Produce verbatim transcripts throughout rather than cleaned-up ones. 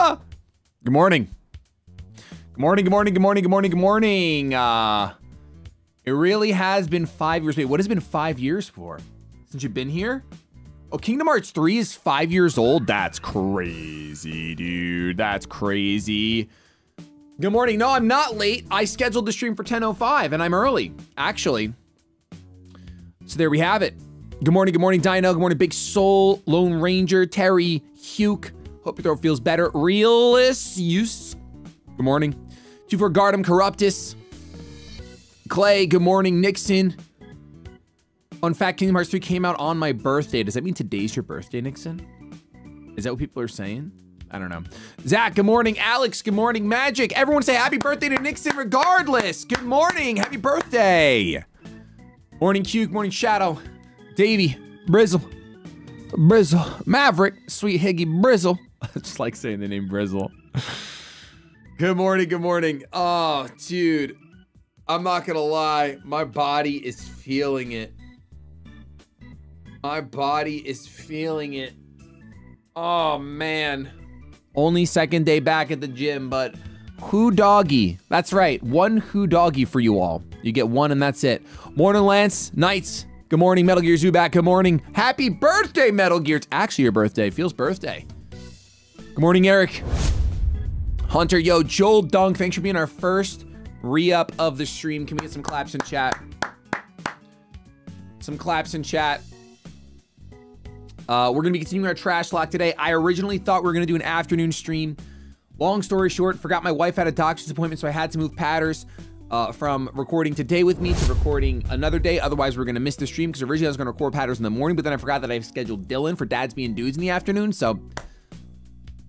Ah! Good morning. Good morning, good morning, good morning, good morning, good morning. Uh, it really has been five years. Wait, what has it been five years for? Since you've been here? Oh, Kingdom Hearts three is five years old? That's crazy, dude. That's crazy. Good morning. No, I'm not late. I scheduled the stream for ten oh five and I'm early, actually. So there we have it. Good morning, good morning, Dino. Good morning, Big Soul, Lone Ranger, Terry, Huke. Hope your throat feels better. Realist Use. Good morning. two four Gardam Corruptus. Clay, good morning, Nixon. Fun fact, Kingdom Hearts three came out on my birthday. Does that mean today's your birthday, Nixon? Is that what people are saying? I don't know. Zach, good morning. Alex, good morning. Magic, everyone say happy birthday to Nixon regardless. Good morning, happy birthday. Morning, Q, good morning, Shadow. Davey, Brizzle, Brizzle, Maverick, Sweet Higgy, Brizzle. I just like saying the name Brizzle. Good morning, good morning. Oh, dude, I'm not gonna lie. My body is feeling it. My body is feeling it. Oh, man. Only second day back at the gym, but who doggy? That's right. One who doggy for you all. You get one and that's it. Morning, Lance. Knights. Good morning, Metal Gear Zubac. Good morning. Happy birthday, Metal Gear. It's actually your birthday. Feels birthday. Good morning, Eric. Hunter, yo, Joel Dunk. Thanks for being our first re-up of the stream. Can we get some claps in chat? Some claps in chat. Uh, we're going to be continuing our trash lock today. I originally thought we were going to do an afternoon stream. Long story short, forgot my wife had a doctor's appointment, so I had to move Patters uh, from recording today with me to recording another day. Otherwise, we're going to miss the stream because originally I was going to record Patters in the morning, but then I forgot that I've scheduled Dylan for Dads Being Dudes in the afternoon, so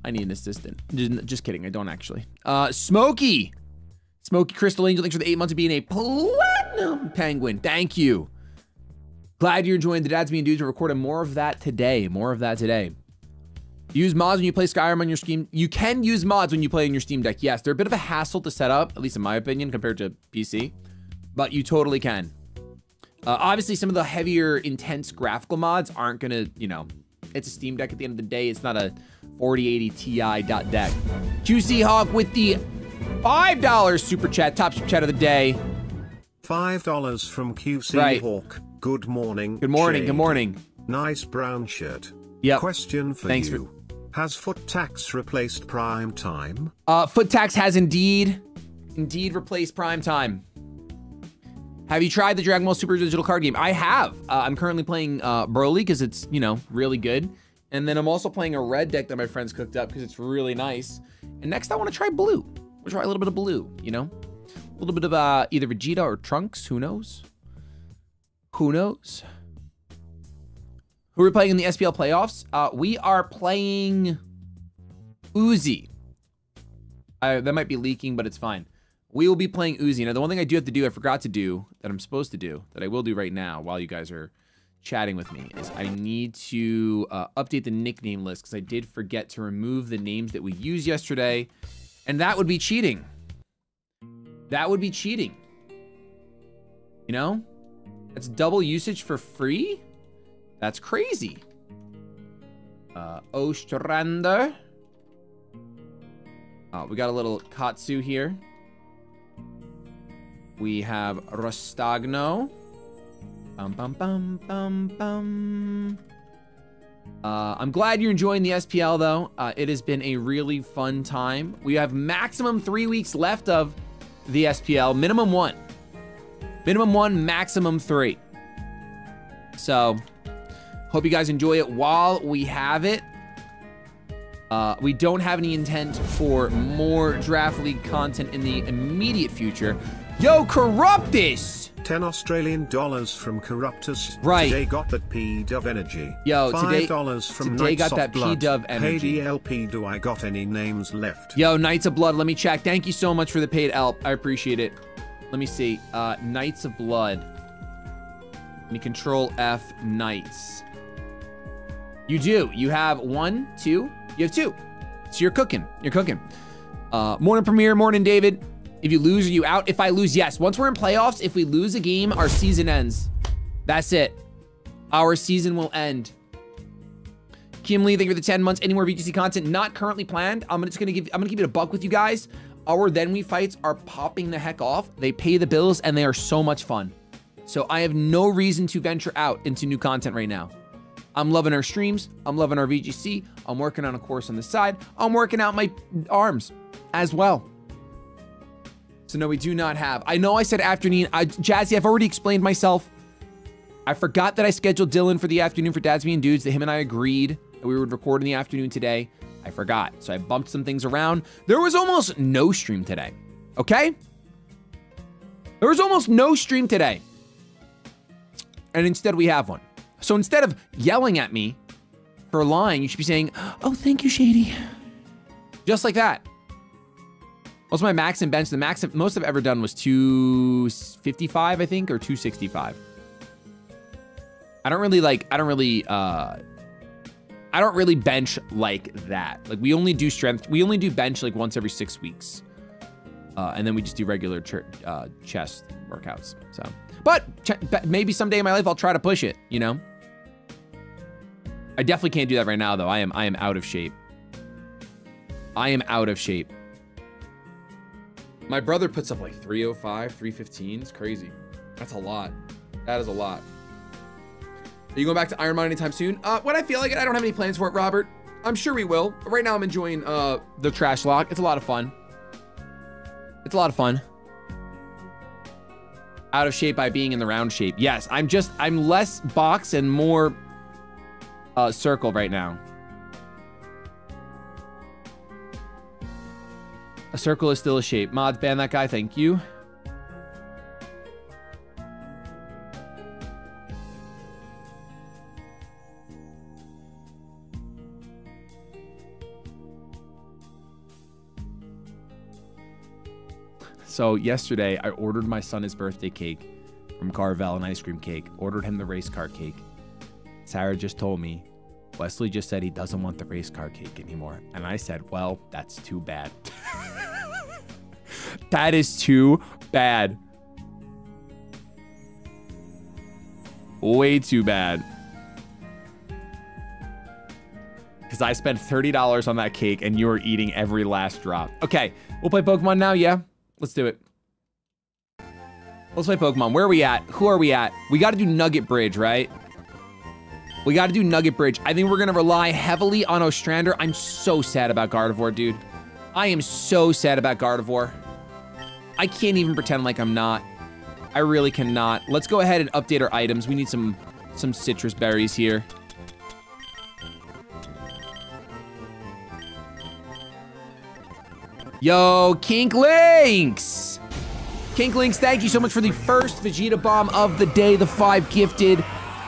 I need an assistant. Just, just kidding. I don't actually. Uh, Smokey. Smokey Crystal Angel, thanks for the eight months of being a Platinum Penguin. Thank you. Glad you're enjoying the Dads Being Dudes. We're recording more of that today. More of that today. Use mods when you play Skyrim on your Steam. You can use mods when you play on your Steam Deck. Yes, they're a bit of a hassle to set up, at least in my opinion, compared to P C. But you totally can. Uh, obviously, some of the heavier, intense graphical mods aren't going to, you know, it's a Steam Deck at the end of the day. It's not a forty eighty Ti deck. Q C Hawk with the five dollar super chat, top super chat of the day. five dollars from Q C right. Hawk. Good morning. Good morning. Jade. Good morning. Nice brown shirt. Yeah. Question for Thanks you. For... Has Foot Tax replaced Prime Time? Uh, Foot Tax has indeed, indeed replaced Prime Time. Have you tried the Dragon Ball Super Digital Card Game? I have. Uh, I'm currently playing uh, Broly because it's, you know, really good. And then I'm also playing a red deck that my friends cooked up because it's really nice. And next I want to try blue. We'll try a little bit of blue, you know? A little bit of uh, either Vegeta or Trunks. Who knows? Who knows? Who are we playing in the S P L playoffs? Uh, we are playing Uzi. I, that might be leaking, but it's fine. We will be playing Uzi. Now, the one thing I do have to do, I forgot to do, that I'm supposed to do, that I will do right now while you guys are chatting with me, is I need to uh, update the nickname list because I did forget to remove the names that we used yesterday, and that would be cheating. That would be cheating. You know? That's double usage for free? That's crazy. Uh, Ostrander. Uh, we got a little Katsu here. We have Rostagno. Bum, bum, bum, bum, bum. Uh, I'm glad you're enjoying the S P L, though. Uh, it has been a really fun time. We have maximum three weeks left of the S P L. Minimum one. Minimum one, maximum three. So, hope you guys enjoy it while we have it. Uh, we don't have any intent for more Draft League content in the immediate future. Yo, Corruptus! ten Australian dollars from Corruptus. Right. Today got that P-Dove energy. Yo, today, five dollars from today got that P-Dove energy. Paid E L P, do I got any names left? Yo, Knights of Blood, let me check. Thank you so much for the paid E L P. I appreciate it. Let me see. Uh, Knights of Blood. Let me control F Knights. You do. You have one, two. You have two. So you're cooking. You're cooking. Uh, morning, Premier. Morning, David. If you lose, are you out? If I lose, yes. Once we're in playoffs, if we lose a game, our season ends. That's it. Our season will end. Kimley, thank you for the ten months. Any more V G C content? Not currently planned. I'm just gonna give, I'm gonna give it a buck with you guys. Our Then We fights are popping the heck off. They pay the bills and they are so much fun. So I have no reason to venture out into new content right now. I'm loving our streams. I'm loving our V G C. I'm working on a course on the side. I'm working out my arms as well. So no, we do not have. I know I said afternoon. I, Jazzy, I've already explained myself. I forgot that I scheduled Dylan for the afternoon for Dads, Me, and Dudes. That him and I agreed that we would record in the afternoon today. I forgot. So I bumped some things around. There was almost no stream today. Okay? There was almost no stream today. And instead we have one. So instead of yelling at me for lying, you should be saying, oh, thank you, Shady. Just like that. What's my max and bench? The max most I've ever done was two fifty-five, I think, or two sixty-five. I don't really like, I don't really, uh, I don't really bench like that. Like we only do strength, we only do bench like once every six weeks. Uh, and then we just do regular ch uh, chest workouts, so. But ch maybe someday in my life, I'll try to push it, you know? I definitely can't do that right now though. I am, I am out of shape. I am out of shape. My brother puts up like three oh five, three fifteen. It's crazy. That's a lot. That is a lot. Are you going back to Ironman anytime soon? Uh, when I feel like it, I don't have any plans for it, Robert. I'm sure we will. But right now I'm enjoying uh, the trash lock. It's a lot of fun. It's a lot of fun. Out of shape by being in the round shape. Yes, I'm just, I'm less box and more uh, circle right now. A circle is still a shape. Mods, ban that guy, thank you. So yesterday, I ordered my son his birthday cake from Carvel, an ice cream cake. Ordered him the race car cake. Sarah just told me, Wesley just said he doesn't want the race car cake anymore. And I said, well, that's too bad. That is too bad. Way too bad. Because I spent thirty dollars on that cake and you are eating every last drop. Okay, we'll play Pokemon now, yeah? Let's do it. Let's play Pokemon. Where are we at? Who are we at? We got to do Nugget Bridge, right? We got to do Nugget Bridge. I think we're going to rely heavily on Ostrander. I'm so sad about Gardevoir, dude. I am so sad about Gardevoir. I can't even pretend like I'm not. I really cannot. Let's go ahead and update our items. We need some, some citrus berries here. Yo, Kinklinks! Kinklinks, thank you so much for the first Vegeta Bomb of the day, the five gifted.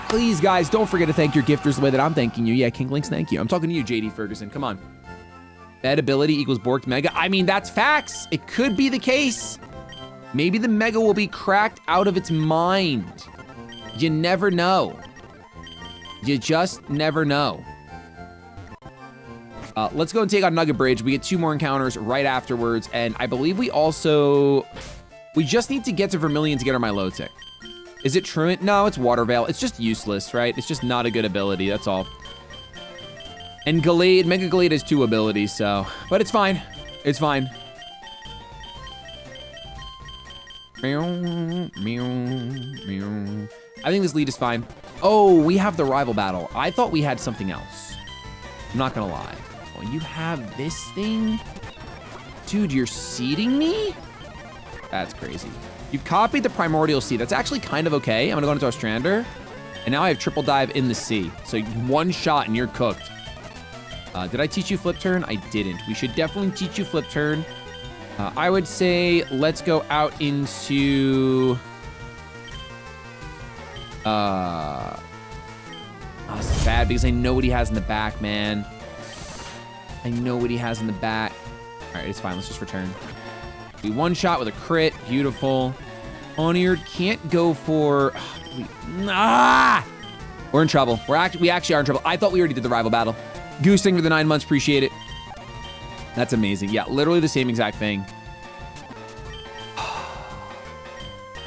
Please, guys, don't forget to thank your gifters the way that I'm thanking you. Yeah, Kinklinks, thank you. I'm talking to you, J D Ferguson. Come on. Bed ability equals Borked Mega. I mean, that's facts. It could be the case. Maybe the Mega will be cracked out of its mind. You never know. You just never know. Uh, let's go and take on Nugget Bridge. We get two more encounters right afterwards. And I believe we also... We just need to get to Vermilion to get our Milotic. Is it Truant? No, it's Water Veil. It's just useless, right? It's just not a good ability, that's all. And Gallade, Mega Gallade has two abilities, so... But it's fine. It's fine. I think this lead is fine. Oh, we have the rival battle. I thought we had something else. I'm not gonna lie. You have this thing? Dude, you're seeding me? That's crazy. You copied the Primordial Sea. That's actually kind of okay. I'm gonna go into Ostrander. And now I have Triple Dive in the sea. So one shot and you're cooked. Uh, did I teach you Flip Turn? I didn't. We should definitely teach you Flip Turn. Uh, I would say let's go out into... Uh, oh, this is bad because I know what he has in the back, man. I know what he has in the back. All right, it's fine. Let's just return. We one shot with a crit. Beautiful. Oniard can't go for... We, ah! We're in trouble. We're act we actually are in trouble. I thought we already did the rival battle. Goosing for the nine months. Appreciate it. That's amazing. Yeah, literally the same exact thing.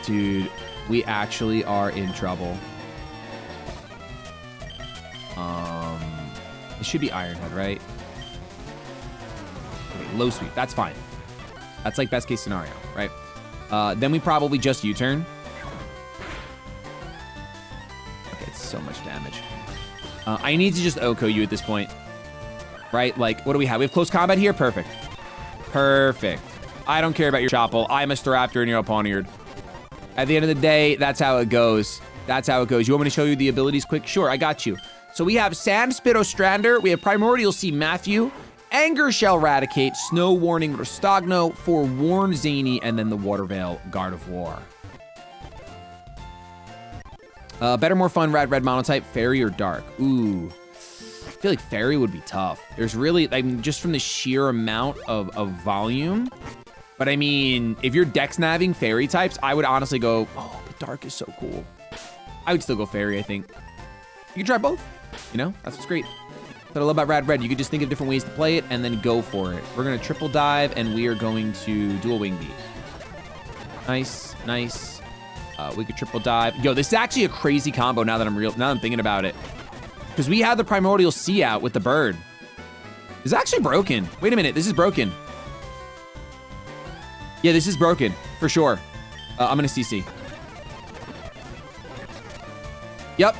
Dude, we actually are in trouble. Um... It should be Ironhead, right? Okay, low sweep. That's fine. That's like best case scenario, right? Uh, then we probably just U-turn. Okay, it's so much damage. Uh, I need to just Oko you at this point. Right? Like, what do we have? We have close combat here? Perfect. Perfect. I don't care about your Chopple. I'm a Staraptor and you're a Pawniard. At the end of the day, that's how it goes. That's how it goes. You want me to show you the abilities quick? Sure, I got you. So we have Sand, Spit, Ostrander. We have Primordial Sea Matthew. Anger Shell Raticate. Snow Warning Restagno. Forewarn Zany. And then the Water Veil Gardevoir. Uh, better, more fun, Rad, Red Monotype. Fairy or Dark? Ooh. I feel like Fairy would be tough. There's really, I mean, just from the sheer amount of, of volume. But I mean, if you're deck snabbing Fairy types, I would honestly go, oh, but Dark is so cool. I would still go Fairy, I think. You can try both, you know? That's what's great. But I love about Rad Red, you can just think of different ways to play it and then go for it. We're gonna triple dive and we are going to dual wing beat. Nice, nice. Uh, we could triple dive. Yo, this is actually a crazy combo now that I'm real, now that I'm thinking about it. Because we have the Primordial Sea out with the bird. It's actually broken. Wait a minute, this is broken. Yeah, this is broken, for sure. Uh, I'm gonna C C. Yep.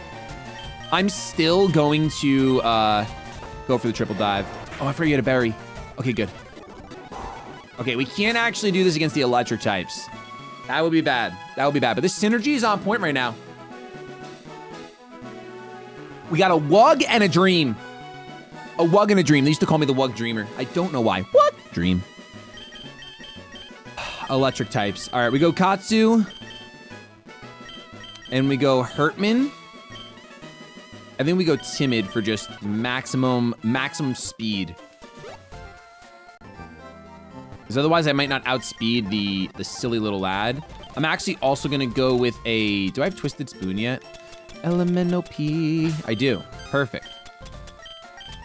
I'm still going to uh, go for the triple dive. Oh, I forgot you had a berry. Okay, good. Okay, we can't actually do this against the electric types. That would be bad. That would be bad. But this synergy is on point right now. We got a Wug and a Dream. A Wug and a Dream. They used to call me the Wug Dreamer. I don't know why. What? Dream. Electric types. All right, we go Katsu. And we go Hurtman. And then we go Timid for just maximum, maximum speed. Because otherwise I might not outspeed the, the silly little lad. I'm actually also gonna go with a, do I have Twisted Spoon yet? Elemental P. I do, perfect.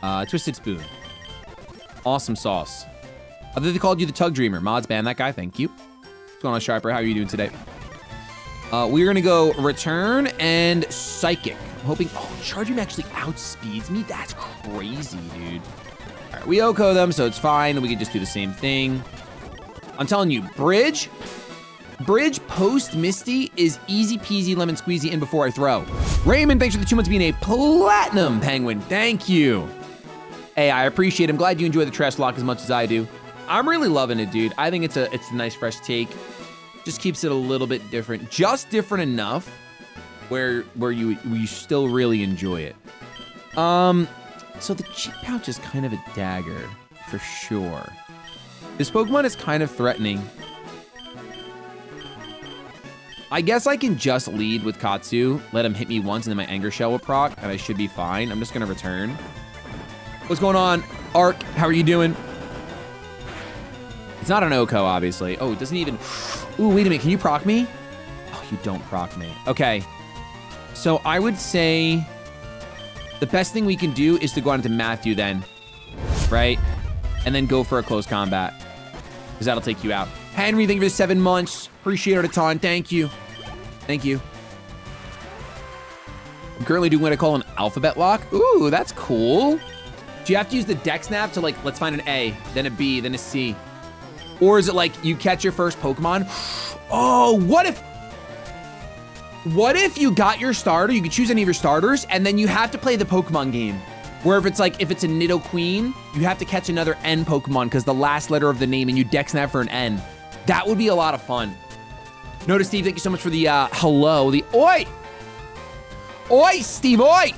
Uh, Twisted Spoon, awesome sauce. I think they called you the Tug Dreamer. Mods ban that guy, thank you. What's going on, Sharper? How are you doing today? Uh, we're gonna go Return and Psychic. I'm hoping, oh, Charging actually outspeeds me? That's crazy, dude. All right, we Oko them, so it's fine. We can just do the same thing. I'm telling you, Bridge, Bridge post Misty is easy peasy lemon squeezy in before I throw. Raymond, thanks for the two months being a platinum penguin. Thank you. Hey, I appreciate it. I'm glad you enjoy the trash lock as much as I do. I'm really loving it, dude. I think it's a, it's a nice fresh take. Just keeps it a little bit different. Just different enough where where you, where you still really enjoy it. Um, so the cheek pouch is kind of a dagger, for sure. This Pokemon is kind of threatening. I guess I can just lead with Katsu, let him hit me once, and then my Anger Shell will proc, and I should be fine. I'm just gonna Return. What's going on? Arc, how are you doing? It's not an Oko, obviously. Oh, it doesn't even... Ooh, wait a minute. Can you proc me? Oh, you don't proc me. Okay. So I would say the best thing we can do is to go on to Matthew then, right? And then go for a close combat because that'll take you out. Henry, thank you for the seven months. Appreciate it a ton. Thank you. Thank you. I'm currently doing what I call an alphabet lock. Ooh, that's cool. Do you have to use the deck snap to like, let's find an A, then a B, then a C? Or is it like you catch your first Pokemon? Oh, what if, what if you got your starter, you could choose any of your starters, and then you have to play the Pokemon game. Where if it's like, if it's a Nidoqueen, you have to catch another N Pokemon because the last letter of the name and you deck snap for an N. That would be a lot of fun. Notice, Steve, thank you so much for the uh, hello, the oi. Oi, Steve, oi.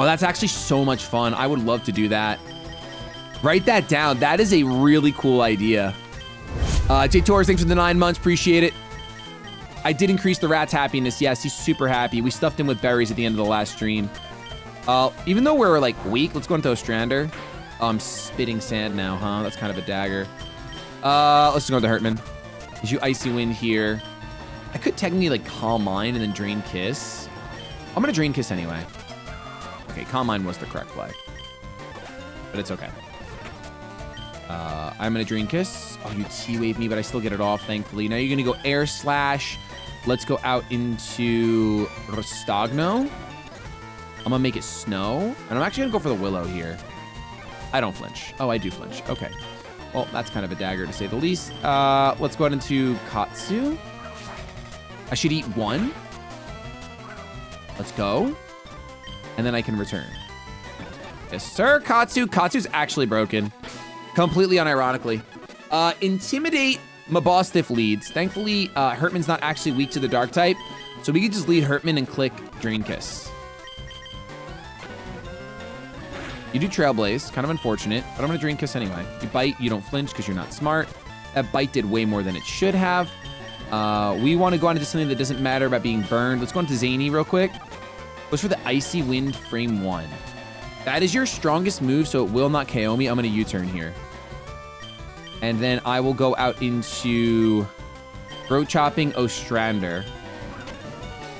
Oh, that's actually so much fun. I would love to do that. Write that down. That is a really cool idea. Uh, Jay Torres, thanks for the nine months. Appreciate it. I did increase the rat's happiness. Yes, he's super happy. We stuffed him with berries at the end of the last stream. Uh, even though we're like weak, let's go into Ostrander. Oh, I'm spitting sand now, huh? That's kind of a dagger. Uh, let's just go into Hurtman. Is you Icy Wind here? I could technically like Calm Mind and then Drain Kiss. I'm gonna Drain Kiss anyway. Okay, Calm Mind was the correct play, but it's okay. Uh, I'm gonna Drain Kiss. Oh, you T-wave me, but I still get it off, thankfully. Now you're gonna go Air Slash. Let's go out into Restagno. I'm gonna make it snow, and I'm actually gonna go for the willow here. I don't flinch. Oh, I do flinch. Okay. Well, that's kind of a dagger to say the least. Uh, let's go into Katsu. I should eat one. Let's go. And then I can return. Yes, sir, Katsu. Katsu's actually broken. Completely unironically. Uh, intimidate Maboss if leads. Thankfully, uh, Hurtman's not actually weak to the dark type. So we can just lead Hurtman and click Drain Kiss. You do Trailblaze, kind of unfortunate, but I'm gonna Drain Kiss anyway. You bite, you don't flinch because you're not smart. That bite did way more than it should have. Uh, we wanna go on to something that doesn't matter about being burned. Let's go into Zany real quick. Let's for the Icy Wind frame one. That is your strongest move, so it will not K O me. I'm gonna U-turn here. And then I will go out into Throat Chopping Ostrander.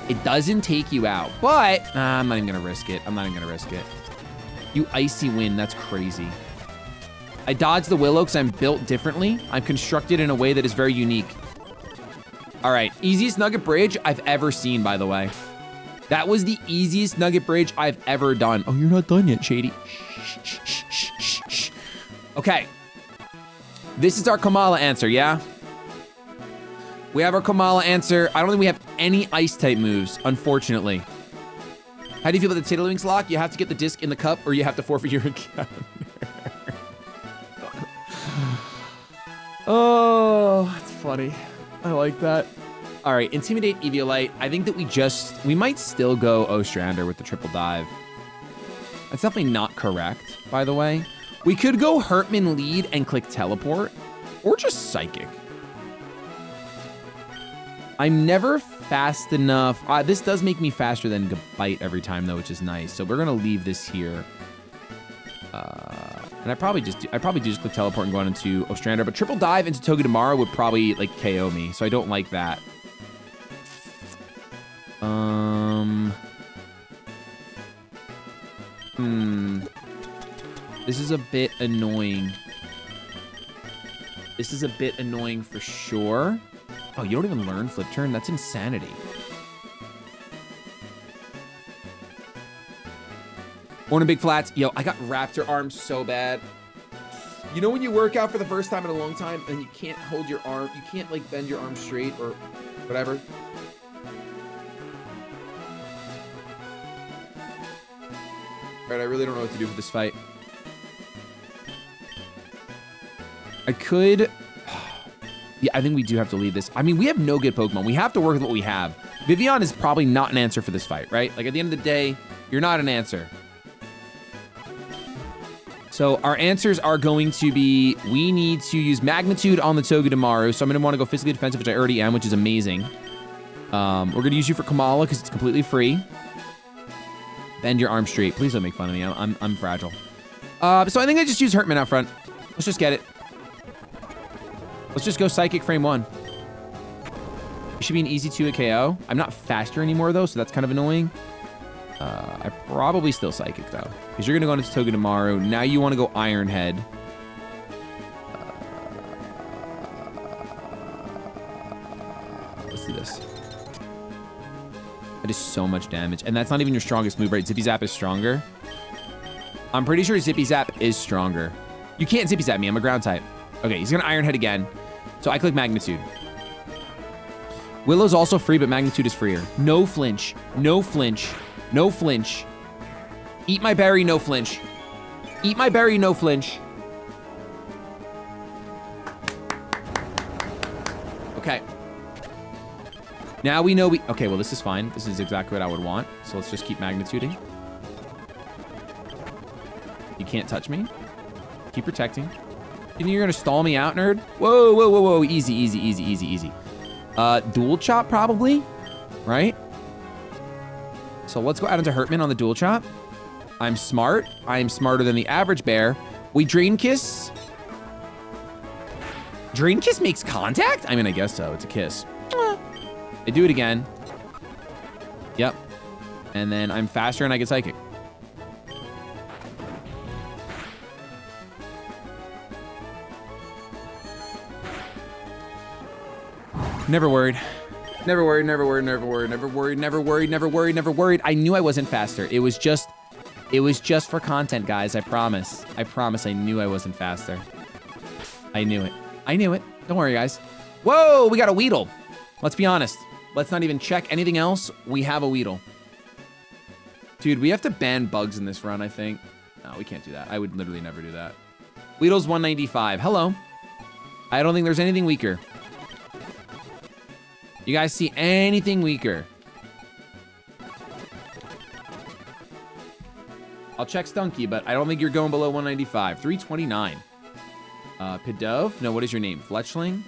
It doesn't take you out, but uh, I'm not even gonna risk it. I'm not even gonna risk it. You Icy Wind, that's crazy. I dodged the willow because I'm built differently. I'm constructed in a way that is very unique. All right, easiest nugget bridge I've ever seen, by the way. That was the easiest nugget bridge I've ever done. Oh, you're not done yet, Shady. Shh, shh, shh, shh, shh, shh. Okay. This is our Kamala answer, yeah? We have our Kamala answer. I don't think we have any ice type moves, unfortunately. How do you feel about the Tiddlywinks lock? You have to get the disc in the cup or you have to forfeit your encounter. Oh, that's funny. I like that. All right, Intimidate Eviolite. I think that we just, we might still go Ostrander with the triple dive. That's definitely not correct, by the way. We could go Hurtman lead and click teleport or just psychic. I'm never fast enough. Uh, this does make me faster than Gabite every time though, which is nice. So we're gonna leave this here. Uh, and I probably just, do, I probably do just click teleport and go on into Ostrander, but triple dive into Togedemaru would probably like K O me. So I don't like that. Um. Hmm. This is a bit annoying. This is a bit annoying for sure. Oh, you don't even learn Flip Turn? That's insanity. Morning, Big Flats. Yo, I got Raptor arms so bad. You know when you work out for the first time in a long time and you can't hold your arm, you can't like bend your arm straight or whatever? All right, I really don't know what to do with this fight. I could... Yeah, I think we do have to leave this. I mean, we have no good Pokemon. We have to work with what we have. Vivian is probably not an answer for this fight, right? Like, at the end of the day, you're not an answer. So our answers are going to be, we need to use Magnitude on the Togedemaru. So I'm going to want to go physically defensive, which I already am, which is amazing. Um, we're going to use you for Kamala because it's completely free. Bend your arm straight. Please don't make fun of me. I'm, I'm, I'm fragile. Uh, so I think I just use Hurtman out front. Let's just get it. Let's just go Psychic Frame one. It should be an easy two to K O. I'm not faster anymore, though, so that's kind of annoying. Uh, I probably still Psychic, though, because you're going to go into Togedemaru. Now you want to go Iron Head. Uh, let's do this. That is so much damage, and that's not even your strongest move, right? Zippy Zap is stronger. I'm pretty sure Zippy Zap is stronger. You can't Zippy Zap me. I'm a ground type. Okay, he's gonna Iron Head again. So I click Magnitude. Willow's also free, but Magnitude is freer. No flinch, no flinch, no flinch. Eat my berry, no flinch. Eat my berry, no flinch. Okay. Now we know we, okay, well this is fine. This is exactly what I would want. So let's just keep Magnituding. You can't touch me. Keep protecting. You think you're gonna stall me out, nerd? Whoa, whoa, whoa, whoa, easy, easy, easy, easy, easy. Uh, dual chop probably, right? So let's go out into Hurtman on the dual chop. I'm smart, I am smarter than the average bear. We Drain Kiss. Drain Kiss makes contact? I mean, I guess so, it's a kiss. They do it again. Yep, and then I'm faster and I get Psychic. Never worried. Never worried, never worried, never worried, never worried, never worried, never worried, never worried. I knew I wasn't faster. It was just, it was just for content, guys. I promise. I promise I knew I wasn't faster. I knew it. I knew it. Don't worry, guys. Whoa, we got a Weedle. Let's be honest. Let's not even check anything else. We have a Weedle. Dude, we have to ban bugs in this run, I think. No, we can't do that. I would literally never do that. Weedle's one ninety-five. Hello. I don't think there's anything weaker. You guys see anything weaker? I'll check Stunky, but I don't think you're going below one ninety-five. three twenty-nine. Uh, Pidove? No, what is your name? Fletchling?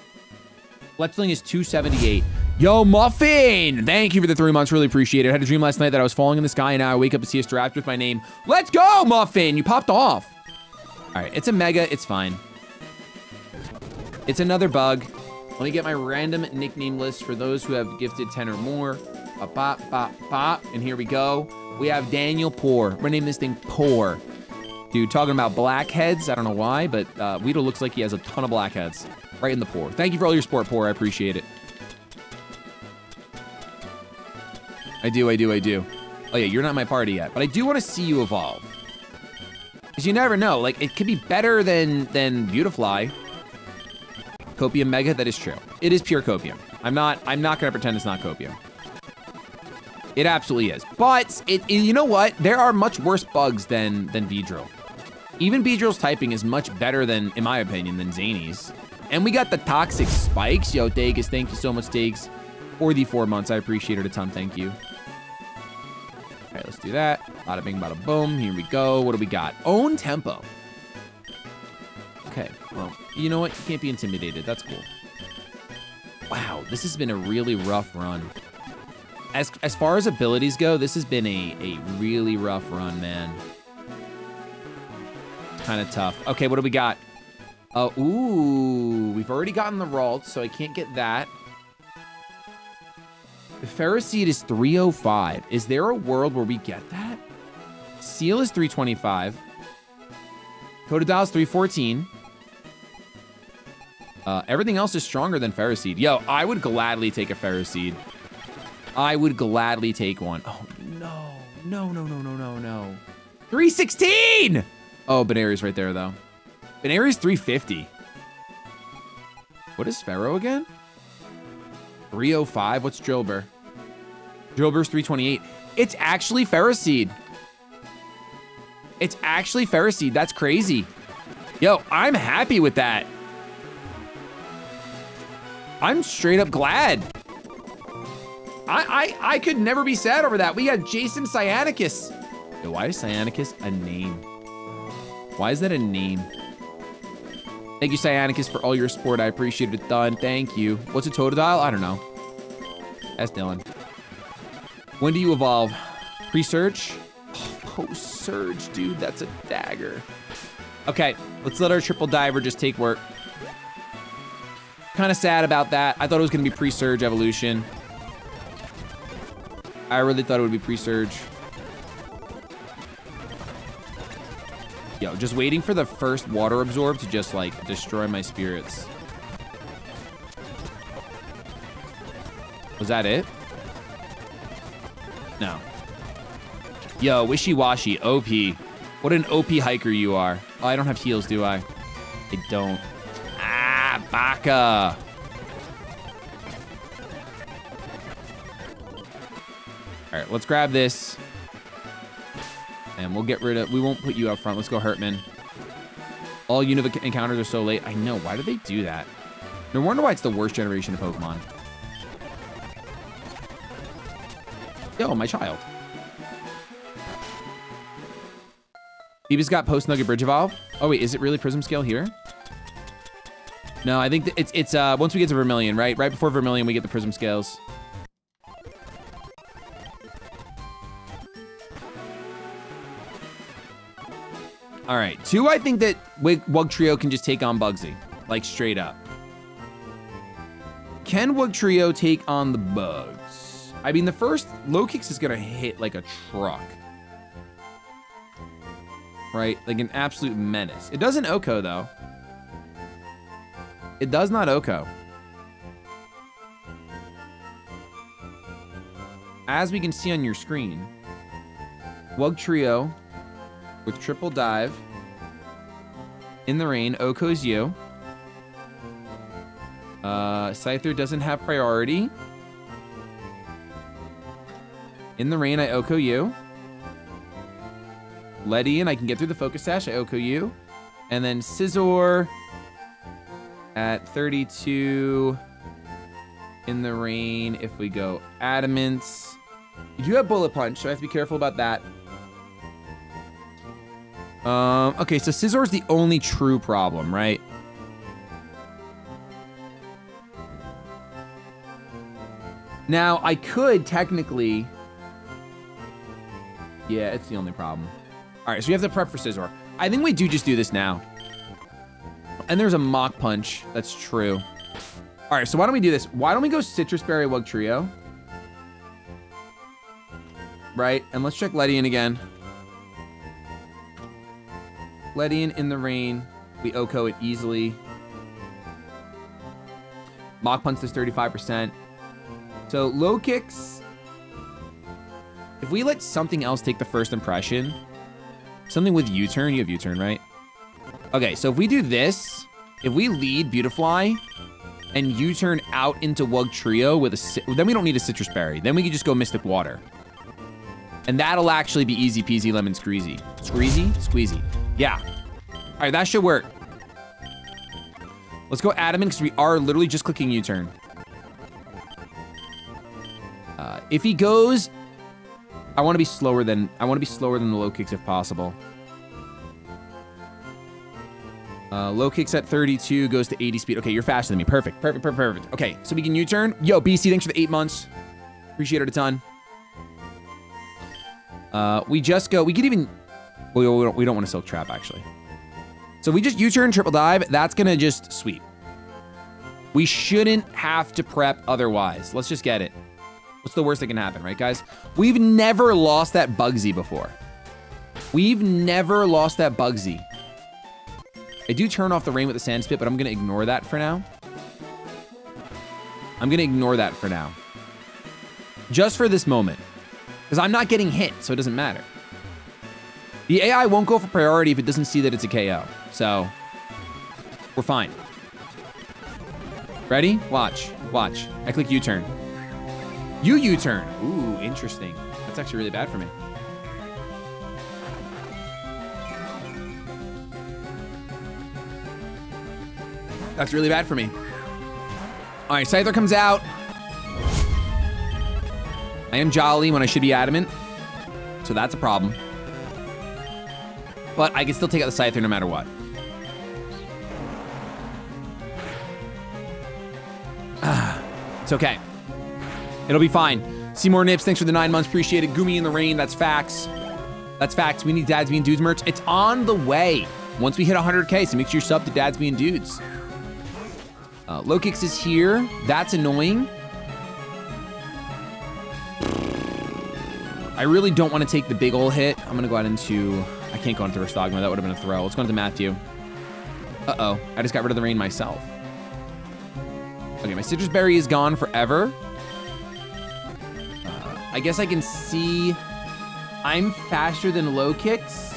Fletchling is two seventy-eight. Yo, Muffin! Thank you for the three months. Really appreciate it. I had a dream last night that I was falling in the sky, and now I wake up and see a Staraptor with my name. Let's go, Muffin! You popped off. All right, it's a Mega. It's fine. It's another bug. Let me get my random nickname list for those who have gifted ten or more. Bop, bop, bop, bop. And here we go. We have Daniel Poor. We're naming this thing Poor. Dude, talking about blackheads. I don't know why, but uh, Weedle looks like he has a ton of blackheads. Right in the Poor. Thank you for all your support, Poor. I appreciate it. I do, I do, I do. Oh yeah, you're not my party yet, but I do want to see you evolve. Because you never know. Like, it could be better than, than Beautifly. Copium Mega, that is true. It is pure Copium. I'm not, I'm not gonna pretend it's not Copium. It absolutely is. But, it, it you know what? There are much worse bugs than, than Beedrill. Even Beedrill's typing is much better than, in my opinion, than Zany's. And we got the Toxic Spikes. Yo, Dagus, thank you so much, Dagus, for the four months. I appreciate it a ton, thank you. All right, let's do that. Bada bing, bada boom, here we go. What do we got? Own Tempo. Okay, well, you know what? You can't be intimidated. That's cool. Wow, this has been a really rough run. As as far as abilities go, this has been a, a really rough run, man. Kind of tough. Okay, what do we got? Uh, ooh, we've already gotten the Ralts, so I can't get that. The Ferroseed is three oh five. Is there a world where we get that? Seal is three twenty-five. Totodile is three fourteen. Uh, everything else is stronger than Ferroseed. Yo, I would gladly take a Ferroseed. I would gladly take one. Oh, no. No, no, no, no, no, no. three sixteen! Oh, Benary's right there, though. Benary's three fifty. What is Ferro again? three oh five? What's Drillbur? Drillbur's three twenty-eight. It's actually Ferroseed. It's actually Ferroseed. That's crazy. Yo, I'm happy with that. I'm straight up glad. I, I I could never be sad over that. We got Jason Cyanicus. Yo, why is Cyanicus a name? Why is that a name? Thank you, Cyanicus, for all your support. I appreciate it, done. Thank you. What's a Totodile? I don't know. That's Dylan. When do you evolve? Pre-Surge? Oh, post-Surge, dude. That's a dagger. Okay, let's let our Triple Diver just take work. Kind of sad about that. I thought it was going to be Pre-Surge Evolution. I really thought it would be Pre-Surge. Yo, just waiting for the first Water Absorb to just, like, destroy my spirits. Was that it? No. Yo, Wishy-Washy, O P. What an O P hiker you are. Oh, I don't have heals, do I? I don't. Ah, Baka. All right, let's grab this. And we'll get rid of, we won't put you up front. Let's go Hurtman. All Unova encounters are so late. I know, why do they do that? No wonder why it's the worst generation of Pokemon. Yo, my child. Phoebe's got post-Nugget Bridge Evolve. Oh wait, is it really Prism Scale here? No, I think it's, it's uh, once we get to Vermilion, right? Right before Vermilion, we get the Prism Scales. All right, two, I think that Wugtrio can just take on Bugsy, like straight up. Can Wugtrio take on the bugs? I mean, the first low kicks is gonna hit like a truck. Right, like an absolute menace. It doesn't Oko though. It does not Oko. as we can see on your screen, Wugtrio with triple dive, In the Rain, Oko's Yo. Uh, Scyther doesn't have priority. In the Rain, I Oko you. Let in, I can get through the Focus Sash, I Oko you. And then Scizor at thirty-two. In the Rain, if we go Adamants. You do have Bullet Punch, so I have to be careful about that. Um, okay, so Scizor's the only true problem, right? Now, I could technically... Yeah, it's the only problem. All right, so we have to prep for Scizor. I think we do just do this now. And there's a Mach Punch. That's true. All right, so why don't we do this? Why don't we go Citrus Berry Wugtrio? Right, and let's check Ledian again. Ledian In the Rain. We Oko it easily. Mach Punch does thirty-five percent. So low kicks, if we let something else take the first impression, something with U-turn, you have U-turn, right? Okay, so if we do this, if we lead Beautifly and U-turn out into Wugtrio with a, then we don't need a Citrus Berry. Then we can just go Mystic Water. And that'll actually be easy peasy lemon squeezy. Squeezy, squeezy, yeah. All right, that should work. Let's go Adamant because we are literally just clicking U-turn. Uh, if he goes, I want to be slower than I want to be slower than the low kicks if possible. Uh, low kicks at thirty-two goes to eighty speed. Okay, you're faster than me. Perfect, perfect, perfect, perfect. Okay, so we can U-turn. Yo, B C, thanks for the eight months. Appreciate it a ton. Uh, we just go. We could even. We, we don't. We don't want to Silk Trap actually. So we just U-turn, triple dive. That's gonna just sweep. We shouldn't have to prep otherwise. Let's just get it. What's the worst that can happen, right, guys? We've never lost that Bugsy before. We've never lost that Bugsy. I do turn off the rain with the Sand Spit, but I'm gonna ignore that for now. I'm gonna ignore that for now. Just for this moment. Because I'm not getting hit, so it doesn't matter. The A I won't go for priority if it doesn't see that it's a K O. So, we're fine. Ready? Watch, watch. I click U-turn. You U-turn. Ooh, interesting. That's actually really bad for me. That's really bad for me. All right, Scyther comes out. I am Jolly when I should be Adamant. So that's a problem. But I can still take out the Scyther no matter what. It's okay. It'll be fine. Seymour Nips, thanks for the nine months. Appreciate it. Gumi In the Rain, that's facts. That's facts. We need Dads Being Dudes merch. It's on the way. Once we hit one hundred K, so make sure you sub to Dads Being Dudes. Uh, Low Kicks is here. That's annoying. I really don't want to take the big ol' hit. I'm going to go out into... I can't go into Reverse Dogma. That would have been a throw. Let's go into Matthew. Uh-oh. I just got rid of the rain myself. Okay, my Citrus Berry is gone forever. I guess I can see I'm faster than low kicks.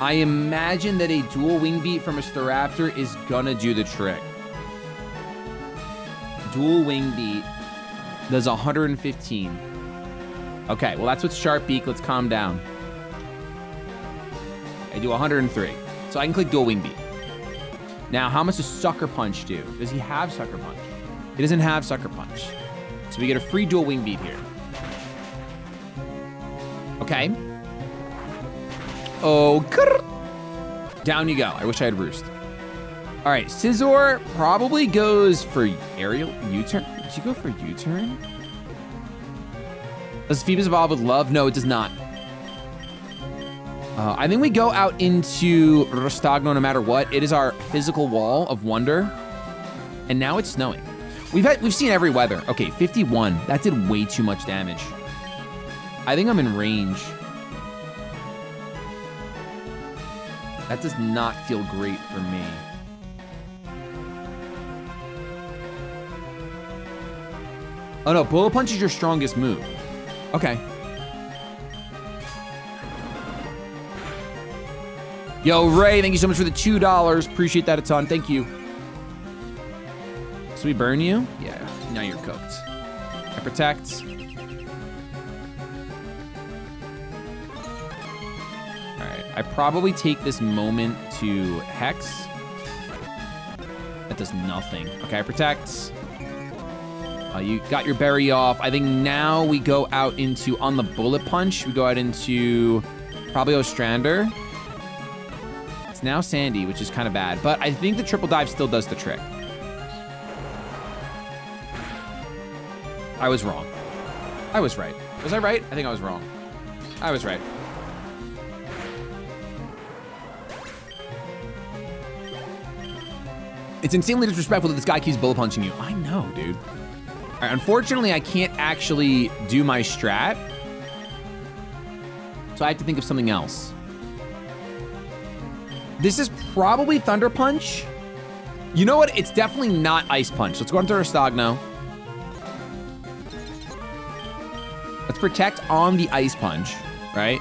I imagine that a dual wing beat from a Staraptor is gonna do the trick. Dual wing beat does one hundred fifteen. Okay, well that's with Sharp Beak, let's calm down. I do one hundred three, so I can click dual wing beat. Now, how much does Sucker Punch do? Does he have Sucker Punch? He doesn't have Sucker Punch. So we get a free dual wing beat here. Okay. Oh, grrr. Down you go. I wish I had Roost. All right, Scizor probably goes for aerial U-turn. Did you go for U-turn? Does Phoebus evolve with love? No, it does not. Uh, I think we go out into Rostagno no matter what. It is our physical wall of wonder, and now it's snowing. We've had we've seen every weather. Okay, fifty-one. That did way too much damage. I think I'm in range. That does not feel great for me. Oh no, Bullet Punch is your strongest move. Okay. Yo, Ray, thank you so much for the two dollars. Appreciate that a ton. Thank you. So we burn you? Yeah. Now you're cooked. I protect. Alright. I probably take this moment to Hex. That does nothing. Okay, I protect. Uh, you got your berry off. I think now we go out into, on the bullet punch, we go out into probably Ostrander. It's now Sandy, which is kind of bad, but I think the triple dive still does the trick. I was wrong. I was right. Was I right? I think I was wrong. I was right. It's insanely disrespectful that this guy keeps bullet punching you. I know, dude. All right, unfortunately, I can't actually do my strat. So I have to think of something else. This is probably Thunder Punch. You know what? It's definitely not Ice Punch. Let's go into Restagno. Let's protect on the Ice Punch, right?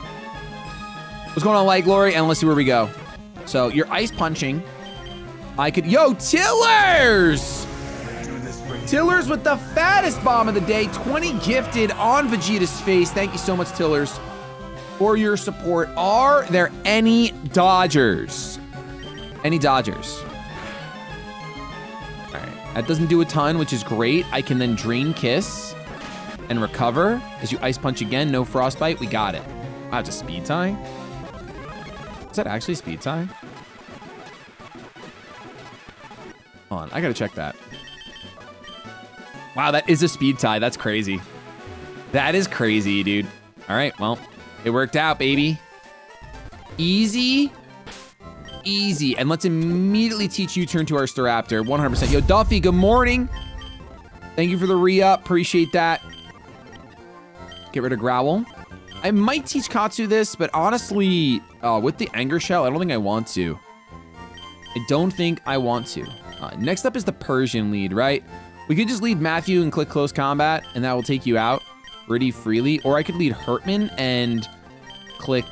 What's going on, Light Glory? And let's see where we go. So you're Ice Punching. I could, yo, Tillers! Tillers with the fattest bomb of the day, twenty gifted on Vegeta's face. Thank you so much, Tillers, for your support. Are there any Dodgers? Any Dodgers? All right, that doesn't do a ton, which is great. I can then Drain Kiss and recover. As you Ice Punch again, no Frostbite, we got it. Wow, it's a speed tie? Is that actually speed tie? Hold on, I gotta check that. Wow, that is a speed tie. That's crazy. That is crazy, dude. All right, well, it worked out, baby. Easy, easy. And let's immediately teach you turn to our Staraptor, one hundred percent. Yo, Duffy, good morning. Thank you for the re-up, appreciate that. Get rid of Growl. I might teach Katsu this, but honestly, uh, with the Anger Shell, I don't think I want to. I don't think I want to. Uh, next up is the Persian lead, right? We could just lead Matthew and click close combat, and that will take you out pretty freely. Or I could lead Hurtman and click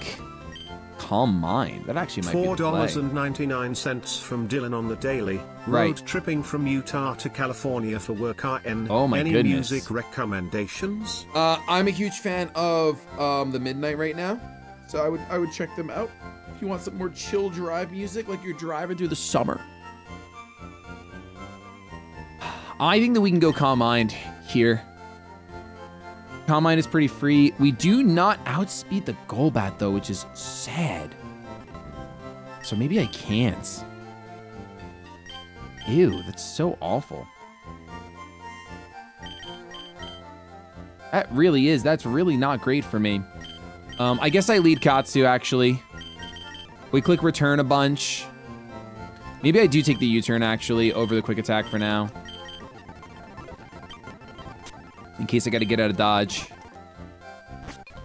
Calm Mind. That actually might be the play. four dollars and ninety-nine cents from Dylan on the daily. Right. Road tripping from Utah to California for work. I N. Oh my goodness. Any music recommendations? Uh, I'm a huge fan of um, The Midnight right now, so I would I would check them out. If you want some more chill drive music, like you're driving through the summer. I think that we can go Calm Mind here. Calm Mind is pretty free. We do not outspeed the Golbat though, which is sad. So maybe I can't. Ew, that's so awful. That really is, that's really not great for me. Um, I guess I lead Katsu actually. We click return a bunch. Maybe I do take the U-turn actually over the quick attack for now. In case I gotta get out of dodge.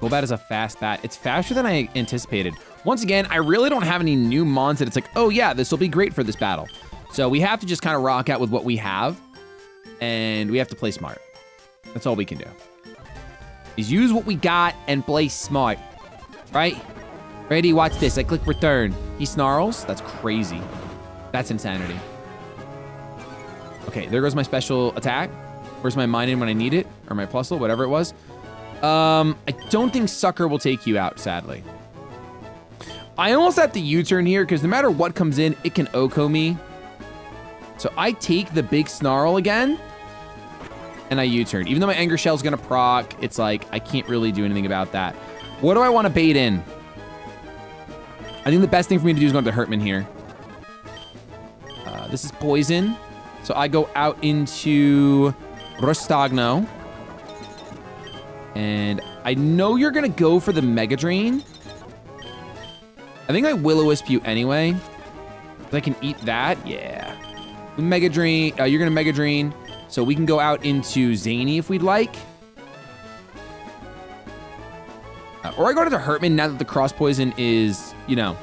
Golbat is a fast bat. It's faster than I anticipated. Once again, I really don't have any new mons that it's like, oh yeah, this will be great for this battle. So we have to just kind of rock out with what we have. And we have to play smart. That's all we can do. Is use what we got and play smart. Right? Ready, watch this. I click return. He snarls. That's crazy. That's insanity. Okay, there goes my special attack. Where's my Mine In when I need it? Or my Plusle, whatever it was. Um, I don't think Sucker will take you out, sadly. I almost have to U-turn here, because no matter what comes in, it can Oko me. So I take the big Snarl again, and I U-turn. Even though my Anger Shell's gonna proc, it's like, I can't really do anything about that. What do I want to bait in? I think the best thing for me to do is go into Hurtman here. Uh, this is Poison. So I go out into Restagno. And I know you're gonna go for the Mega Drain. I think I Will-O-Wisp you anyway. I can eat that, yeah. Mega Drain, uh, you're gonna Mega Drain. So we can go out into Zany if we'd like. Uh, or I go to the Hurtman now that the Cross Poison is, you know,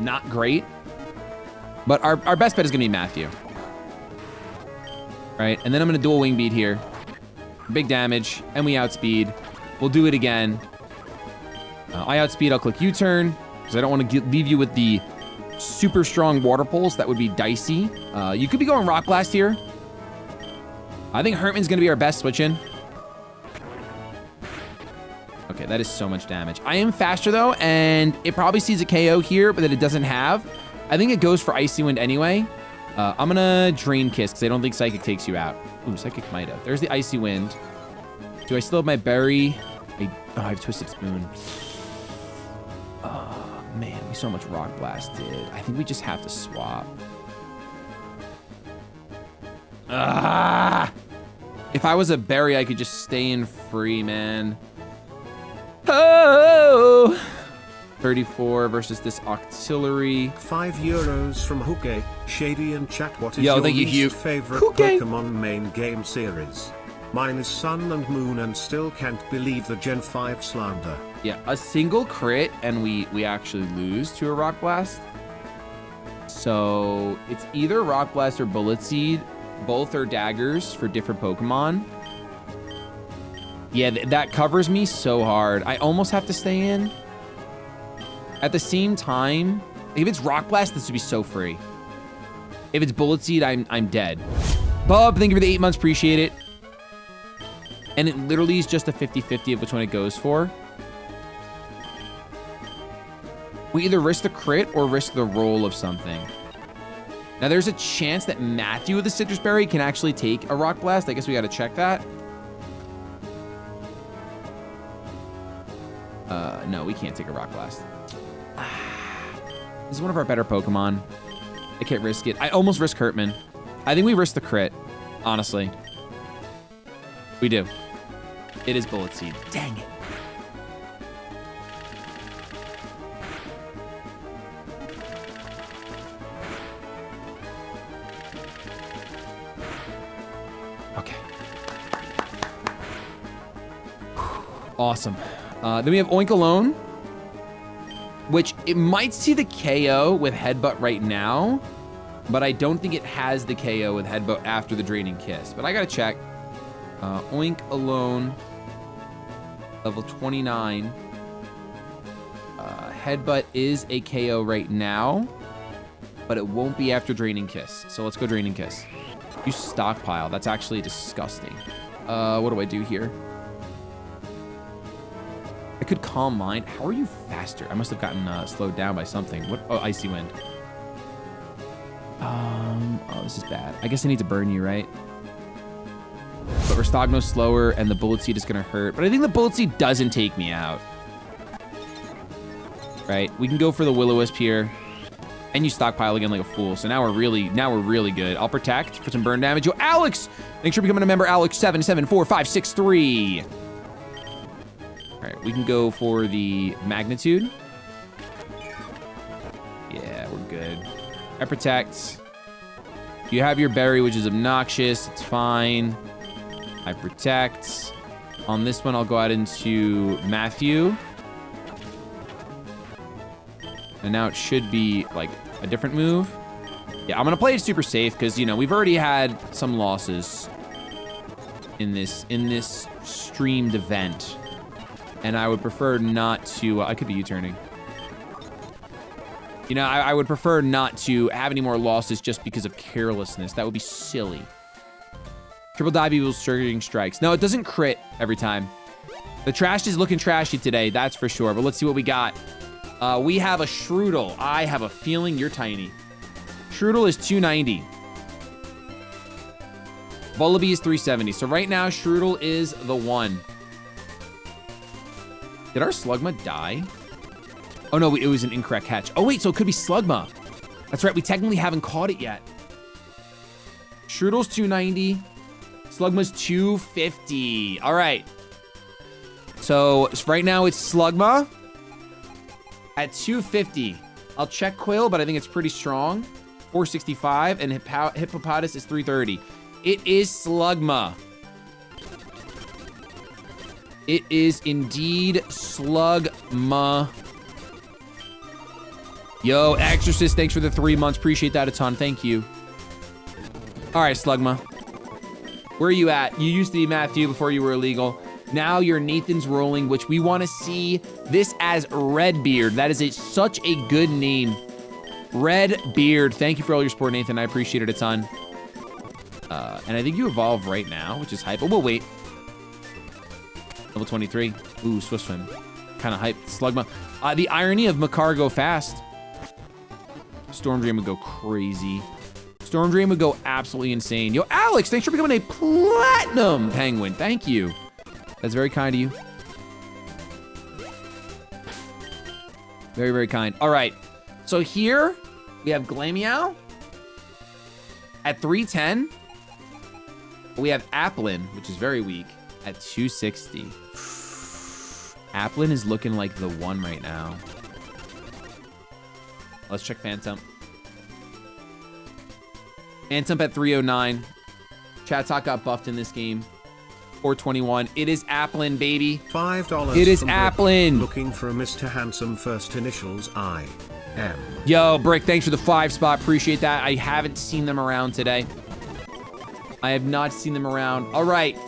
not great. But our, our best bet is gonna be Matthew. Right, and then I'm gonna dual wing beat here. Big damage, and we outspeed. We'll do it again. Uh, I outspeed, I'll click U-turn, because I don't want to leave you with the super strong water pulse. That would be dicey. Uh, you could be going Rock Blast here. I think Hermann's going to be our best switch in. Okay, that is so much damage. I am faster, though, and it probably sees a K O here, but that it doesn't have. I think it goes for Icy Wind anyway. Uh, I'm going to Drain Kiss, because I don't think Psychic takes you out. Ooh, Psychic might have. There's the Icy Wind. Do I still have my berry? I, oh, I have Twisted Spoon. Oh, man, we so much Rock Blasted. I think we just have to swap. Ah! If I was a berry, I could just stay in free, man. Oh! thirty-four versus this Octillery. Five euros from Huke. Shady and chat, what is Yo, your thank least you, favorite Huke. Pokemon main game series? Mine is Sun and Moon, and still can't believe the Gen five slander. Yeah, a single crit and we, we actually lose to a Rock Blast. So it's either Rock Blast or Bullet Seed. Both are daggers for different Pokemon. Yeah, th that covers me so hard. I almost have to stay in. At the same time, if it's Rock Blast, this would be so free. If it's Bullet Seed, I'm, I'm dead. Bub, thank you for the eight months, appreciate it. And it literally is just a fifty fifty of which one it goes for. We either risk the crit or risk the roll of something. Now there's a chance that Matthew with the Citrus Berry can actually take a Rock Blast. I guess we gotta check that. Uh, no, we can't take a Rock Blast. Ah, this is one of our better Pokemon. I can't risk it. I almost risk Hurtman. I think we risk the crit, honestly. We do. It is Bullet Seed. Dang it. Okay. Awesome. Uh, then we have Oink Alone, which it might see the K O with Headbutt right now, but I don't think it has the K O with Headbutt after the Draining Kiss. But I gotta check. Uh, Oink Alone, level twenty-nine. Uh, Headbutt is a K O right now, but it won't be after Draining Kiss. So let's go Draining Kiss. You stockpile. That's actually disgusting. Uh, what do I do here? I could Calm Mind. How are you faster? I must have gotten uh, slowed down by something. What? Oh, Icy Wind. Um, oh, this is bad. I guess I need to burn you, right? But Restagno's slower, and the Bullet Seed is going to hurt. But I think the Bullet Seed doesn't take me out. Right? We can go for the Will-O-Wisp here. And you stockpile again like a fool. So now we're really, now we're really good. I'll protect for some burn damage. Yo, Alex! Thanks for becoming a member, Alex seven seven four five six three. All right, we can go for the Magnitude. Yeah, we're good. I protect. You have your berry, which is obnoxious. It's fine. I protect. On this one, I'll go out into Matthew. And now it should be like a different move. Yeah, I'm gonna play it super safe because, you know, we've already had some losses in this in this streamed event. And I would prefer not to, uh, I could be U-turning. You know, I, I would prefer not to have any more losses just because of carelessness. That would be silly. Triple Dive equals Surging Strikes. No, it doesn't crit every time. The trash is looking trashy today, that's for sure. But let's see what we got. Uh, we have a Shrootle. I have a feeling you're tiny. Shrootle is two ninety. Bullaby is three seventy. So right now, Shrootle is the one. Did our Slugma die? Oh no, it was an incorrect catch. Oh wait, so it could be Slugma. That's right, we technically haven't caught it yet. Shrootle's two ninety. Slugma's two fifty. All right. So right now it's Slugma at two fifty. I'll check Quill, but I think it's pretty strong. four sixty-five, and Hippo Hippopotas is three thirty. It is Slugma. It is indeed Slugma. Yo, Exorcist, thanks for the three months. Appreciate that a ton. Thank you. All right, Slugma. Where are you at? You used to be Matthew before you were illegal. Now you're Nathan's Rolling, which we want to see this as Redbeard. That is a, such a good name. Redbeard. Thank you for all your support, Nathan. I appreciate it a ton. Uh, and I think you evolve right now, which is hype. Oh, well, wait. Level twenty-three. Ooh, Swift Swim. Kind of hype. Slugma. Uh, the irony of Makar go fast. Storm Drain would go crazy. Storm Drain would go absolutely insane. Yo, Alex, thanks for becoming a Platinum Penguin. Thank you. That's very kind of you. Very, very kind. All right. So here we have Glameow at three ten. We have Applin, which is very weak, at two sixty. Applin is looking like the one right now. Let's check Phantom. Phantom at three oh nine. Chatot got buffed in this game. four twenty-one. It is Applin, baby. five dollars. It is Applin. Looking for a Mister Handsome, first initials I M. Yo, Brick, thanks for the five spot. Appreciate that. I haven't seen them around today. I have not seen them around. All right.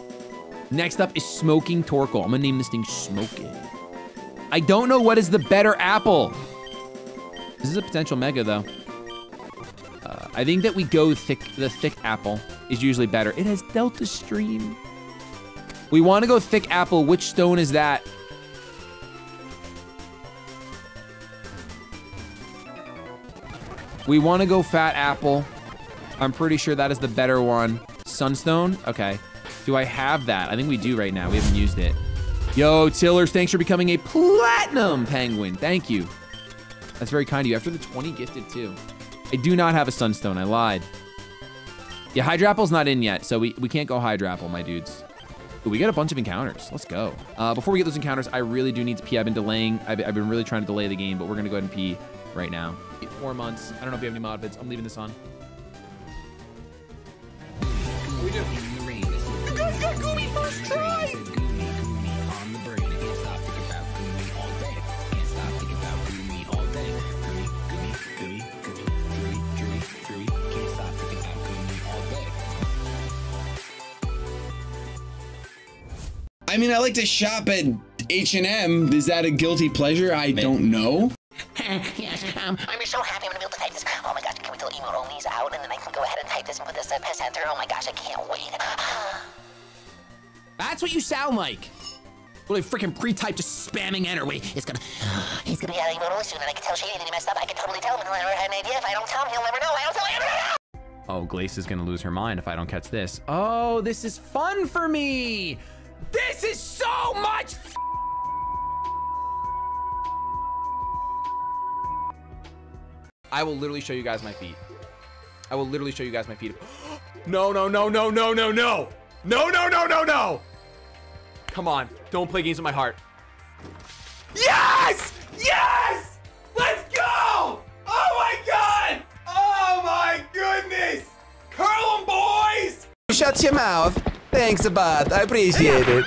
Next up is Smoking Torkoal. I'm gonna name this thing Smoking. I don't know what is the better apple. This is a potential mega though. Uh, I think that we go thick. The thick apple is usually better. It has Delta Stream. We want to go thick apple. Which stone is that? We want to go fat apple. I'm pretty sure that is the better one. Sunstone? Okay. Do I have that? I think we do right now. We haven't used it. Yo, Tillers, thanks for becoming a Platinum Penguin. Thank you. That's very kind of you. After the twenty gifted too. I do not have a Sunstone. I lied. Yeah, Hydrapple's not in yet, so we, we can't go Hydrapple, my dudes. But we got a bunch of encounters. Let's go. Uh, before we get those encounters, I really do need to pee. I've been delaying. I've, I've been really trying to delay the game, but we're going to go ahead and pee right now. Four months. I don't know if you have any mod vids. I'm leaving this on. We do. Because you're Goomy first try! I mean, I like to shop at H and M. Is that a guilty pleasure? I don't know. Yes, um, I'm so happy I'm gonna be able to type this. Oh my gosh, can we throw emote onlys out and then I can go ahead and type this and put this at press enter? Oh my gosh, I can't wait. That's what you sound like. Really freaking pre-typed, just spamming enter. Wait, it's gonna, he's gonna be out of emote only soon and I can tell Shady that he messed up. I can totally tell him and I never had an idea. If I don't tell him, he'll never know. I don't tell him, he'll never know. Oh, Glace is gonna lose her mind if I don't catch this. Oh, this is fun for me. This is so much fun. I will literally show you guys my feet. I will literally show you guys my feet. No, no, no, no, no, no, no. No, no, no, no, no. Come on. Don't play games with my heart. Yes! Yes! Let's go! Oh my god! Oh my goodness! Curl 'em, boys! Shut your mouth. Thanks a lot. I appreciate it.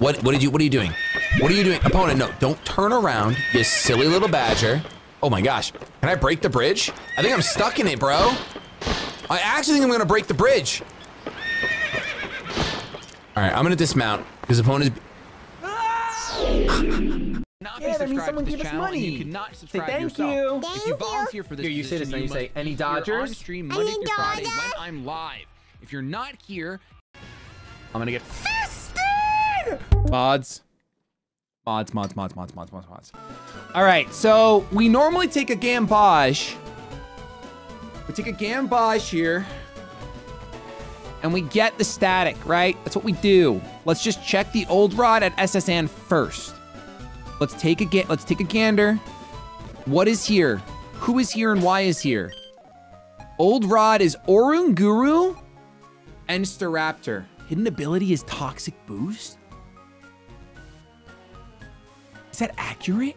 What what did you what are you doing? What are you doing? Opponent, no, don't turn around, you silly little badger. Oh my gosh, can I break the bridge? I think I'm stuck in it, bro. I actually think I'm gonna break the bridge. All right, I'm gonna dismount, because opponent is... Not yeah, be subscribed means someone to this give channel, us money. You cannot subscribe say thank yourself. You. Thank if you volunteer for this here, you position, say this, you say, any Dodgers? Stream Monday through Friday when I'm live. If you're not here, I'm gonna get fisted! Mods. Mods, mods, mods, mods, mods, mods, mods. All right, so we normally take a Gamboge. We take a Gamboge here, and we get the static, right? That's what we do. Let's just check the old rod at S S N first. Let's take a let's take a gander. What is here? Who is here and why is here? Old rod is Orunguru and Staraptor. Hidden ability is Toxic Boost. Is that accurate?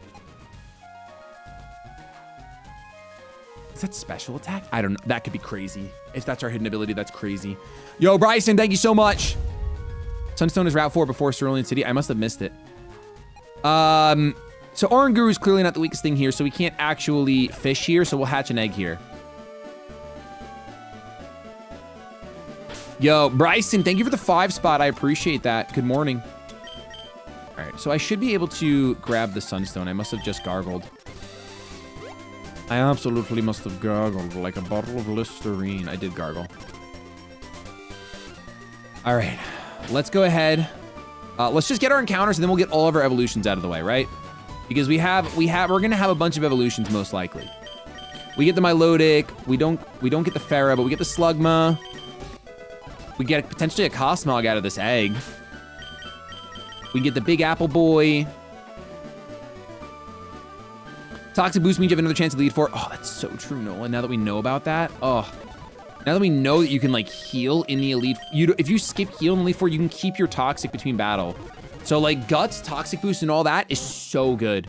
Is that special attack? I don't know. That could be crazy. If that's our hidden ability, that's crazy. Yo, Bryson, thank you so much. Sunstone is Route four before Cerulean City. I must have missed it. Um, so Oranguru is clearly not the weakest thing here, so we can't actually fish here, so we'll hatch an egg here. Yo, Bryson, thank you for the five spot. I appreciate that. Good morning. All right, so I should be able to grab the sunstone. I must have just gargled. I absolutely must have gargled like a bottle of Listerine. I did gargle. All right, let's go ahead. Uh, let's just get our encounters and then we'll get all of our evolutions out of the way, right? Because we have, we have, we're gonna have a bunch of evolutions most likely. We get the Milotic, we don't, we don't get the Pharah, but we get the Slugma. We get potentially a Cosmog out of this egg. We get the Big Apple Boy. Toxic Boost means you have another chance to lead for. Oh, that's so true, Nola. Now that we know about that, oh. Now that we know that you can like heal in the Elite, you if you skip heal in Elite Four, you can keep your Toxic between battle. So like Guts, Toxic Boost, and all that is so good.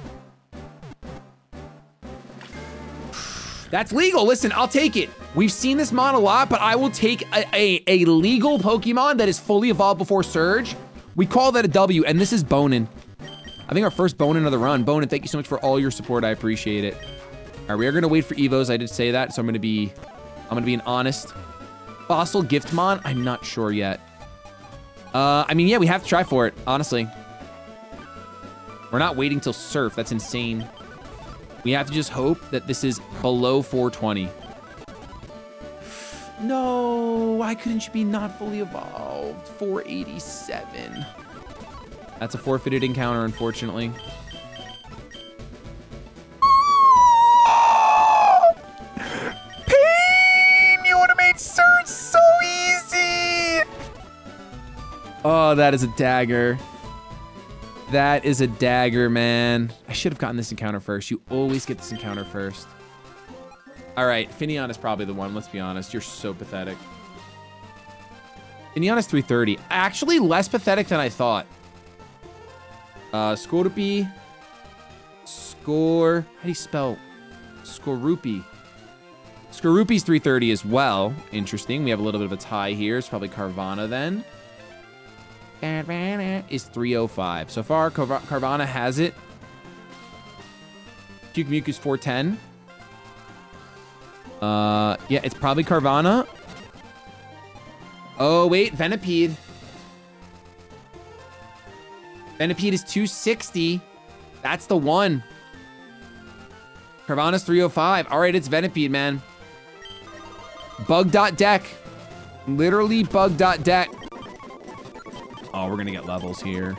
That's legal. Listen, I'll take it. We've seen this mod a lot, but I will take a, a, a legal Pokemon that is fully evolved before Surge. We call that a W, and this is Bonin. I think our first Bonin of the run. Bonin, thank you so much for all your support. I appreciate it. All right, we are gonna wait for Evos. I did say that, so I'm gonna be, I'm gonna be an honest. Fossil Giftmon, I'm not sure yet. Uh, I mean, yeah, we have to try for it, honestly. We're not waiting till Surf, that's insane. We have to just hope that this is below four twenty. No, why couldn't you be not fully evolved? four eighty-seven. That's a forfeited encounter, unfortunately. Oh! Pain! You would have made Surge so easy! Oh, that is a dagger. That is a dagger, man. I should have gotten this encounter first. You always get this encounter first. All right, Finneon is probably the one, let's be honest. You're so pathetic. Finneon is three thirty. Actually less pathetic than I thought. Uh, Scorupi. Score, how do you spell? Scorupi. Scorupi's three thirty as well. Interesting, we have a little bit of a tie here. It's probably Carvanha then. Carvanha is three oh five. So far, Carvanha has it. Kukumuku is four ten. Uh, yeah, it's probably Carvanha. Oh, wait, Venipede. Venipede is two sixty. That's the one. Carvanha's three oh five. All right, it's Venipede, man. Bug.deck. Literally bug.deck. Oh, we're gonna get levels here.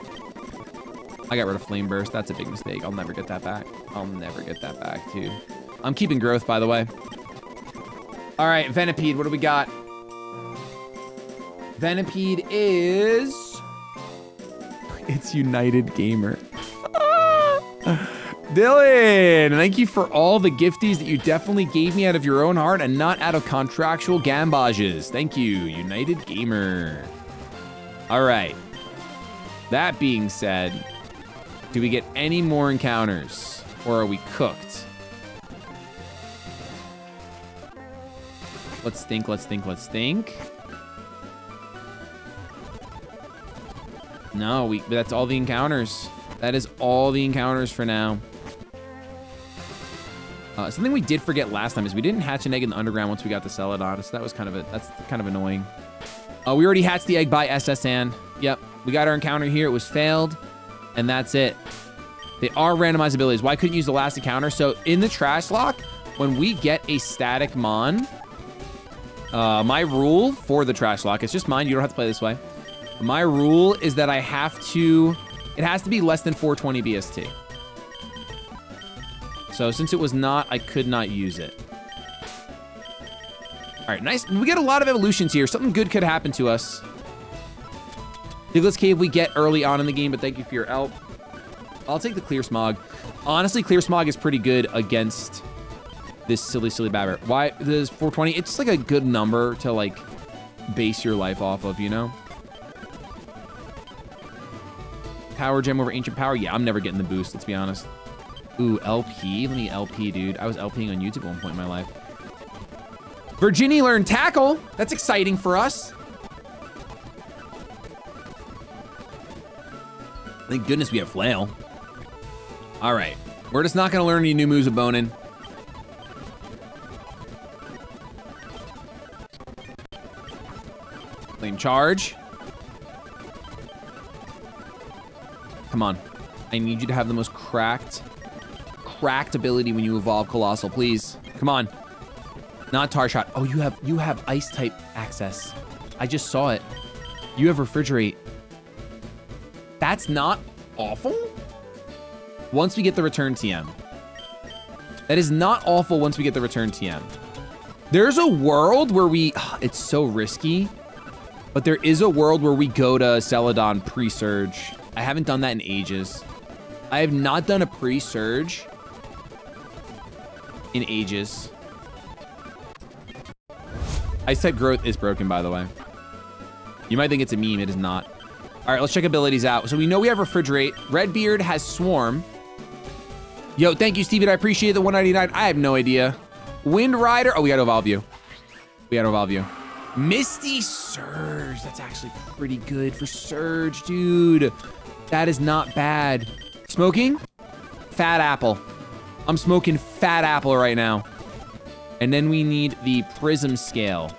I got rid of Flame Burst. That's a big mistake. I'll never get that back. I'll never get that back, dude. I'm keeping growth, by the way. All right, Venipede, what do we got? Venipede is... It's United Gamer. Dylan, thank you for all the gifties that you definitely gave me out of your own heart and not out of contractual gambages. Thank you, United Gamer. All right. That being said, do we get any more encounters or are we cooked? Let's think, let's think, let's think. No, we, that's all the encounters. That is all the encounters for now. Uh, something we did forget last time is we didn't hatch an egg in the underground once we got the Celadon, so that was kind of, a, that's kind of annoying. Uh, we already hatched the egg by S S N. Yep, we got our encounter here, it was failed, and that's it. They are randomized abilities. Why couldn't you use the last encounter? So in the trash lock, when we get a static mon, Uh, my rule for the trash lock, it's just mine, you don't have to play this way. My rule is that I have to, it has to be less than four twenty B S T. So since it was not, I could not use it. All right, nice, we get a lot of evolutions here. Something good could happen to us. Diglett's Cave we get early on in the game, but thank you for your help. I'll take the Clear Smog. Honestly, Clear Smog is pretty good against this silly, silly Babbitt. Why this four twenty? It's just like a good number to like base your life off of, you know? Power Gem over Ancient Power? Yeah, I'm never getting the boost, let's be honest. Ooh, L P? Let me L P, dude. I was LPing on YouTube at one point in my life. Virginie learned Tackle. That's exciting for us. Thank goodness we have Flail. All right, we're just not gonna learn any new moves of Bonin. Lane charge. Come on. I need you to have the most cracked, cracked ability when you evolve Colossal, please. Come on. Not Tar Shot. Oh, you have you have ice type access. I just saw it. You have Refrigerate. That's not awful. Once we get the return T M. That is not awful once we get the return T M. There's a world where we, ugh, it's so risky, but there is a world where we go to Celadon pre-surge. I haven't done that in ages. I have not done a pre-surge in ages. Ice type growth is broken, by the way. You might think it's a meme, it is not. All right, let's check abilities out. So we know we have Refrigerate. Redbeard has Swarm. Yo, thank you, Steven. I appreciate the one ninety-nine. I have no idea. Wind Rider. Oh, we gotta evolve you. We gotta evolve you. Misty Surge. That's actually pretty good for Surge, dude. That is not bad. Smoking? Fat Apple. I'm smoking Fat Apple right now. And then we need the Prism Scale.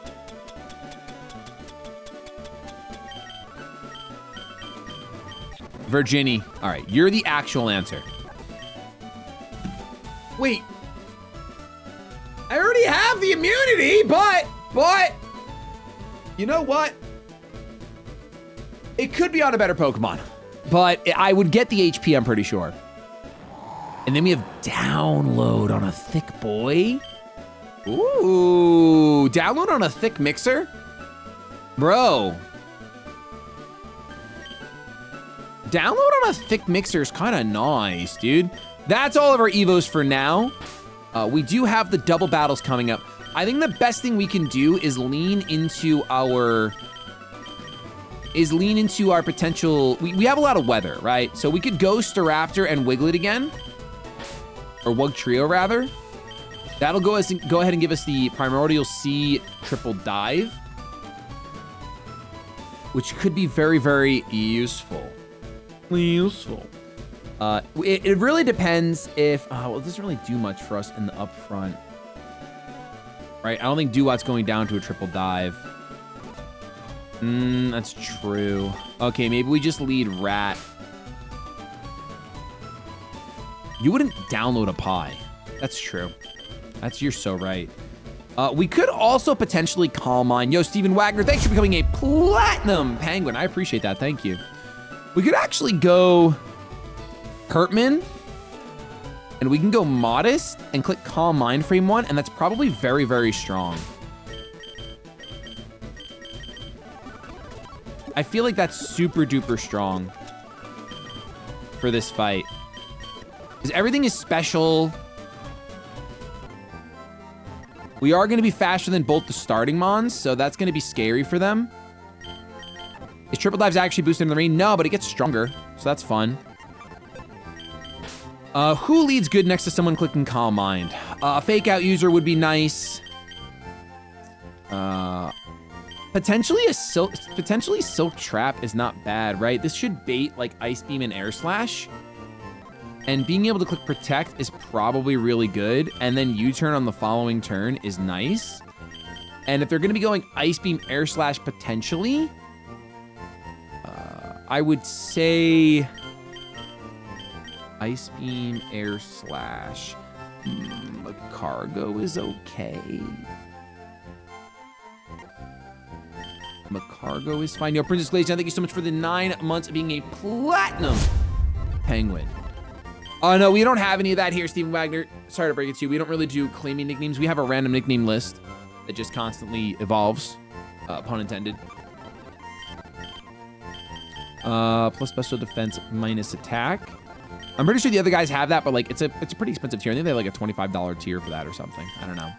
Virginie. All right, you're the actual answer. Wait. I already have the immunity, but, but, you know what? It could be on a better Pokemon, but I would get the H P, I'm pretty sure. And then we have Download on a thick boy. Ooh, Download on a thick mixer? Bro. Download on a thick mixer is kind of nice, dude. That's all of our Evos for now. Uh, we do have the double battles coming up. I think the best thing we can do is lean into our, is lean into our potential, we, we have a lot of weather, right? So we could go Staraptor and Wiglet again, or Wugtrio rather. That'll go, as, go ahead and give us the Primordial Sea Triple Dive, which could be very, very useful. Useful. Uh, it, it really depends if, oh, well, it doesn't really do much for us in the upfront, right? I don't think Duat's going down to a triple dive. Mm, that's true. Okay, maybe we just lead Rat. You wouldn't download a pie. That's true. That's, you're so right. Uh, we could also potentially call mine. Yo, Steven Wagner, thanks for becoming a Platinum Penguin. I appreciate that, thank you. We could actually go Hurtman, and we can go Modest and click Calm Mind Frame one, and that's probably very, very strong. I feel like that's super duper strong for this fight. Because everything is special. We are going to be faster than both the starting mons, so that's going to be scary for them. Is Triple Dive's actually boosted in the rain? No, but it gets stronger, so that's fun. Uh, who leads good next to someone clicking Calm Mind? Uh, a fake out user would be nice. Uh, potentially a silk, potentially Silk Trap is not bad, right? This should bait like Ice Beam and Air Slash. And being able to click Protect is probably really good. And then U-turn on the following turn is nice. And if they're gonna be going Ice Beam, Air Slash potentially, uh, I would say Ice Beam, Air Slash. Mm, Macargo is okay. Macargo is fine. Yo, Princess Glacian, thank you so much for the nine months of being a Platinum Penguin. Oh no, we don't have any of that here, Steven Wagner. Sorry to break it to you. We don't really do claiming nicknames. We have a random nickname list that just constantly evolves, uh, pun intended. Uh, plus special defense, minus attack. I'm pretty sure the other guys have that, but like it's a it's a pretty expensive tier. I think they have like a twenty-five dollar tier for that or something. I don't know.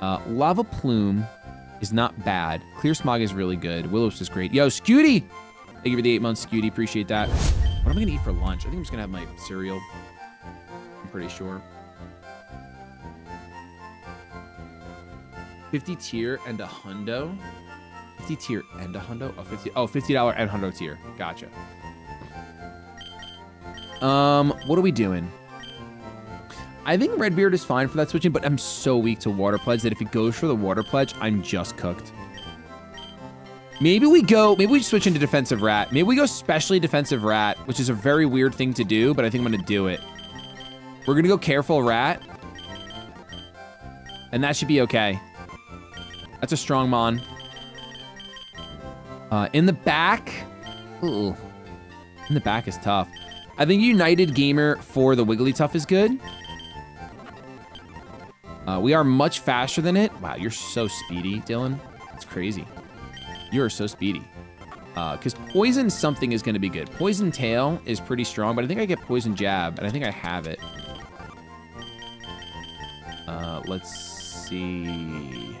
Uh, Lava Plume is not bad. Clear Smog is really good. Will-O-Wisp is great. Yo, Scooty! Thank you for the eight months, Scooty. Appreciate that. What am I gonna eat for lunch? I think I'm just gonna have my cereal. I'm pretty sure. fifty tier and a hundo. fifty tier and a hundo. Oh, fifty. Oh, fifty dollar and hundo tier. Gotcha. Um, what are we doing? I think Redbeard is fine for that switching, but I'm so weak to Water Pledge that if it goes for the Water Pledge, I'm just cooked. Maybe we go, maybe we switch into defensive rat. Maybe we go specially defensive rat, which is a very weird thing to do, but I think I'm gonna do it. We're gonna go careful rat. And that should be okay. That's a strong mon. Uh, in the back, ooh, in the back is tough. I think United Gamer for the Wigglytuff is good. Uh, we are much faster than it. Wow, you're so speedy, Dylan. That's crazy. You are so speedy. Because uh, Poison something is going to be good. Poison Tail is pretty strong, but I think I get Poison Jab, and I think I have it. Uh, let's see.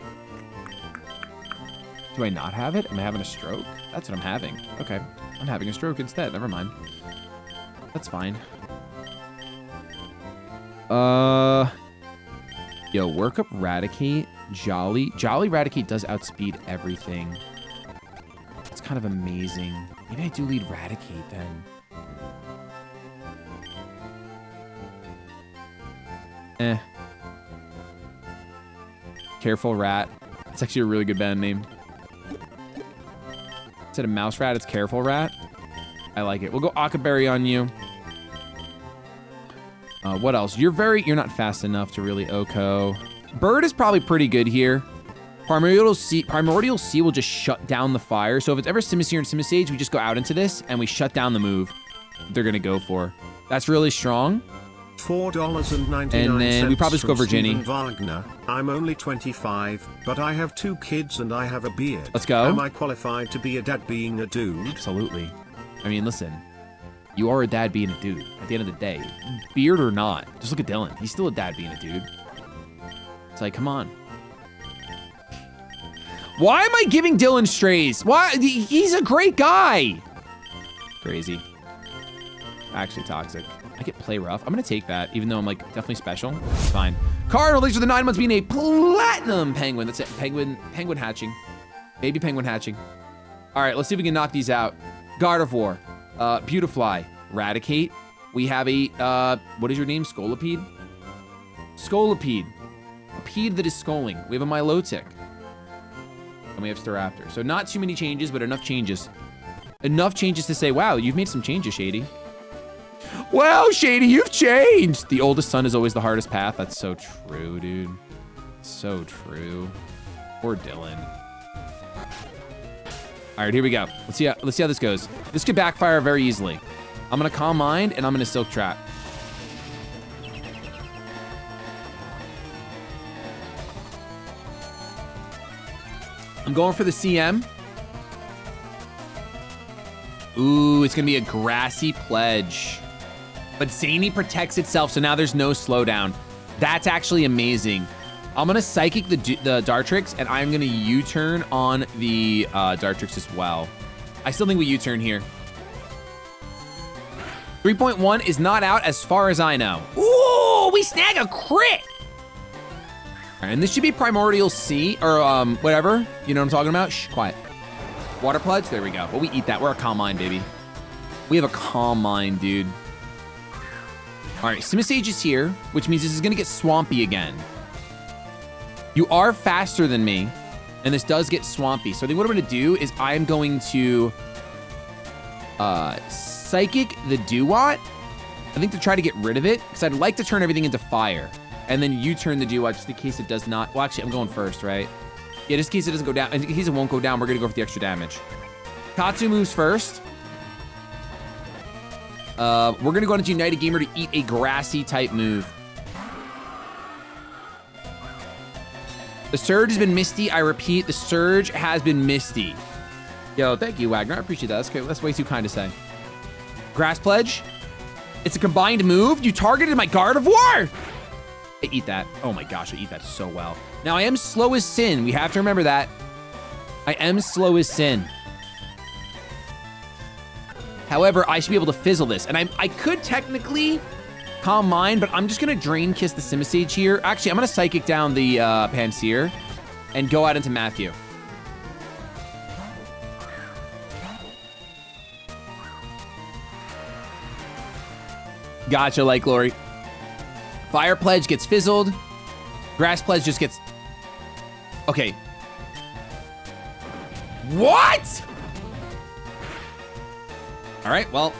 Do I not have it? Am I having a stroke? That's what I'm having. Okay. I'm having a stroke instead. Never mind. That's fine. Uh, yo, work up Raticate. Jolly. Jolly Raticate does outspeed everything. Kind of amazing. Maybe I do lead Raticate then. Eh. Careful Rat. It's actually a really good band name. Instead of Mouse Rat, it's Careful Rat. I like it. We'll go Akaberry on you. Uh, what else? You're very, you're not fast enough to really Oko. Bird is probably pretty good here. Primordial Sea, Primordial Sea will just shut down the fire. So if it's ever Simisear and Simisage, we just go out into this and we shut down the move they're gonna go for. That's really strong. Four dollars and ninety-nine. And then we probably just go Virginie. Wagner. I'm only twenty-five, but I have two kids and I have a beard. Let's go. Am I qualified to be a dad being a dude? Absolutely. I mean, listen, you are a dad being a dude at the end of the day, beard or not. Just look at Dylan. He's still a dad being a dude. It's like, come on. Why am I giving Dylan strays? Why? He's a great guy. Crazy. Actually toxic. I get play rough. I'm gonna take that, even though I'm like definitely special. It's fine. Cardinal, thanks for the nine months being a platinum penguin. That's it. Penguin, penguin hatching. Baby penguin hatching. All right, let's see if we can knock these out. Gardevoir, uh, Beautifly, Raticate. We have a, uh, what is your name? Scolipede? Scolipede. A pede that is scolding. We have a Milotic. And we have Staraptor. So not too many changes, but enough changes. Enough changes to say, wow, you've made some changes, Shady. Wow, Shady, you've changed. The oldest son is always the hardest path. That's so true, dude. So true. Poor Dylan. All right, here we go. Let's see how, let's see how this goes. This could backfire very easily. I'm gonna Calm Mind and I'm gonna Silk Trap. I'm going for the C M. Ooh, it's gonna be a Grassy Pledge. But Zany protects itself, so now there's no slowdown. That's actually amazing. I'm gonna Psychic the, the Dartrix, and I'm gonna U-turn on the uh, Dartrix as well. I still think we U-turn here. three point one is not out as far as I know. Ooh, we snag a crit. And this should be Primordial Sea, or um, whatever. You know what I'm talking about? Shh, quiet. Water Pledge, there we go. But we eat that, we're a Calm Mind, baby. We have a Calm Mind, dude. All right, Simisage is here, which means this is gonna get Swampy again. You are faster than me, and this does get Swampy. So I think what I'm gonna do is I'm going to uh, Psychic the Duat. I think to try to get rid of it, because I'd like to turn everything into fire. And then you turn the Duat just in case it does not. Well, actually, I'm going first, right? Yeah, just in case it doesn't go down. In case it won't go down, we're going to go for the extra damage. Tatsu moves first. Uh, we're going to go into United Gamer to eat a Grassy-type move. The Surge has been Misty. I repeat, the Surge has been Misty. Yo, thank you, Wagner. I appreciate that. That's great. That's way too kind to say. Grass Pledge. It's a combined move. You targeted my Gardevoir. I eat that. Oh my gosh, I eat that so well. Now I am slow as sin. We have to remember that. I am slow as sin. However, I should be able to fizzle this. And I I could technically Calm Mind, but I'm just gonna Drain Kiss the Simisage here. Actually, I'm gonna Psychic down the uh, Panseer and go out into Matthew. Gotcha, Light Glory. Fire Pledge gets fizzled. Grass Pledge just gets... Okay. What? All right, well,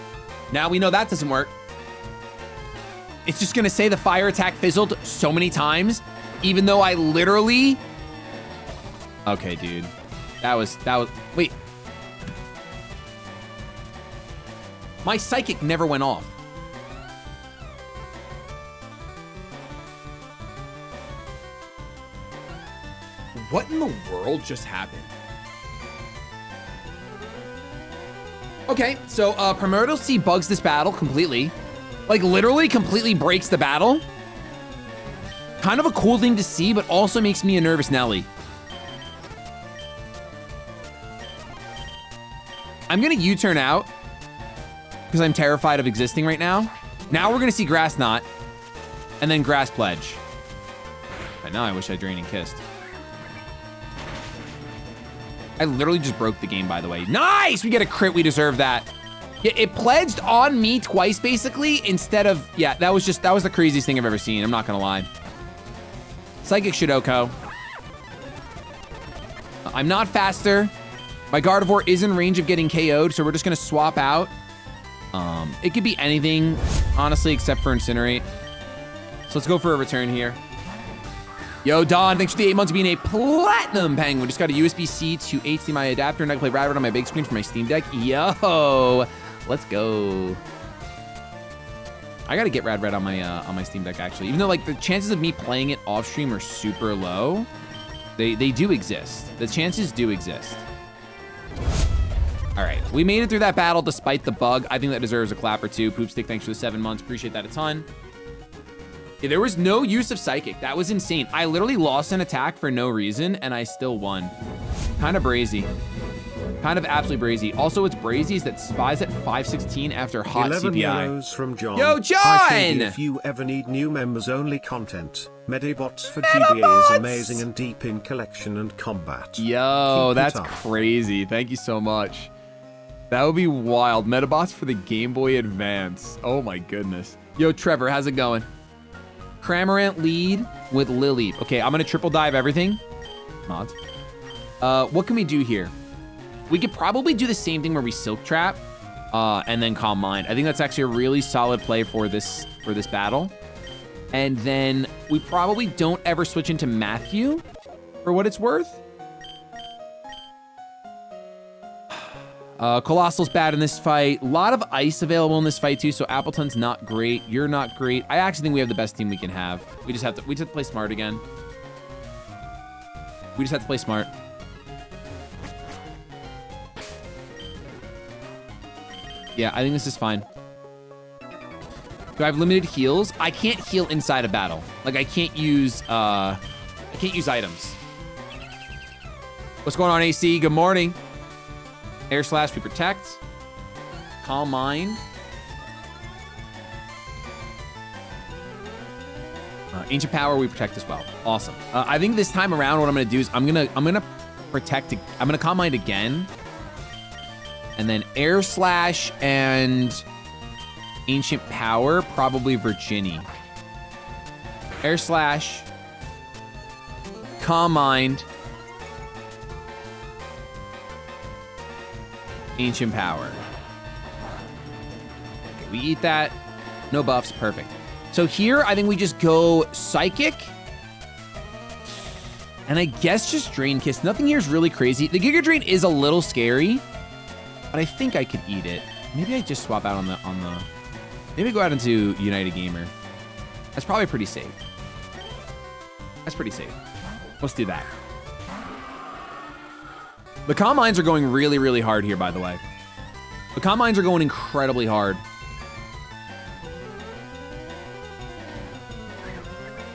now we know that doesn't work. It's just gonna say the fire attack fizzled so many times, even though I literally... Okay, dude. That was, that was, wait. My psychic never went off. What in the world just happened? Okay, so uh, Primordial Sea bugs this battle completely. Like literally completely breaks the battle. Kind of a cool thing to see, but also makes me a nervous Nelly. I'm gonna U-turn out because I'm terrified of existing right now. Now we're gonna see Grass Knot and then Grass Pledge. But now I wish I drained and kissed. I literally just broke the game, by the way. Nice, we get a crit, we deserve that. Yeah, it pledged on me twice, basically, instead of, yeah, that was just, that was the craziest thing I've ever seen, I'm not gonna lie. Psychic Shidoko. I'm not faster. My Gardevoir is in range of getting K O'd, so we're just gonna swap out. Um, it could be anything, honestly, except for Incinerate. So let's go for a return here. Yo, Don, thanks for the eight months of being a platinum penguin. Just got a U S B C to H D M I adapter, and I can play Radbot on my big screen for my Steam Deck. Yo, let's go. I gotta get Radbot on my uh, on my Steam Deck actually, even though like the chances of me playing it off stream are super low. They they do exist. The chances do exist. All right, we made it through that battle despite the bug. I think that deserves a clap or two. Poopstick, thanks for the seven months. Appreciate that a ton. Yeah, there was no use of Psychic. That was insane. I literally lost an attack for no reason, and I still won. Kind of brazy. Kind of absolutely brazy. Also, it's brazy's that spies at five sixteen after hot C P I. From John. Yo, John! I think if you ever need new members-only content, Medibots for G B A is amazing and deep in collection and combat. Yo, Keep that's crazy. Thank you so much. That would be wild. Medibots for the Game Boy Advance. Oh, my goodness. Yo, Trevor, how's it going? Cramorant lead with Lily. Okay, I'm gonna triple dive everything. Mods. Uh, what can we do here? We could probably do the same thing where we Silk Trap uh, and then Calm Mind. I think that's actually a really solid play for this for this battle. And then we probably don't ever switch into Matthew for what it's worth. Uh, Colossal's bad in this fight. A lot of ice available in this fight too, so Appleton's not great. You're not great. I actually think we have the best team we can have. We just have to, we just have to play smart again. We just have to play smart. Yeah, I think this is fine. Do I have limited heals? I can't heal inside a battle. Like I can't use, uh, I can't use items. What's going on, A C? Good morning. Air Slash, we protect. Calm Mind. Uh, Ancient Power, we protect as well. Awesome. Uh, I think this time around, what I'm gonna do is I'm gonna I'm gonna protect. I'm gonna Calm Mind again, and then Air Slash and Ancient Power, probably Virginie. Air Slash, Calm Mind. Ancient Power. Okay, we eat that. No buffs, perfect. So here, I think we just go Psychic. And I guess just Drain Kiss. Nothing here is really crazy. The Giga Drain is a little scary, but I think I could eat it. Maybe I just swap out on the, on the, maybe go out into United Gamer. That's probably pretty safe. That's pretty safe. Let's do that. The Calm Minds are going really, really hard here, by the way. The Calm Minds are going incredibly hard.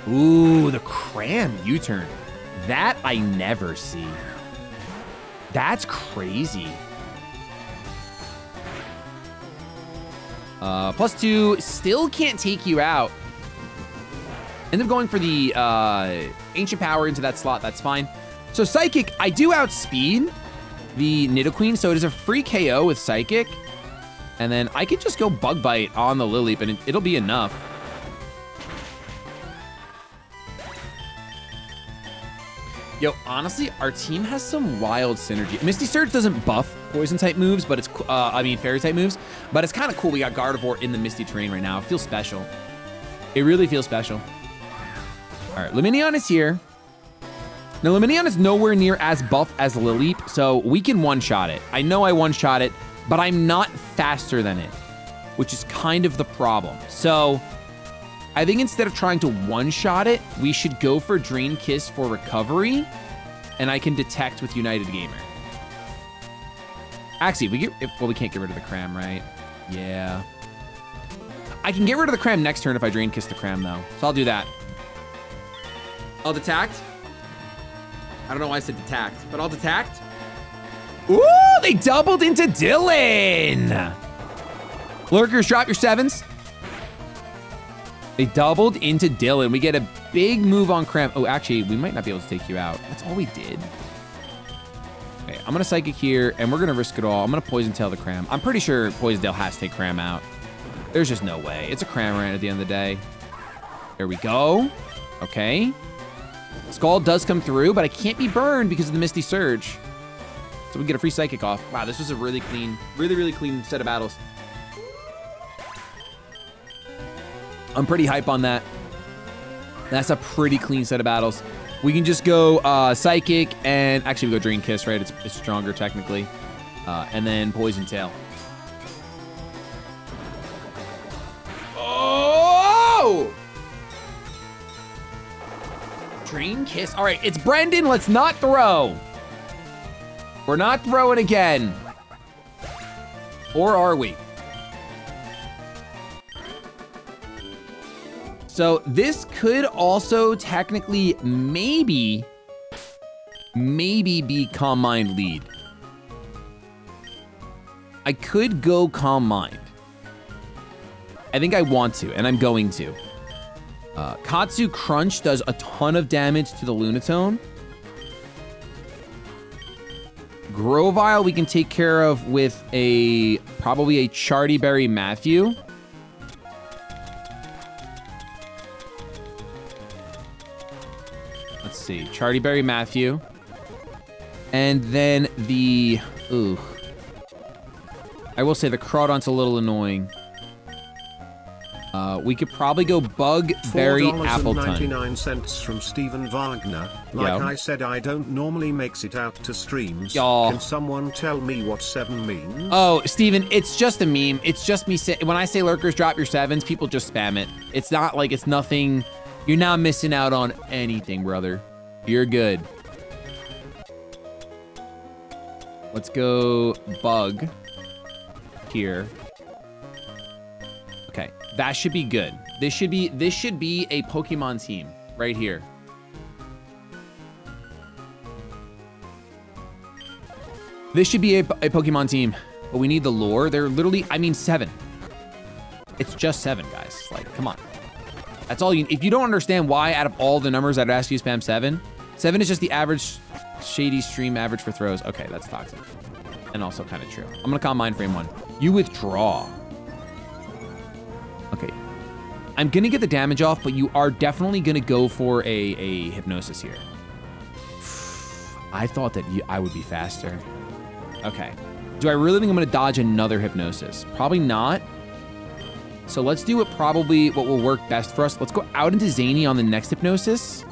Ooh, the Cram U-turn. That I never see. That's crazy. Uh, plus two, still can't take you out. End up going for the uh, Ancient Power into that slot, that's fine. So Psychic, I do outspeed the Nidoqueen, so it is a free K O with Psychic. And then I could just go Bug Bite on the Lilip, and it, it'll be enough. Yo, honestly, our team has some wild synergy. Misty Surge doesn't buff Poison-type moves, but it's, uh, I mean, Fairy-type moves, but it's kind of cool. We got Gardevoir in the Misty terrain right now. It feels special. It really feels special. All right, Lumineon is here. Now, Lumineon is nowhere near as buff as Lilip, so we can one-shot it. I know I one-shot it, but I'm not faster than it, which is kind of the problem. So I think instead of trying to one-shot it, we should go for Drain Kiss for recovery, and I can detect with United Gamer. Actually, we get, well, we can't get rid of the Cram, right? Yeah. I can get rid of the Cram next turn if I Drain Kiss the Cram, though, so I'll do that. I'll detect. I don't know why I said detect, but I'll detect. Ooh, they doubled into Dylan. Lurkers, drop your sevens. They doubled into Dylan. We get a big move on Cramp. Oh, actually, we might not be able to take you out. That's all we did. Okay, I'm gonna Psychic here, and we're gonna risk it all. I'm gonna Poison Tail the Cram. I'm pretty sure Poison Tail has to take Cram out. There's just no way. It's a Cramorant at the end of the day. There we go. Okay. Scald does come through, but I can't be burned because of the Misty Surge. So we get a free Psychic off. Wow, this was a really clean, really, really clean set of battles. I'm pretty hype on that. That's a pretty clean set of battles. We can just go uh, Psychic and actually we go Drain Kiss, right? It's, it's stronger technically. Uh, and then Poison Tail. Oh! Drain Kiss. All right, it's Brendan. Let's not throw. We're not throwing again. Or are we? So this could also technically maybe, maybe be Calm Mind lead. I could go Calm Mind. I think I want to, and I'm going to. Uh, Katsu Crunch does a ton of damage to the Lunatone. Grovyle we can take care of with a, probably a Chardy Berry Matthew. Let's see, Chardy Berry Matthew. And then the, ooh. I will say the Crawdaunt's a little annoying. Uh, we could probably go Bug Berry Appleton. four dollars and ninety-nine cents from Steven Wagner. Like Yo. I said, I don't normally makes it out to streams. Yo. Can someone tell me what seven means? Oh, Steven, it's just a meme. It's just me saying, when I say lurkers, drop your sevens, people just spam it. It's not like it's nothing. You're not missing out on anything, brother. You're good. Let's go Bug here. That should be good. This should be this should be a Pokemon team right here. This should be a, a Pokemon team, but we need the lore. They're literally, I mean, seven. It's just seven, guys. Like, come on. That's all you. If you don't understand why, out of all the numbers, I'd ask you spam seven. Seven is just the average shady stream average for throws. Okay, that's toxic, and also kind of true. I'm gonna call Mind Frame one. You withdraw. Okay, I'm gonna get the damage off, but you are definitely gonna go for a, a Hypnosis here. I thought that you, I would be faster. Okay, do I really think I'm gonna dodge another Hypnosis? Probably not. So let's do what probably what will work best for us. Let's go out into Zany on the next Hypnosis.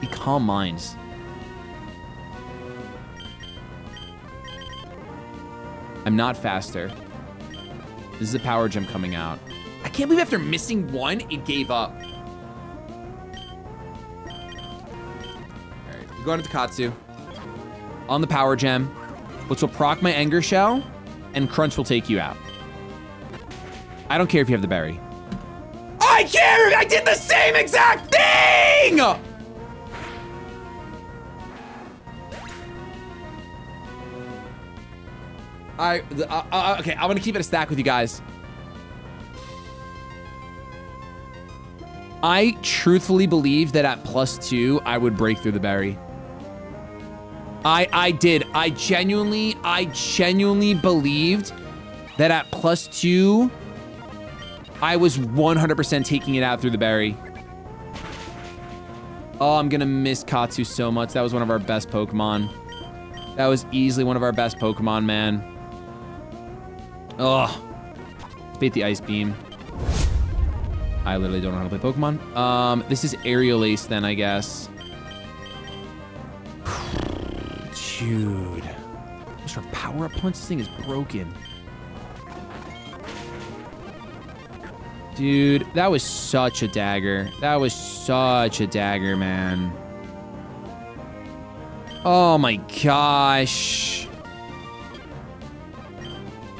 Be Calm Minds. I'm not faster. This is a Power Gem coming out. I can't believe after missing one, it gave up. All right, we're going to Katsu. On the Power Gem, which will proc my Anger Shell, and Crunch will take you out. I don't care if you have the berry. I care! I did the same exact thing! I, uh, uh, okay, I'm gonna keep it a stack with you guys. I truthfully believe that at plus two, I would break through the berry. I I did. I genuinely, I genuinely believed that at plus two, I was one hundred percent taking it out through the berry. Oh, I'm gonna miss Katsu so much. That was one of our best Pokemon. That was easily one of our best Pokemon, man. Ugh. Bait the Ice Beam. I literally don't know how to play Pokemon. Um, this is Aerial Ace then, I guess. Dude. What's our power-up punch? This thing is broken. Dude, that was such a dagger. That was such a dagger, man. Oh my gosh.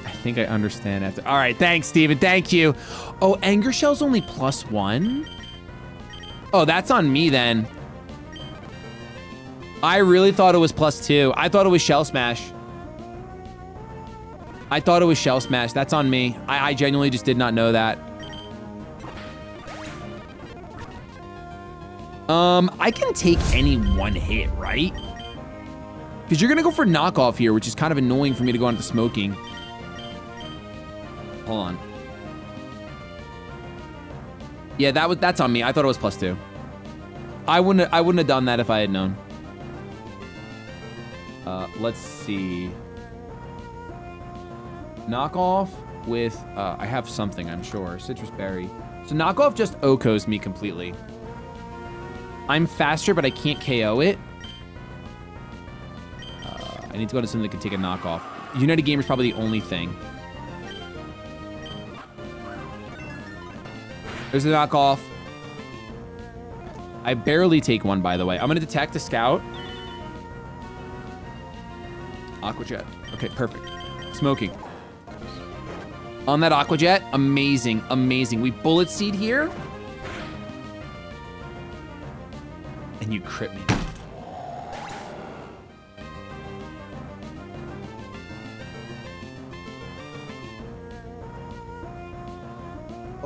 I think I understand after. All right, thanks, Steven. Thank you. Oh, Anger Shell's only plus one? Oh, that's on me then. I really thought it was plus two. I thought it was Shell Smash. I thought it was Shell Smash. That's on me. I, I genuinely just did not know that. Um, I can take any one hit, right? Because you're going to go for knockoff here, which is kind of annoying for me to go on to smoking. Hold on. Yeah, that was that's on me. I thought it was plus two. I wouldn't I wouldn't have done that if I had known. Uh, let's see. Knockoff with uh, I have something, I'm sure. Citrus Berry. So knockoff just O K Os me completely. I'm faster, but I can't K O it. Uh, I need to go to something that can take a knockoff. United Gamer is probably the only thing. There's a knockoff. I barely take one, by the way. I'm going to detect a scout. Aqua Jet. Okay, perfect. Smoking. On that Aqua Jet. Amazing, amazing. We Bullet Seed here. And you crit me.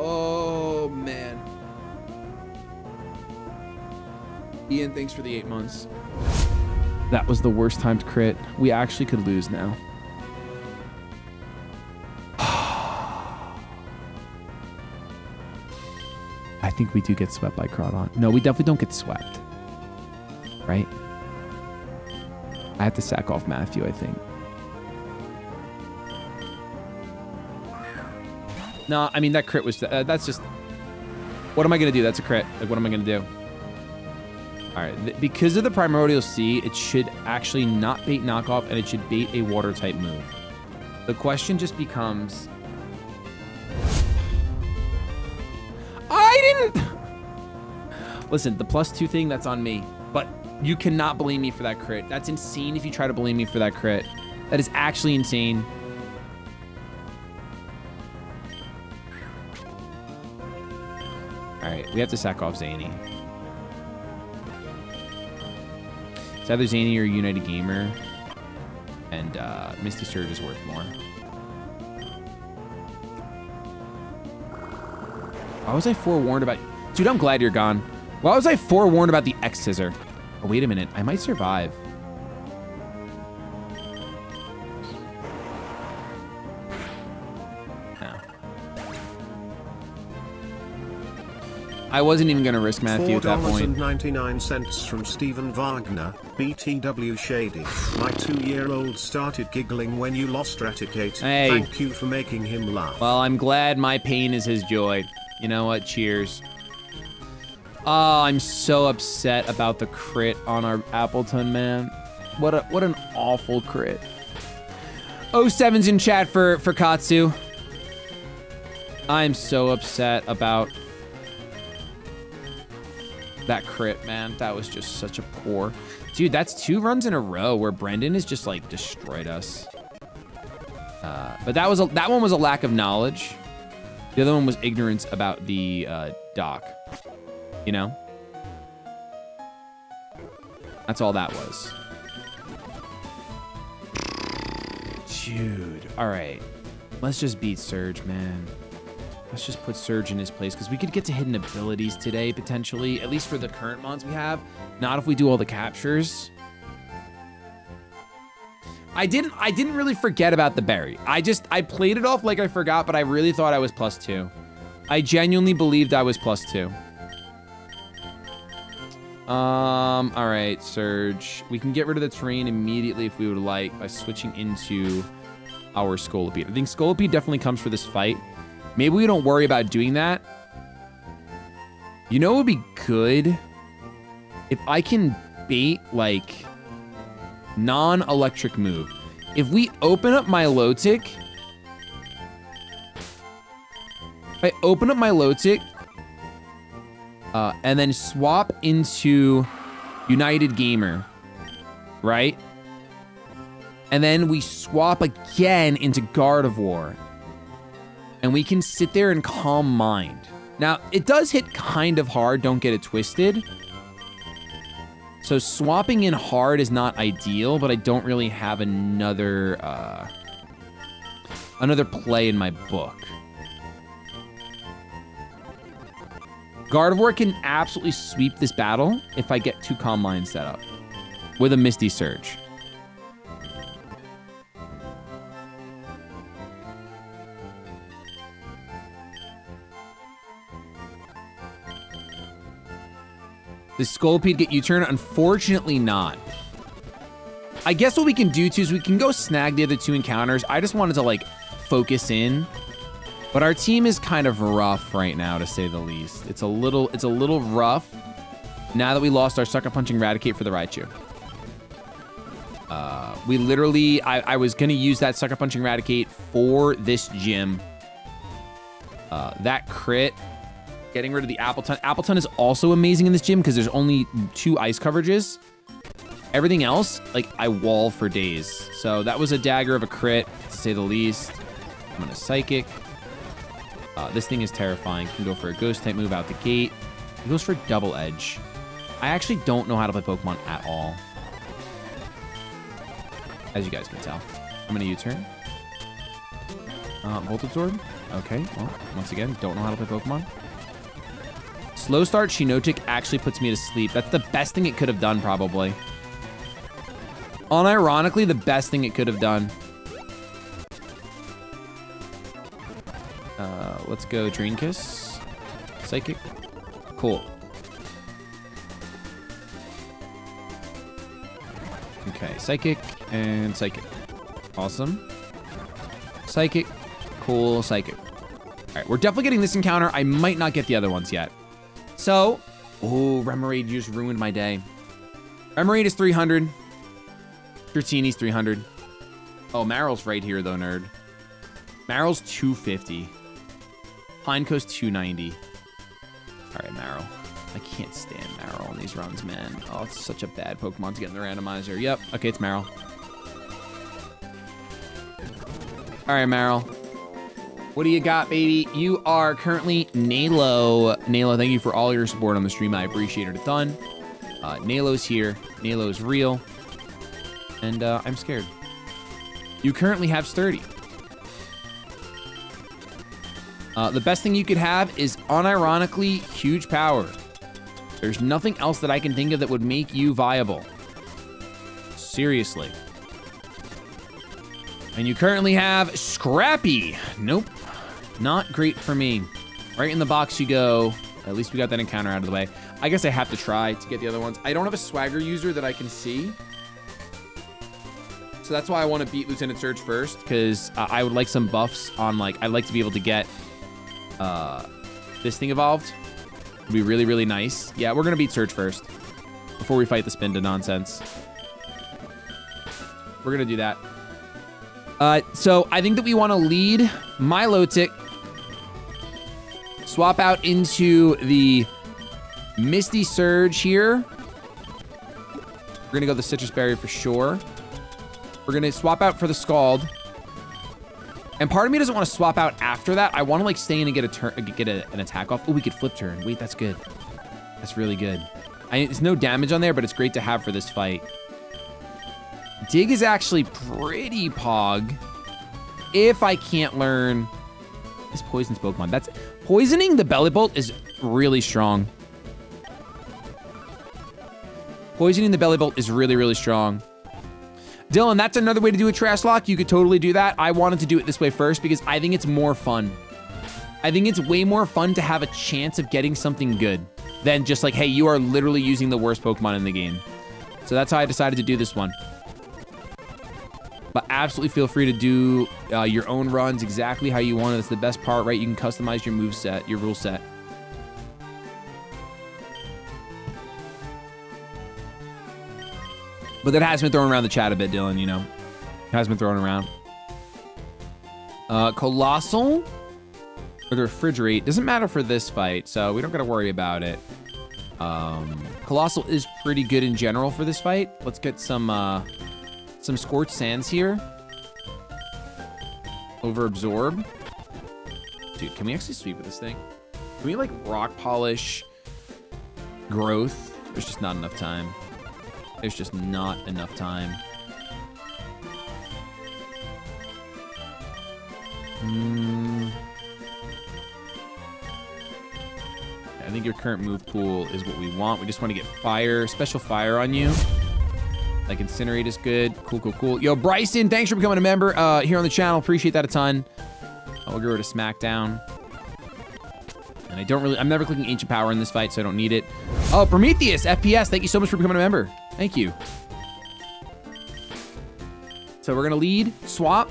Oh, man. Ian, thanks for the eight months. That was the worst time to crit. We actually could lose now. I think we do get swept by Crawdon. No, we definitely don't get swept. Right? I have to sack off Matthew, I think. Nah, I mean, that crit was... Uh, that's just... What am I going to do? That's a crit. Like, what am I going to do? All right. Th because of the Primordial Sea, it should actually not bait knockoff, and it should bait a water-type move. The question just becomes... I didn't... Listen, the plus two thing, that's on me. But... You cannot blame me for that crit. That's insane if you try to blame me for that crit. That is actually insane. All right, we have to sack off Zany. It's either Zany or United Gamer. And uh, Misty Surge is worth more. Why was I forewarned about... Dude, I'm glad you're gone. Why was I forewarned about the X-Scissor? Oh, wait a minute, I might survive. No. I wasn't even gonna risk Matthew at that point. four dollars and ninety-nine cents from Steven Wagner, B T W Shady. My two-year-old started giggling when you lost Raticate. Hey. Thank you for making him laugh. Well, I'm glad my pain is his joy. You know what, cheers. Oh, I'm so upset about the crit on our Appleton, man. What a, what an awful crit. oh seven's in chat for, for Katsu. I'm so upset about that crit, man. That was just such a poor... Dude, that's two runs in a row where Brendan has just, like, destroyed us. Uh, but that was a, that one was a lack of knowledge. The other one was ignorance about the uh, dock. You know? That's all that was. Dude. All right. Let's just beat Surge, man. Let's just put Surge in his place, because we could get to hidden abilities today, potentially. At least for the current mons we have. Not if we do all the captures. I didn't, I didn't really forget about the berry. I just, I played it off like I forgot, but I really thought I was plus two. I genuinely believed I was plus two. Um, all right, Surge. We can get rid of the terrain immediately if we would like by switching into our Scolipede. I think Scolipede definitely comes for this fight. Maybe we don't worry about doing that. You know what would be good? If I can bait, like, non-electric move. If we open up my Milotic, if I open up my Milotic, uh, and then swap into United Gamer, right? And then we swap again into Gardevoir. And we can sit there and calm mind. Now, it does hit kind of hard, don't get it twisted. So swapping in hard is not ideal, but I don't really have another uh, another play in my book. Gardevoir can absolutely sweep this battle if I get two Calm Minds set up with a Misty Surge. The Scolipede get U-turn? Unfortunately not. I guess what we can do too is we can go snag the other two encounters. I just wanted to like focus in, but our team is kind of rough right now to say the least. It's a little, it's a little rough now that we lost our Sucker Punching Raticate for the Raichu. Uh, we literally, I, I was gonna use that Sucker Punching Raticate for this gym. Uh, that crit. Getting rid of the Appleton. Appleton is also amazing in this gym because there's only two ice coverages. Everything else, like, I wall for days. So that was a dagger of a crit, to say the least. I'm gonna Psychic. Uh, this thing is terrifying. Can go for a Ghost-type move out the gate. It goes for Double Edge. I actually don't know how to play Pokemon at all, as you guys can tell. I'm gonna U-turn. Um, Voltorb. Okay, well, once again, don't know how to play Pokemon. Slow start Shiinotic actually puts me to sleep. That's the best thing it could have done, probably. Unironically, the best thing it could have done. Uh, let's go Drain Kiss. Psychic. Cool. Okay, Psychic and Psychic. Awesome. Psychic. Cool, Psychic. All right, we're definitely getting this encounter. I might not get the other ones yet. So, oh, Remoraid just ruined my day. Remoraid is three hundred. Dratini's three hundred. Oh, Maryl's right here, though, nerd. Maryl's two fifty. Pineco's two ninety. All right, Maryl. I can't stand Maryl on these runs, man. Oh, it's such a bad Pokemon to get in the randomizer. Yep. Okay, it's Maryl. All right, Maryl. What do you got, baby? You are currently Nalo. Nalo, thank you for all your support on the stream. I appreciate it a ton. Uh, Nalo's here. Nalo's real. And uh, I'm scared. You currently have Sturdy. Uh, the best thing you could have is, unironically, huge power. There's nothing else that I can think of that would make you viable. Seriously. And you currently have Scrappy. Nope. Not great for me. Right in the box you go. At least we got that encounter out of the way. I guess I have to try to get the other ones. I don't have a swagger user that I can see. So that's why I want to beat Lieutenant Surge first, because uh, I would like some buffs on, like, I'd like to be able to get uh, this thing evolved. It'd be really, really nice. Yeah, we're going to beat Surge first before we fight the Spinda nonsense. We're going to do that. Uh, so I think that we want to lead Milotic, swap out into the Misty Surge here. We're going to go the Citrus Berry for sure. We're going to swap out for the Scald. And part of me doesn't want to swap out after that. I want to like stay in and get a turn, get a, an attack off. Oh, we could flip turn. Wait, that's good. That's really good. I, there's no damage on there, but it's great to have for this fight. Dig is actually pretty pog if I can't learn this poison's Pokemon. That's poisoning the Bellybolt is really strong. Poisoning the Bellybolt is really, really strong. Dylan, that's another way to do a trash lock. You could totally do that. I wanted to do it this way first because I think it's more fun. I think it's way more fun to have a chance of getting something good. than just like, hey, you are literally using the worst Pokemon in the game. So that's how I decided to do this one. But absolutely feel free to do uh, your own runs exactly how you want. That's the best part, right? You can customize your move set, your rule set. But that has been thrown around the chat a bit, Dylan, you know. It has been thrown around. Uh, Colossal or the Refrigerate. Doesn't matter for this fight, so we don't got to worry about it. Um, Colossal is pretty good in general for this fight. Let's get some uh, some Scorched Sands here. Over Absorb. Dude, can we actually sweep with this thing? Can we, like, Rock Polish Growth? There's just not enough time. There's just not enough time. Mm. I think your current move pool is what we want. We just want to get fire, special fire on you. Like Incinerate is good. Cool, cool, cool. Yo, Bryson, thanks for becoming a member uh, here on the channel. Appreciate that a ton. I'll go over to SmackDown. And I don't really, I'm never clicking Ancient Power in this fight, so I don't need it. Oh, Prometheus, F P S, thank you so much for becoming a member. Thank you. So we're gonna lead, swap.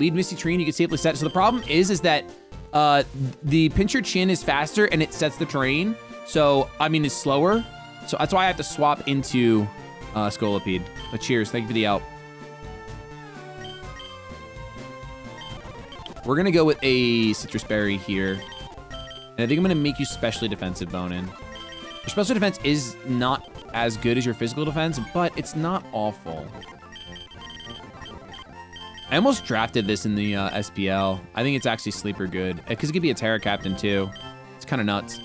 Lead Misty Tree and you can safely set. So the problem is, is that uh, the Pinch Your Chin is faster and it sets the terrain. So, I mean, it's slower. So that's why I have to swap into uh, Scolipede. But cheers, thank you for the help. We're gonna go with a Citrus Berry here. And I think I'm gonna make you specially defensive, Bonin. Your special defense is not as good as your physical defense, but it's not awful. I almost drafted this in the uh, S P L. I think it's actually sleeper good, because it could be a Terra Captain too. It's kind of nuts.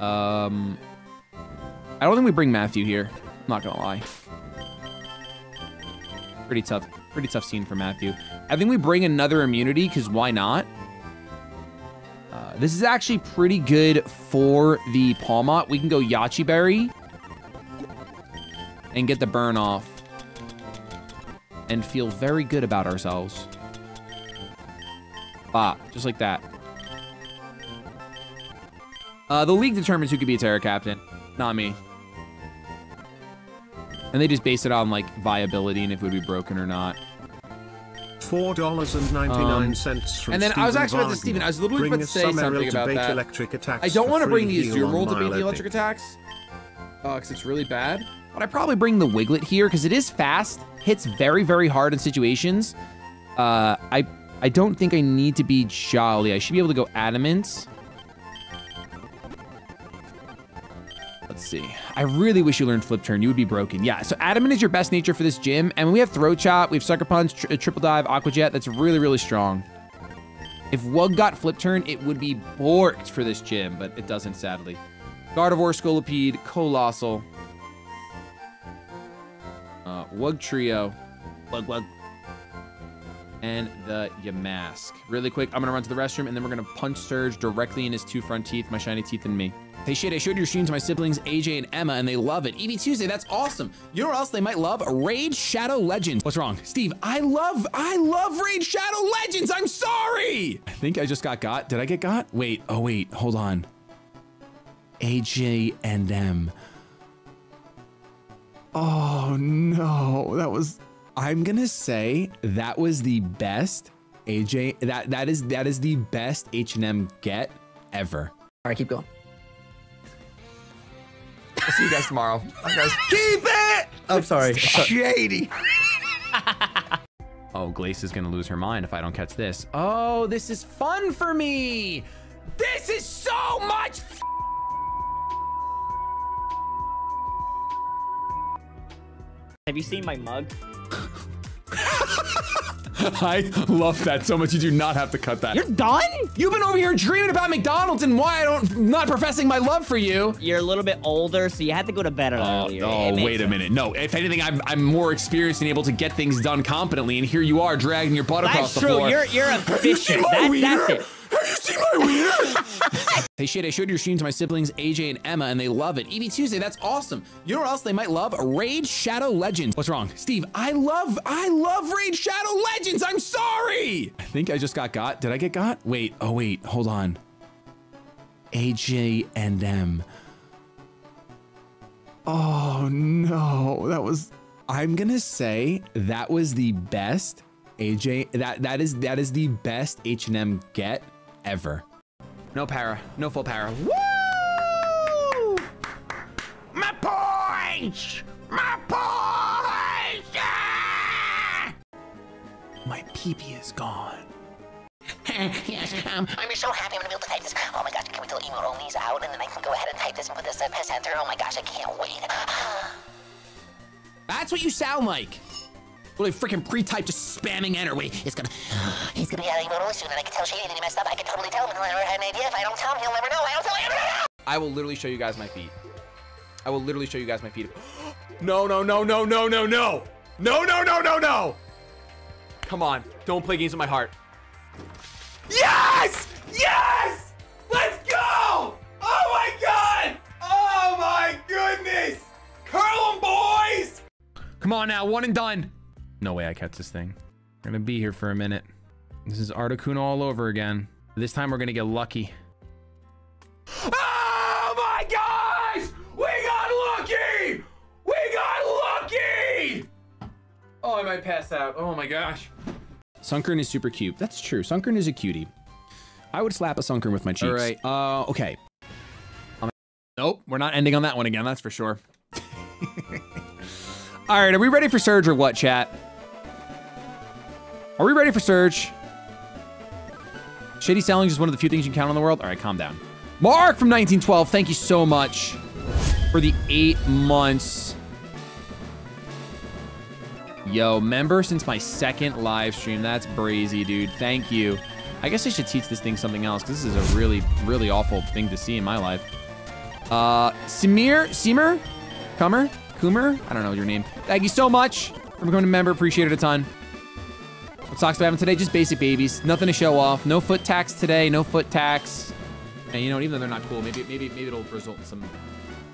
Um, I don't think we bring Matthew here. I'm not gonna lie. Pretty tough, pretty tough scene for Matthew. I think we bring another immunity, because why not? Uh, this is actually pretty good for the Palmot. We can go Yachiberry and get the burn off and feel very good about ourselves. Ah, just like that. Uh, the league determines who could be a Terra Captain, not me. And they just base it on, like, viability and if it would be broken or not. four dollars and ninety-nine cents um, from And then Steven I was actually Wagner. about to, Steven, I was literally about to say something about that. I don't want to bring these dual roll debate the electric attacks, because uh, it's really bad. But I probably bring the Wiglet here because it is fast, hits very, very hard in situations. Uh, I I don't think I need to be Jolly. I should be able to go Adamant. Let's see. I really wish you learned Flip Turn. You would be broken. Yeah, so Adamant is your best nature for this gym. And we have Throw Chop, we have Sucker Punch, tri Triple Dive, Aqua Jet. That's really, really strong. If Wug got Flip Turn, it would be borked for this gym, but it doesn't, sadly. Gardevoir, Scolipede, Colossal. Uh, Wug Trio, Wug Wug, and the Yamask. Really quick, I'm gonna run to the restroom and then we're gonna punch Surge directly in his two front teeth, my shiny teeth and me. Hey shit, I showed your stream to my siblings, A J and Emma, and they love it. E V Tuesday, that's awesome. You know what else they might love? Raid Shadow Legends. What's wrong? Steve, I love, I love Raid Shadow Legends, I'm sorry! I think I just got got, did I get got? Wait, oh wait, hold on. A J and M. Oh no, that was, I'm gonna say that was the best A J, that, that is that is the best H and M get ever. All right, keep going. I'll see you guys tomorrow. Bye, guys. Keep it! I'm sorry. Shady. Oh, Glace is gonna lose her mind if I don't catch this. Oh, this is fun for me. This is so much fun. Have you seen my mug? I love that so much. You do not have to cut that. You're done? You've been over here dreaming about McDonald's and why I don't not professing my love for you. You're a little bit older, so you had to go to bed earlier. Oh, oh wait a minute. No, if anything, I'm, I'm more experienced and able to get things done competently. And here you are dragging your butt across the floor. That's true. You're, you're efficient. Have you seen my wiener? That's it. Have you seen my wiener? Hey, shit, I showed your stream to my siblings, A J and Emma, and they love it. E V Tuesday, that's awesome. You know what else they might love? Raid Shadow Legends. What's wrong? Steve, I love, I love Raid Shadow Legends. I'm sorry. I think I just got got. Did I get got? Wait, oh wait, hold on. A J and M. Oh no, that was, I'm gonna say that was the best A J, that that is that is the best H and M get ever. No para, no full para. Woo! My points! My points! Yeah! My P P is gone. Yes, um, I'm so happy I'm gonna be able to type this. Oh my gosh, can we tell email all these out and then I can go ahead and type this and put this in press enter? Oh my gosh, I can't wait. That's what you sound like. Really freaking pre-typed, just spamming enter. Wait, it's gonna, he's gonna be out of email really soon and I can tell Shady that he messed up. I can totally tell him and he'll never have an idea. If I don't tell him, he'll never know. I don't tell him, he'll never know. I will literally show you guys my feet. I will literally show you guys my feet. No, no, no, no, no, no, no. No, no, no, no, no. Come on, don't play games with my heart. Yes! Yes! Let's go! Oh my god! Oh my goodness! Curl 'em, boys! Come on now, one and done. No way I catch this thing. We're gonna be here for a minute. This is Articuno all over again. This time we're gonna get lucky. Oh my gosh! We got lucky! We got lucky! Oh, I might pass out. Oh my gosh. Sunkern is super cute. That's true. Sunkern is a cutie. I would slap a Sunkern with my cheeks. All right. Uh, okay. Um, nope. We're not ending on that one again. That's for sure. All right. Are we ready for Surge or what, chat? Are we ready for Surge? Shady Selling is one of the few things you can count on the world. All right. Calm down. Mark from nineteen twelve. Thank you so much for the eight months. Yo, member since my second live stream. That's brazy, dude. Thank you. I guess I should teach this thing something else because this is a really, really awful thing to see in my life. Uh, Samir, Seamer, Comer, Coomer. I don't know your name. Thank you so much for becoming a member. Appreciate it a ton. What socks do I have today? Just basic babies. Nothing to show off. No foot tax today. No foot tax. And you know, even though they're not cool, maybe, maybe, maybe it'll result in some,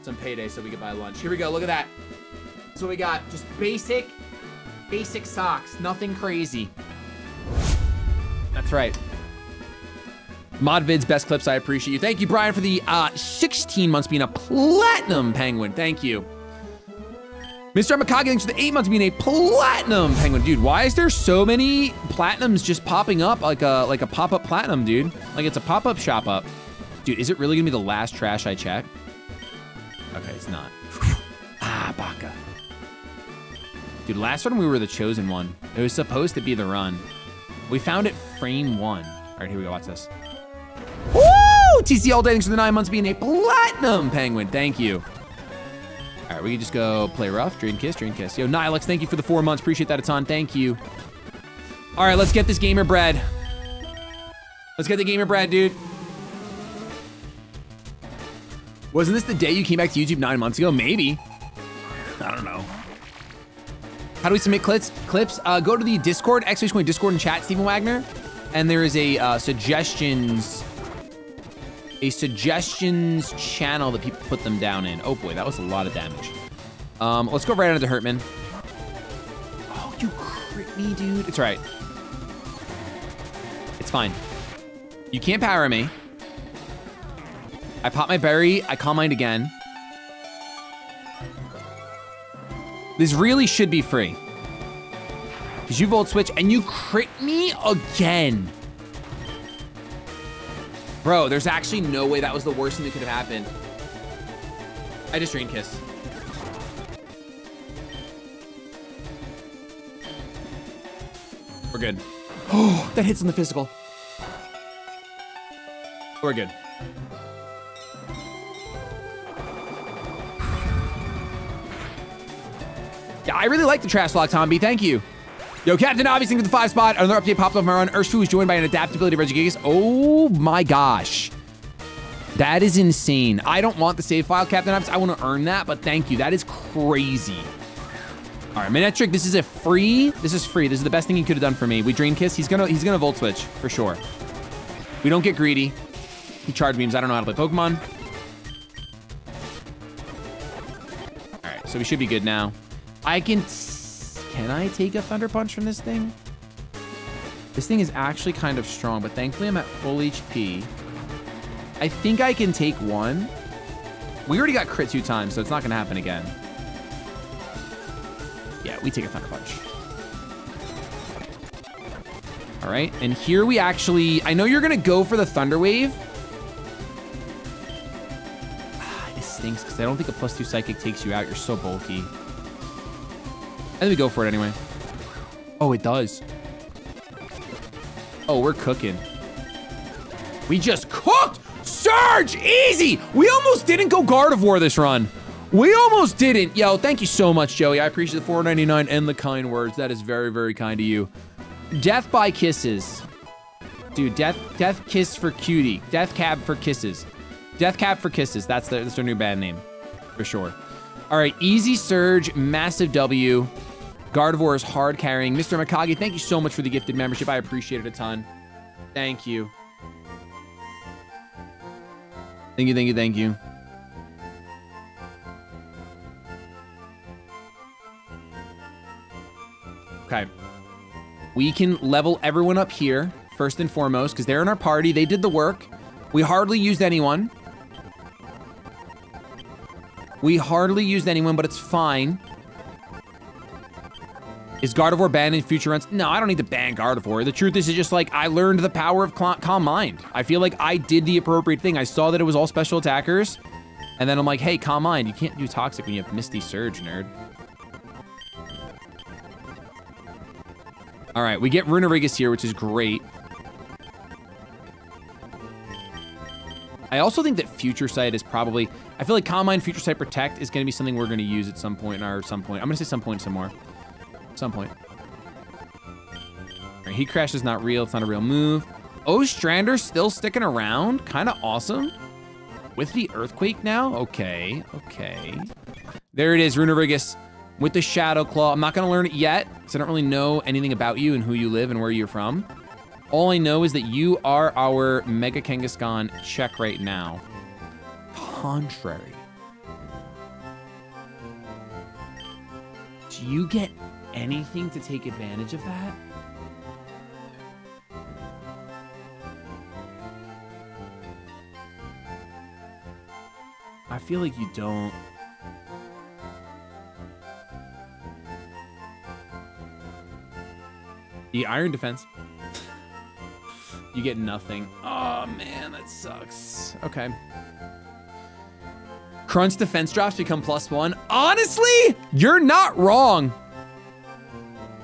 some payday so we can buy lunch. Here we go. Look at that. So we got just basic. Basic socks, nothing crazy. That's right. ModVid's best clips, I appreciate you. Thank you, Brian, for the uh, sixteen months being a platinum penguin. Thank you. Mister Makagi, thanks for the eight months being a platinum penguin. Dude, why is there so many platinums just popping up like a, like a pop-up platinum, dude? Like it's a pop-up shop up. Dude, is it really gonna be the last trash I check? Okay, it's not. Ah, baka. Dude, last run we were the chosen one. It was supposed to be the run. We found it frame one. All right, here we go, watch this. Woo! T C all day, thanks for the nine months being a platinum penguin, thank you. All right, we can just go play rough, dream kiss, dream kiss. Yo, Nilex, thank you for the four months. Appreciate that a ton, thank you. All right, let's get this gamer bread. Let's get the gamer bread, dude. Wasn't this the day you came back to YouTube nine months ago? Maybe, I don't know. How do we submit clips? Clips? Uh, go to the Discord, exclamation Discord and chat, Stephen Wagner, and there is a uh, suggestions, a suggestions channel that people put them down in. Oh boy, that was a lot of damage. Um, let's go right on to Hurtman. Oh, you crit me, dude. It's all right. It's fine. You can't power me. I pop my berry. I call mine again. This really should be free. Because you volt switch and you crit me again. Bro, there's actually no way that was the worst thing that could have happened. I just drain kiss. We're good. Oh, that hits on the physical. We're good. Yeah, I really like the trash lock, Tomby. Thank you. Yo, Captain Obvious, thank you for the five spot. Another update popped up on my run. Urshu is joined by an adaptability of Regigigas. Oh my gosh. That is insane. I don't want the save file, Captain Obvious. I want to earn that, but thank you. That is crazy. All right, Manetric, this is a free. This is free. This is the best thing he could have done for me. We Drain Kiss. He's gonna he's gonna Volt Switch for sure. We don't get greedy. He Charge Beams. I don't know how to play Pokemon. All right, so we should be good now. I can, can I take a Thunder Punch from this thing? This thing is actually kind of strong, but thankfully I'm at full H P. I think I can take one. We already got crit two times, so it's not going to happen again. Yeah, we take a Thunder Punch. All right, and here we actually... I know you're going to go for the Thunder Wave. Ah, this stinks, because I don't think a plus two Psychic takes you out. You're so bulky. I think we go for it anyway. Oh, it does. Oh, we're cooking. We just cooked! Surge! Easy! We almost didn't go Gardevoir this run. We almost didn't. Yo, thank you so much, Joey. I appreciate the four ninety-nine and the kind words. That is very, very kind of you. Death by kisses. Dude, death death kiss for cutie. Death cab for kisses. Death cab for kisses. That's, the, that's their new band name, for sure. All right, easy surge, massive W. Gardevoir is hard carrying. Mister Mikage, thank you so much for the gifted membership. I appreciate it a ton. Thank you. Thank you, thank you, thank you. Okay. We can level everyone up here, first and foremost, because they're in our party. They did the work. We hardly used anyone. We hardly used anyone, but it's fine. Is Gardevoir banned in future runs? No, I don't need to ban Gardevoir. The truth is, it's just like, I learned the power of Calm Mind. I feel like I did the appropriate thing. I saw that it was all special attackers, and then I'm like, hey, Calm Mind, you can't do Toxic when you have Misty Surge, nerd. All right, we get Runarigus here, which is great. I also think that Future Sight is probably, I feel like Calm Mind, Future Sight, Protect is gonna be something we're gonna use at some point, or some point. I'm gonna say some point some more. Some point. All right, Heat Crash is not real, it's not a real move. Ostrander still sticking around, kinda awesome. With the Earthquake now, okay, okay. There it is, Runarigus. With the Shadow Claw. I'm not gonna learn it yet, because I don't really know anything about you and who you live and where you're from. All I know is that you are our Mega Kangaskhan check right now. Contrary. Do you get anything to take advantage of that? I feel like you don't. The Iron Defense. You get nothing. Oh man, that sucks. Okay. Crunch defense drops become plus one. Honestly, you're not wrong.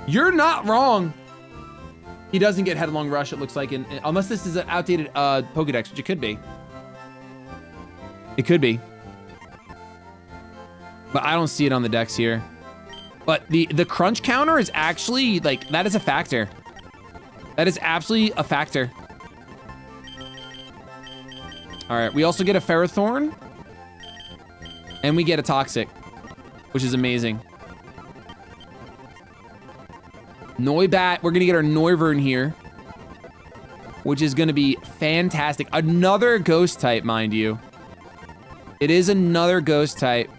You're not wrong. He doesn't get Headlong Rush, it looks like, in, in, unless this is an outdated uh, Pokedex, which it could be. It could be. But I don't see it on the decks here. But the, the crunch counter is actually, like, that is a factor. That is absolutely a factor. All right, we also get a Ferrothorn. And we get a Toxic, which is amazing. Noibat, we're gonna get our Noivern here, which is gonna be fantastic. Another ghost type, mind you. It is another ghost type.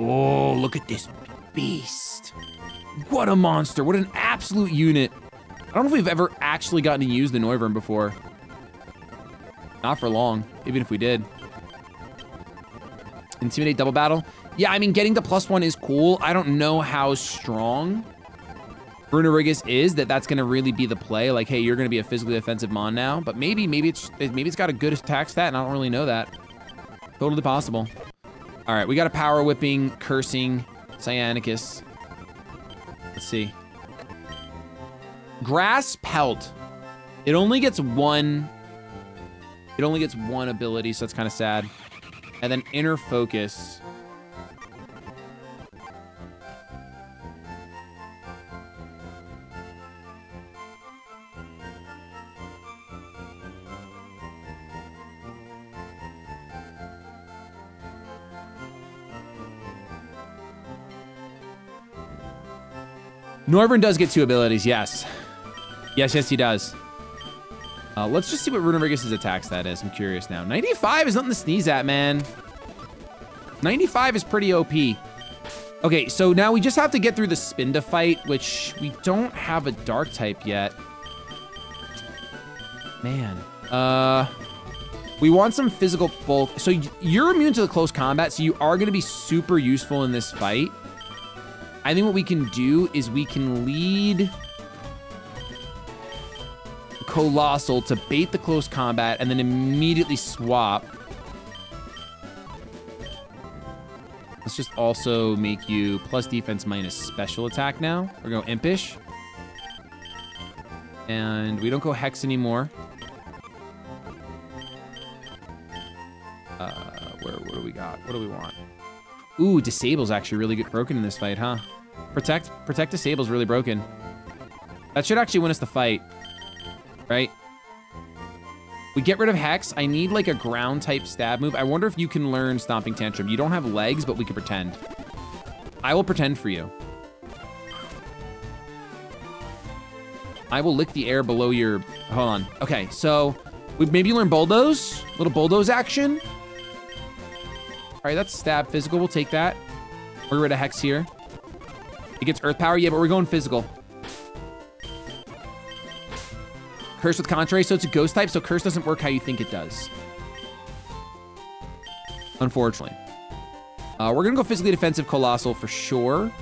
Oh, look at this beast. What a monster. What an absolute unit. I don't know if we've ever actually gotten to use the Noivern before. Not for long, even if we did. Intimidate double battle. Yeah, I mean, getting the plus one is cool. I don't know how strong Runarigus is, that that's going to really be the play. Like, hey, you're going to be a physically offensive mon now. But maybe, maybe it's maybe it's got a good attack stat, and I don't really know that. Totally possible. All right, we got a Power Whipping, Cursing, Cyanicus. Let's see. Grass Pelt. It only gets one. It only gets one ability, so that's kind of sad. And then Inner Focus. Noivern does get two abilities, yes. Yes, yes, he does. Uh, let's just see what Runarigus' attack stat is. I'm curious now. ninety-five is nothing to sneeze at, man. ninety-five is pretty O P. Okay, so now we just have to get through the Spinda fight, which we don't have a Dark type yet. Man. Uh, we want some physical bulk. So you're immune to the close combat, so you are going to be super useful in this fight. I think what we can do is we can lead Colossal to bait the close combat and then immediately swap. Let's just also make you plus defense minus special attack now. We're going Impish. And we don't go Hex anymore. Uh, where, what do we got? What do we want? Ooh, Disable's actually really good broken in this fight, huh? Protect, Protect Disable's really broken. That should actually win us the fight, right? We get rid of Hex. I need like a ground type stab move. I wonder if you can learn Stomping Tantrum. You don't have legs, but we can pretend. I will pretend for you. I will lick the air below your, hold on. Okay, so we maybe learn Bulldoze, little Bulldoze action. All right, that's stab physical, we'll take that. We're rid of Hex here. It gets Earth Power, yeah, but we're going physical. Curse with Contrary, so it's a ghost type, so curse doesn't work how you think it does. Unfortunately. Uh, we're gonna go physically defensive Colossal for sure.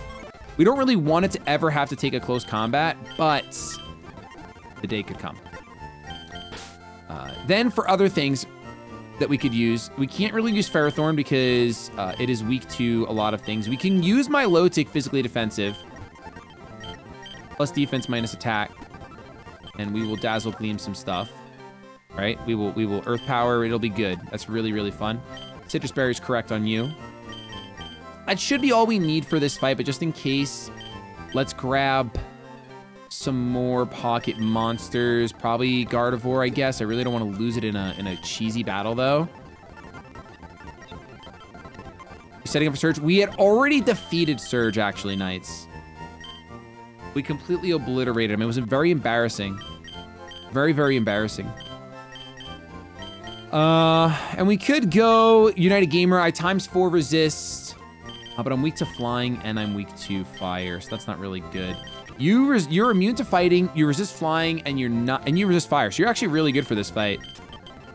We don't really want it to ever have to take a close combat, but the day could come. Uh, then for other things that we could use, we can't really use Ferrothorn because uh, it is weak to a lot of things. We can use Milotic physically defensive, plus defense minus attack. And we will Dazzle Gleam some stuff, right? We will we will Earth Power, it'll be good. That's really, really fun. Citrus Berry's correct on you. That should be all we need for this fight, but just in case, let's grab some more pocket monsters. Probably Gardevoir, I guess. I really don't want to lose it in a, in a cheesy battle, though. We're setting up for Surge. We had already defeated Surge, actually, Knights. We completely obliterated him. It was very embarrassing. Very, very embarrassing. Uh, and we could go United Gamer. I times four resist, uh, but I'm weak to flying and I'm weak to fire, so that's not really good. You res you're immune to fighting, you resist flying, and you're not, and you resist fire. So you're actually really good for this fight.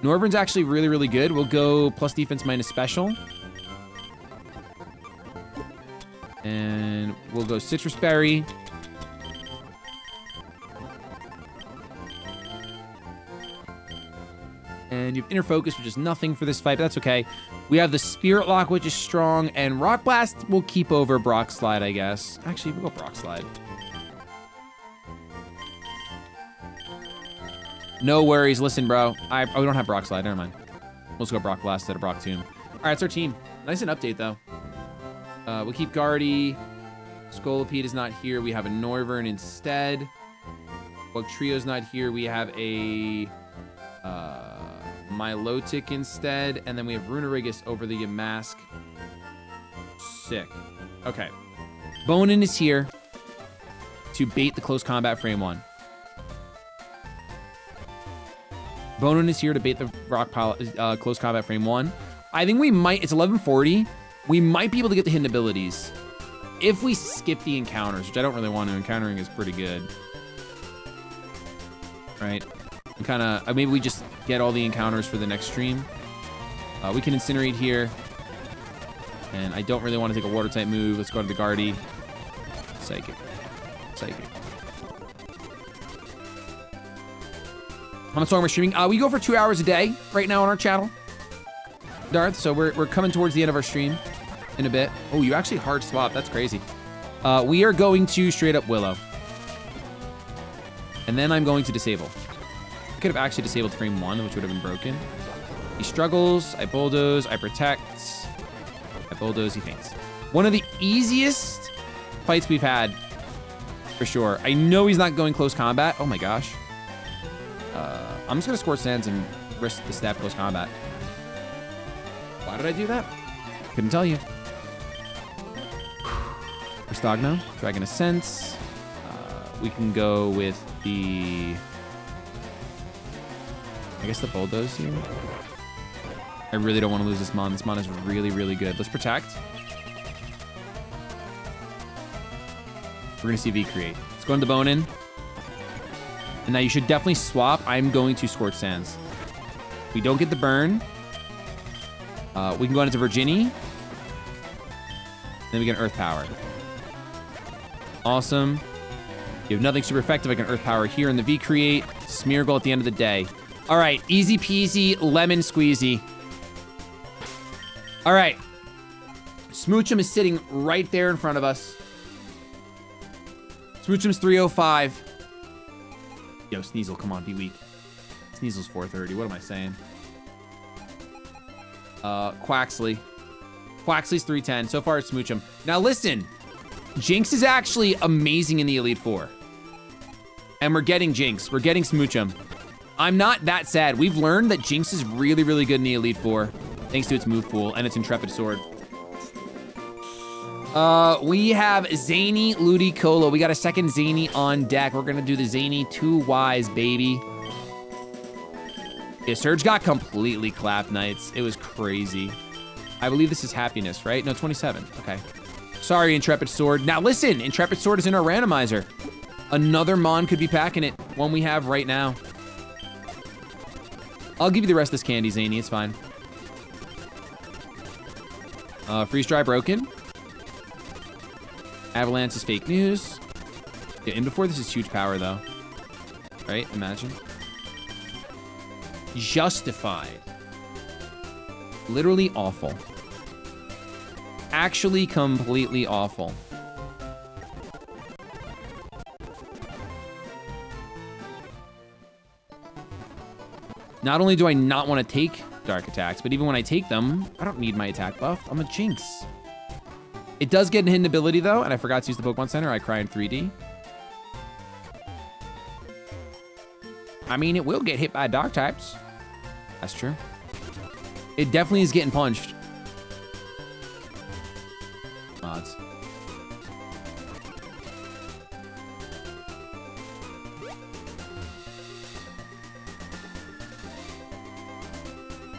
Norburn's actually really, really good. We'll go plus defense minus special. And we'll go Citrus Berry. And you have Inner Focus, which is nothing for this fight, but that's okay. We have the Spirit Lock, which is strong, and Rock Blast will keep over Brock Slide, I guess. Actually, we'll go Brock Slide. No worries, listen, bro. I, oh, we don't have Brock Slide, never mind. Let's go Brock Blast instead of Brock Tomb. All right, it's our team. Nice and update, though. Uh, we'll keep Guardy. Scolipede is not here. We have a Noivern instead. Bugtrio's not here. We have a... Uh, Milotic instead, and then we have Runarigus over the Yamask. Sick. Okay. Bonin is here to bait the close combat frame one. Bonin is here to bait the rock pile, uh, close combat frame one. I think we might, it's eleven forty. We might be able to get the hidden abilities if we skip the encounters, which I don't really want to. Encountering is pretty good. All right. Kind of, maybe we just get all the encounters for the next stream. Uh, we can Incinerate here. And I don't really want to take a water type move. Let's go to the Guardy. Psychic. Psychic. How much longer are we streaming? Uh, we go for two hours a day right now on our channel, Darth. So we're, we're coming towards the end of our stream in a bit. Oh, you actually hard swap. That's crazy. Uh, we are going to straight up Willow. And then I'm going to disable. Could have actually disabled frame one, which would have been broken. He struggles, I bulldoze, I protect, I bulldoze, he faints. One of the easiest fights we've had, for sure. I know he's not going close combat. Oh my gosh. Uh, I'm just gonna score sands and risk the stab close combat. Why did I do that? Couldn't tell you. Restagno, Dragon Ascent. Uh, we can go with the... I guess the Bulldoze here. I really don't want to lose this Mon. This Mon is really, really good. Let's protect. We're going to see V-Create. Let's go into Bonin. And now you should definitely swap. I'm going to Scorch Sands. We don't get the burn. Uh, we can go on into Virginie. Then we get an Earth Power. Awesome. You have nothing super effective. I can Earth Power here in the V-Create. Smeargle at the end of the day. All right, easy peasy, lemon squeezy. All right. Smoochum is sitting right there in front of us. Smoochum's three oh five. Yo, Sneasel, come on, be weak. Sneasel's four thirty, what am I saying? Uh, Quaxley. Quaxley's three ten, so far it's Smoochum. Now listen, Jinx is actually amazing in the Elite Four. And we're getting Jinx, we're getting Smoochum. I'm not that sad. We've learned that Jinx is really, really good in the Elite Four, thanks to its move pool and its Intrepid Sword. Uh, we have Zany Ludicolo. We got a second Zany on deck. We're gonna do the Zany two Y's, baby. Yeah, Surge got completely clapped, Knights. It was crazy. I believe this is Happiness, right? No, twenty-seven, okay. Sorry, Intrepid Sword. Now listen, Intrepid Sword is in our randomizer. Another Mon could be packing it, one we have right now. I'll give you the rest of this candy, Zany, it's fine. Uh, Freeze Dry broken. Avalanche is fake news. Yeah, in before this is huge power though. Right, imagine. Justified. Literally awful. Actually completely awful. Not only do I not want to take dark attacks, but even when I take them, I don't need my attack buff. I'm a Jinx. It does get an hidden ability though, and I forgot to use the Pokemon Center. I cry in three D. I mean, it will get hit by dark types. That's true. It definitely is getting punched. Mods.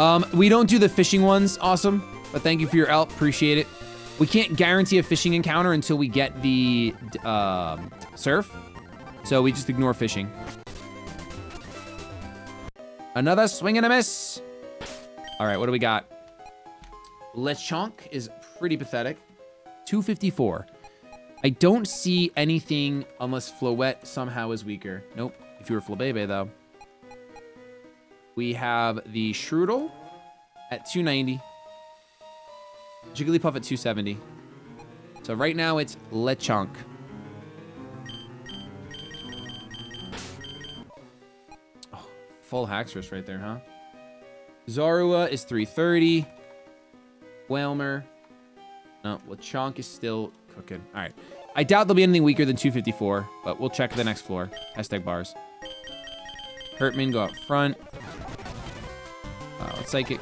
Um, we don't do the fishing ones, awesome. But thank you for your help, appreciate it. We can't guarantee a fishing encounter until we get the uh, surf. So we just ignore fishing. Another swing and a miss. All right, what do we got? Lechonk is pretty pathetic. two fifty-four. I don't see anything unless Floette somehow is weaker. Nope, if you were Flabébé though. We have the Shrootle at two ninety. Jigglypuff at two seventy. So right now it's Lechonk. Oh, full Haxorus right there, huh? Zorua is three thirty. Whelmer. No, Lechonk is still cooking. All right. I doubt there'll be anything weaker than two fifty-four, but we'll check the next floor. Hashtag bars. Hurtman, go up front. Uh, let's take it.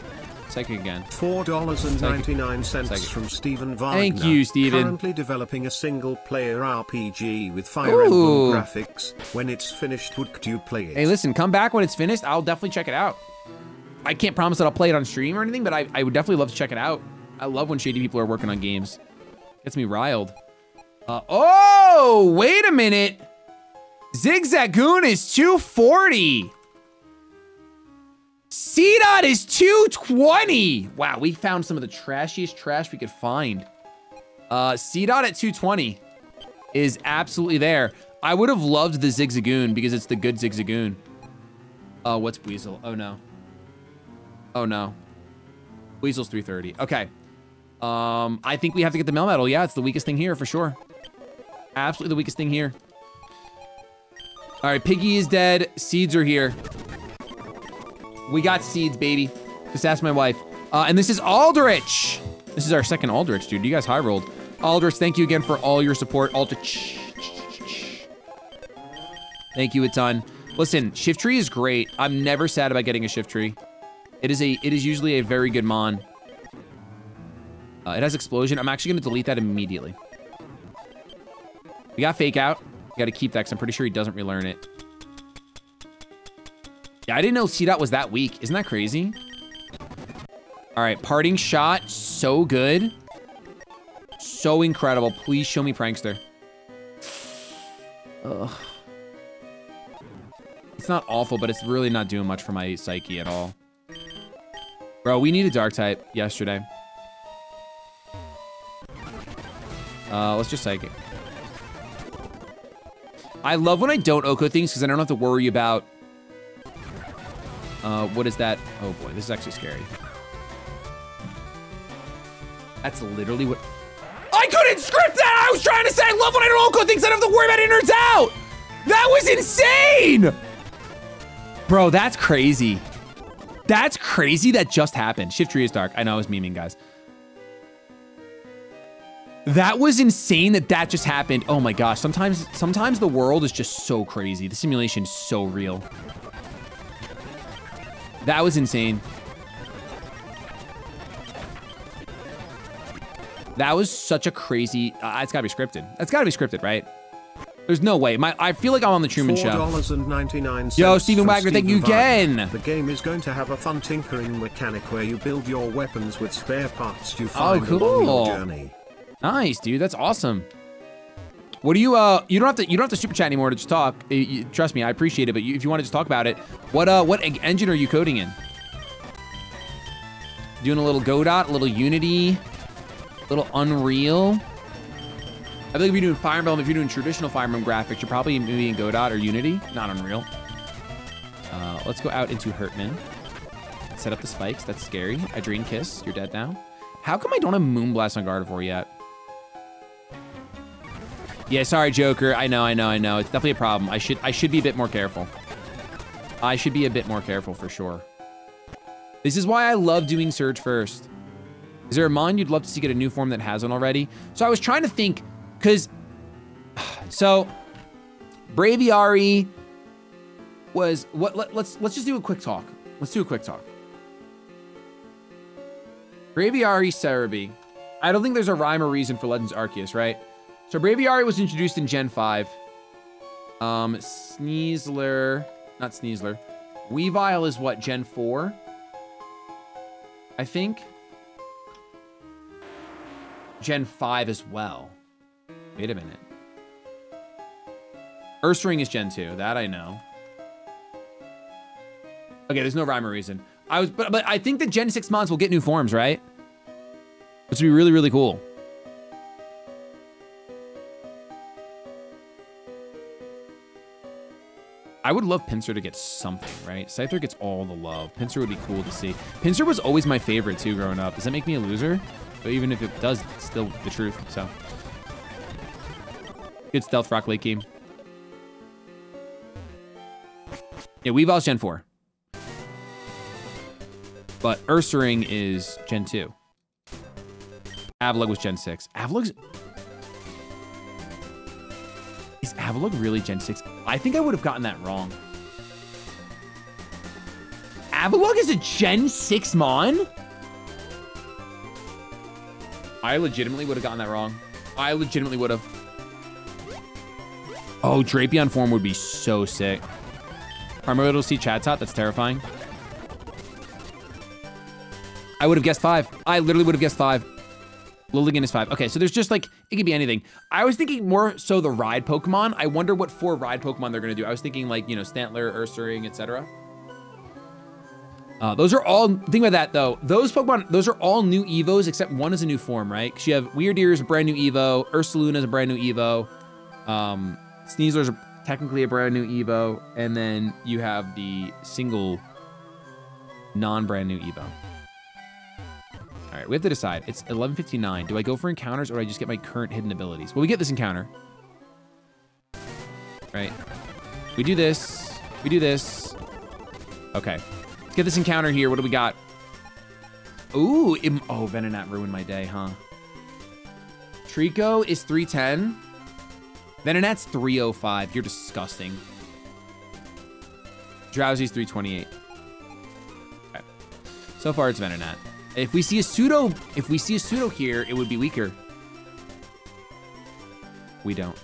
Psychic again. four dollars and ninety-nine cents from Steven Wagner. Thank you, Steven. Currently developing a single-player R P G with Fire Ooh. Emblem graphics. When it's finished, would you play it? Hey, listen, come back when it's finished. I'll definitely check it out. I can't promise that I'll play it on stream or anything, but I, I would definitely love to check it out. I love when shady people are working on games. Gets me riled. Uh, oh, wait a minute. Zigzagoon is two forty. Seedot is two twenty. Wow, we found some of the trashiest trash we could find. Uh, Seedot at two twenty is absolutely there. I would have loved the Zigzagoon because it's the good Zigzagoon. Oh, uh, what's Buizel? Oh no. Oh no. Buizel's three thirty. Okay. Um, I think we have to get the Melmetal. Yeah, it's the weakest thing here for sure. Absolutely the weakest thing here. All right, Piggy is dead. Seeds are here. We got seeds, baby. Just ask my wife. Uh, and this is Aldrich. This is our second Aldrich, dude. You guys high rolled. Aldrich, thank you again for all your support. Aldrich. Thank you a ton. Listen, Shiftry is great. I'm never sad about getting a Shiftry. It is a. It is usually a very good mon. Uh, it has Explosion. I'm actually gonna delete that immediately. We got Fake Out. We gotta keep that because I'm pretty sure he doesn't relearn it. Yeah, I didn't know Seedot was that weak. Isn't that crazy? All right, Parting Shot, so good. So incredible. Please show me Prankster. Ugh. It's not awful, but it's really not doing much for my psyche at all. Bro, we need a dark type yesterday. Uh, let's just psychic. I love when I don't Oko things because I don't have to worry about... Uh, what is that? Oh boy, this is actually scary. That's literally what... I couldn't script that! I was trying to say I love when I don't Oko things, I don't have to worry about it, turns out! That was insane! Bro, that's crazy. That's crazy that just happened. Shift tree is dark. I know I was memeing, guys. That was insane that that just happened. Oh my gosh, sometimes sometimes the world is just so crazy. The simulation is so real. That was insane. That was such a crazy, uh, it's gotta be scripted. That's gotta be scripted, right? There's no way. My, I feel like I'm on the Truman Show. four ninety-nine Yo, Stephen Wagner, thank you again. The game is going to have a fun tinkering mechanic where you build your weapons with spare parts you find oh, cool. along your journey. Nice, dude. That's awesome. What do you? Uh, you don't have to. You don't have to super chat anymore to just talk. You, you, trust me, I appreciate it. But you, if you want to just talk about it, what uh, what engine are you coding in? Doing a little Godot, a little Unity, a little Unreal. I think if you're doing Fire Emblem, if you're doing traditional Fire Emblem graphics, you're probably maybe in Godot or Unity, not Unreal. Uh, let's go out into Hurtman. Set up the spikes, that's scary. Adrene Kiss, you're dead now. How come I don't have Moonblast on Gardevoir yet? Yeah, sorry, Joker, I know, I know, I know. It's definitely a problem. I should, I should be a bit more careful. I should be a bit more careful for sure. This is why I love doing Surge first. Is there a mon you'd love to see get a new form that has one already? So I was trying to think, Cause, so, Braviary was what? Let, let's let's just do a quick talk. Let's do a quick talk. Braviary Cerebi. I don't think there's a rhyme or reason for Legends Arceus, right? So Braviary was introduced in Gen five. Um, Sneasler, not Sneasler. Weavile is what, Gen four? I think. Gen five as well. Wait a minute. Ursaring is Gen two. That I know. Okay, there's no rhyme or reason. I was, but, but I think the Gen six mons will get new forms, right? Which would be really, really cool. I would love Pinsir to get something, right? Scyther gets all the love. Pinsir would be cool to see. Pinsir was always my favorite, too, growing up. Does that make me a loser? But even if it does, it's still the truth, so... Good stealth rock late game. Yeah, Weavile's Gen four. But Ursaring is Gen two. Avalug was Gen six. Avalug's... Is Avalug really Gen six? I think I would have gotten that wrong. Avalug is a Gen six mon? I legitimately would have gotten that wrong. I legitimately would have. Oh, Drapion form would be so sick. Armor to see Chatot, that's terrifying. I would have guessed five. I literally would have guessed five. Lilligan is five. Okay, so there's just like, it could be anything. I was thinking more so the ride Pokemon. I wonder what four ride Pokemon they're gonna do. I was thinking like, you know, Stantler, Ursaring, et cetera. Uh, those are all, think about that though. Those Pokemon, those are all new Evos except one is a new form, right? Because you have Weirdeer is a brand new Evo, Ursaluna is a brand new Evo. Um, Sneasler is technically a brand new Evo, and then you have the single non-brand new Evo. All right, we have to decide. It's eleven fifty-nine. Do I go for encounters or do I just get my current hidden abilities? Well, we get this encounter. Right. We do this. We do this. Okay. Let's get this encounter here. What do we got? Ooh. It, oh, Venonat ruined my day, huh? Trico is three ten. Venonat's three oh five. You're disgusting. Drowsy's three twenty-eight. Okay. So far it's Venonat. If we see a pseudo, if we see a pseudo here, it would be weaker. We don't.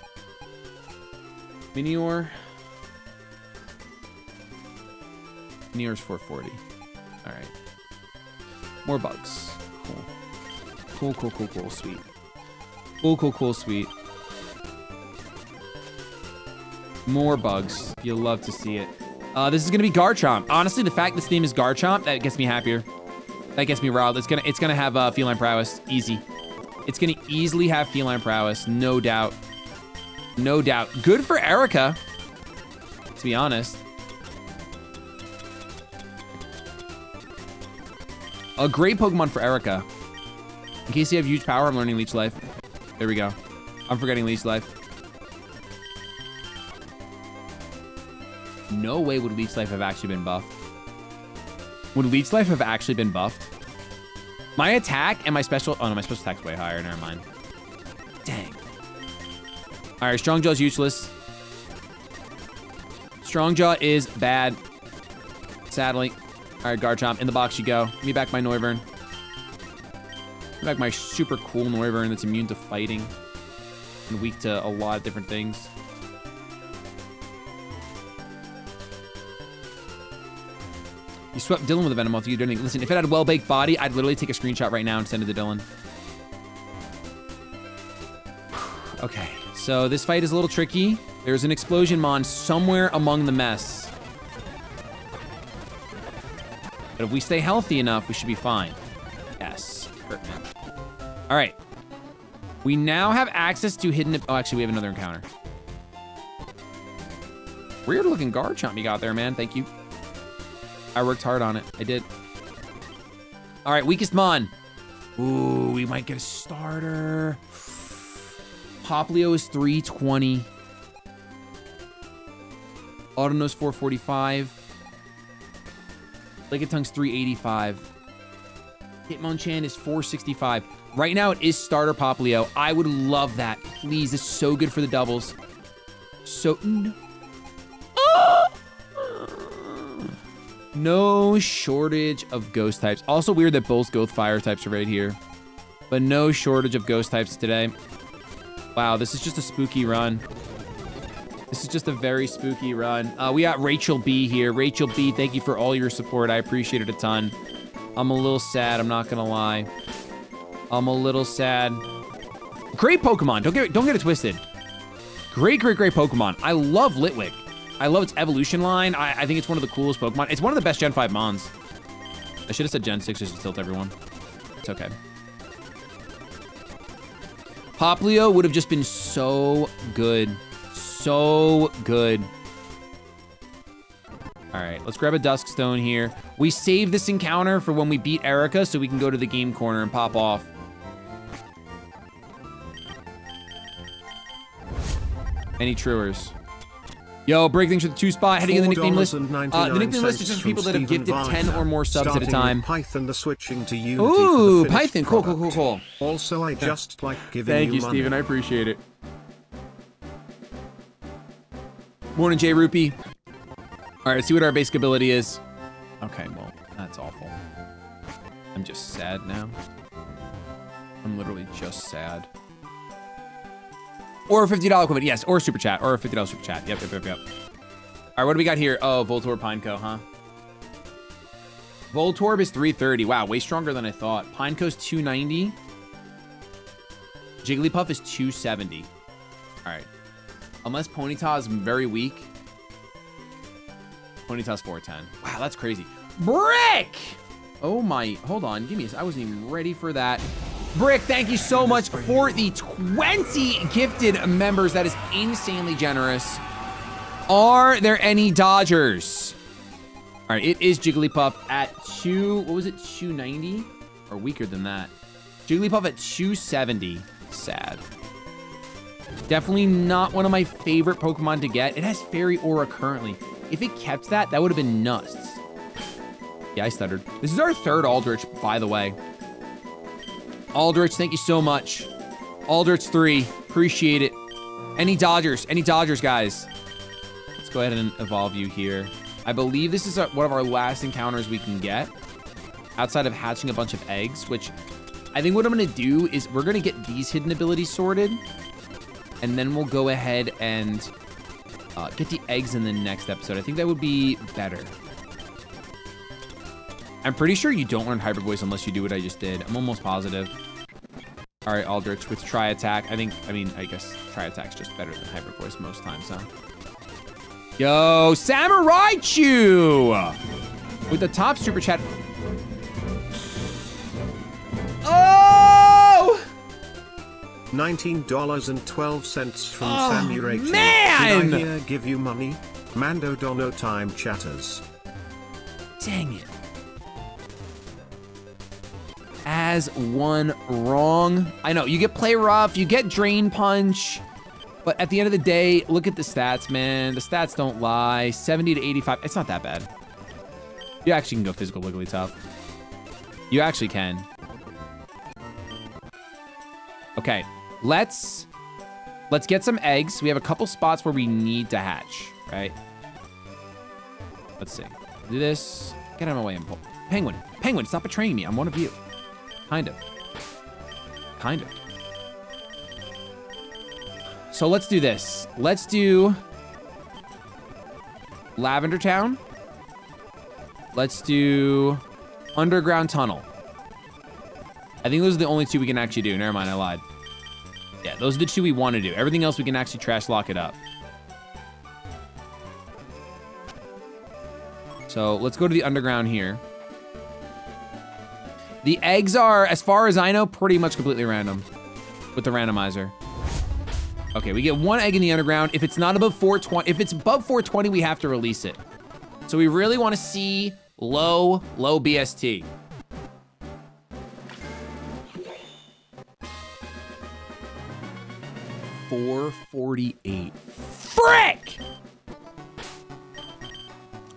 Minior. Minior's four forty. All right. More bugs. Cool. Cool, cool, cool, cool, sweet. Cool, cool, cool, sweet. More bugs. You'll love to see it. Uh, this is gonna be Garchomp. Honestly, the fact this theme is Garchomp, that gets me happier. That gets me riled. It's gonna it's gonna have uh, feline prowess, easy. It's gonna easily have feline prowess, no doubt. No doubt. Good for Erica, to be honest. A great Pokemon for Erica. In case you have huge power, I'm learning Leech Life. There we go. I'm forgetting Leech Life. No way would Leech Life have actually been buffed. Would Leech Life have actually been buffed? My attack and my special... Oh, no, my special attack's way higher. Never mind. Dang. All right, Strong Jaw's useless. Strong Jaw is bad. Sadly. All right, Garchomp, in the box you go. Give me back my Noivern. Give me back my super cool Noivern that's immune to fighting and weak to a lot of different things. You swept Dylan with a Venomoth. You didn't. Listen, if it had a well-baked body, I'd literally take a screenshot right now and send it to Dylan. Okay, so this fight is a little tricky. There's an Explosion Mon somewhere among the mess. But if we stay healthy enough, we should be fine. Yes. All right. We now have access to hidden... Oh, actually, we have another encounter. Weird-looking Garchomp you got there, man. Thank you. I worked hard on it. I did. All right, weakest Mon. Ooh, we might get a starter. Popplio is three twenty. Autono's four forty-five. Lickitungs three eighty-five. Hitmonchan is four sixty-five. Right now it is starter Popplio. I would love that. Please, it's so good for the doubles. So... No. No shortage of ghost types. Also weird that both ghost fire types are right here. But no shortage of ghost types today. Wow, this is just a spooky run. This is just a very spooky run. Uh, we got Rachel B here. Rachel B, thank you for all your support. I appreciate it a ton. I'm a little sad, I'm not gonna lie. I'm a little sad. Great Pokemon, don't get, don't get it twisted. Great, great, great Pokemon. I love Litwick. I love its evolution line. I, I think it's one of the coolest Pokemon. It's one of the best Gen five Mons. I should have said Gen six just to tilt everyone. It's okay. Popplio would have just been so good. So good. All right, let's grab a Duskstone here. We save this encounter for when we beat Erica so we can go to the game corner and pop off. Any truers? Yo, break things with the two spot. Heading in the nickname list. Uh, the nickname list is just people that have gifted ten or more subs at a time. Python, the switching to you. Ooh, Python. Cool, cool, cool, cool. Also, I just like giving you money. Thank you, Steven. I appreciate it. Morning, J Rupee. All right, let's see what our basic ability is. Okay, well, that's awful. I'm just sad now. I'm literally just sad. Or a fifty dollar equivalent, yes, or a super chat, or a fifty dollar super chat. Yep, yep, yep, yep. All right, what do we got here? Oh, Voltorb, Pineco, huh? Voltorb is three thirty. Wow, way stronger than I thought. Pineco's two ninety. Jigglypuff is two seventy. All right. Unless Ponyta is very weak. Ponyta's four ten. Wow, that's crazy. Brick! Oh my, hold on, give me this. I wasn't even ready for that. Brick, thank you so much for the twenty gifted members. That is insanely generous. Are there any Dodgers? All right, it is Jigglypuff at two, what was it, two ninety? Or weaker than that. Jigglypuff at two seventy, sad. Definitely not one of my favorite Pokemon to get. It has Fairy Aura currently. If it kept that, that would have been nuts. Yeah, I stuttered. This is our third Aldrich, by the way. Aldrich, thank you so much. Aldrich three, appreciate it. Any Dodgers, any Dodgers, guys? Let's go ahead and evolve you here. I believe this is a, one of our last encounters we can get outside of hatching a bunch of eggs, which I think what I'm gonna do is we're gonna get these hidden abilities sorted and then we'll go ahead and uh, get the eggs in the next episode. I think that would be better. I'm pretty sure you don't learn Hybrid Voice unless you do what I just did. I'm almost positive. All right, Aldrich with Try Attack. I think, I mean, I guess Try Attack's just better than Hybrid Voice most times, huh? Yo, Samuraichu! With the top super chat. nineteen dollars and twelve cents from oh, Samurai. Man! Did I here give you money? Mando Dono time chatters. Dang it. As one wrong. I know, you get play rough, you get drain punch. But at the end of the day, look at the stats, man. The stats don't lie. seventy to eighty-five, it's not that bad. You actually can go physical Wigglytuff. You actually can. Okay, let's, let's get some eggs. We have a couple spots where we need to hatch, right? Let's see, do this. Get out of my way, and pull. Penguin, Penguin, stop betraying me. I'm one of you, kind of, kind of. So let's do this. Let's do Lavender Town. Let's do Underground Tunnel. I think those are the only two we can actually do. Never mind, I lied. Yeah, those are the two we want to do. Everything else we can actually trash lock it up. So let's go to the underground here. The eggs are, as far as I know, pretty much completely random with the randomizer. Okay, we get one egg in the underground. If it's not above four twenty, if it's above four twenty, we have to release it. So we really want to see low, low B S T. four forty-eight. Frick!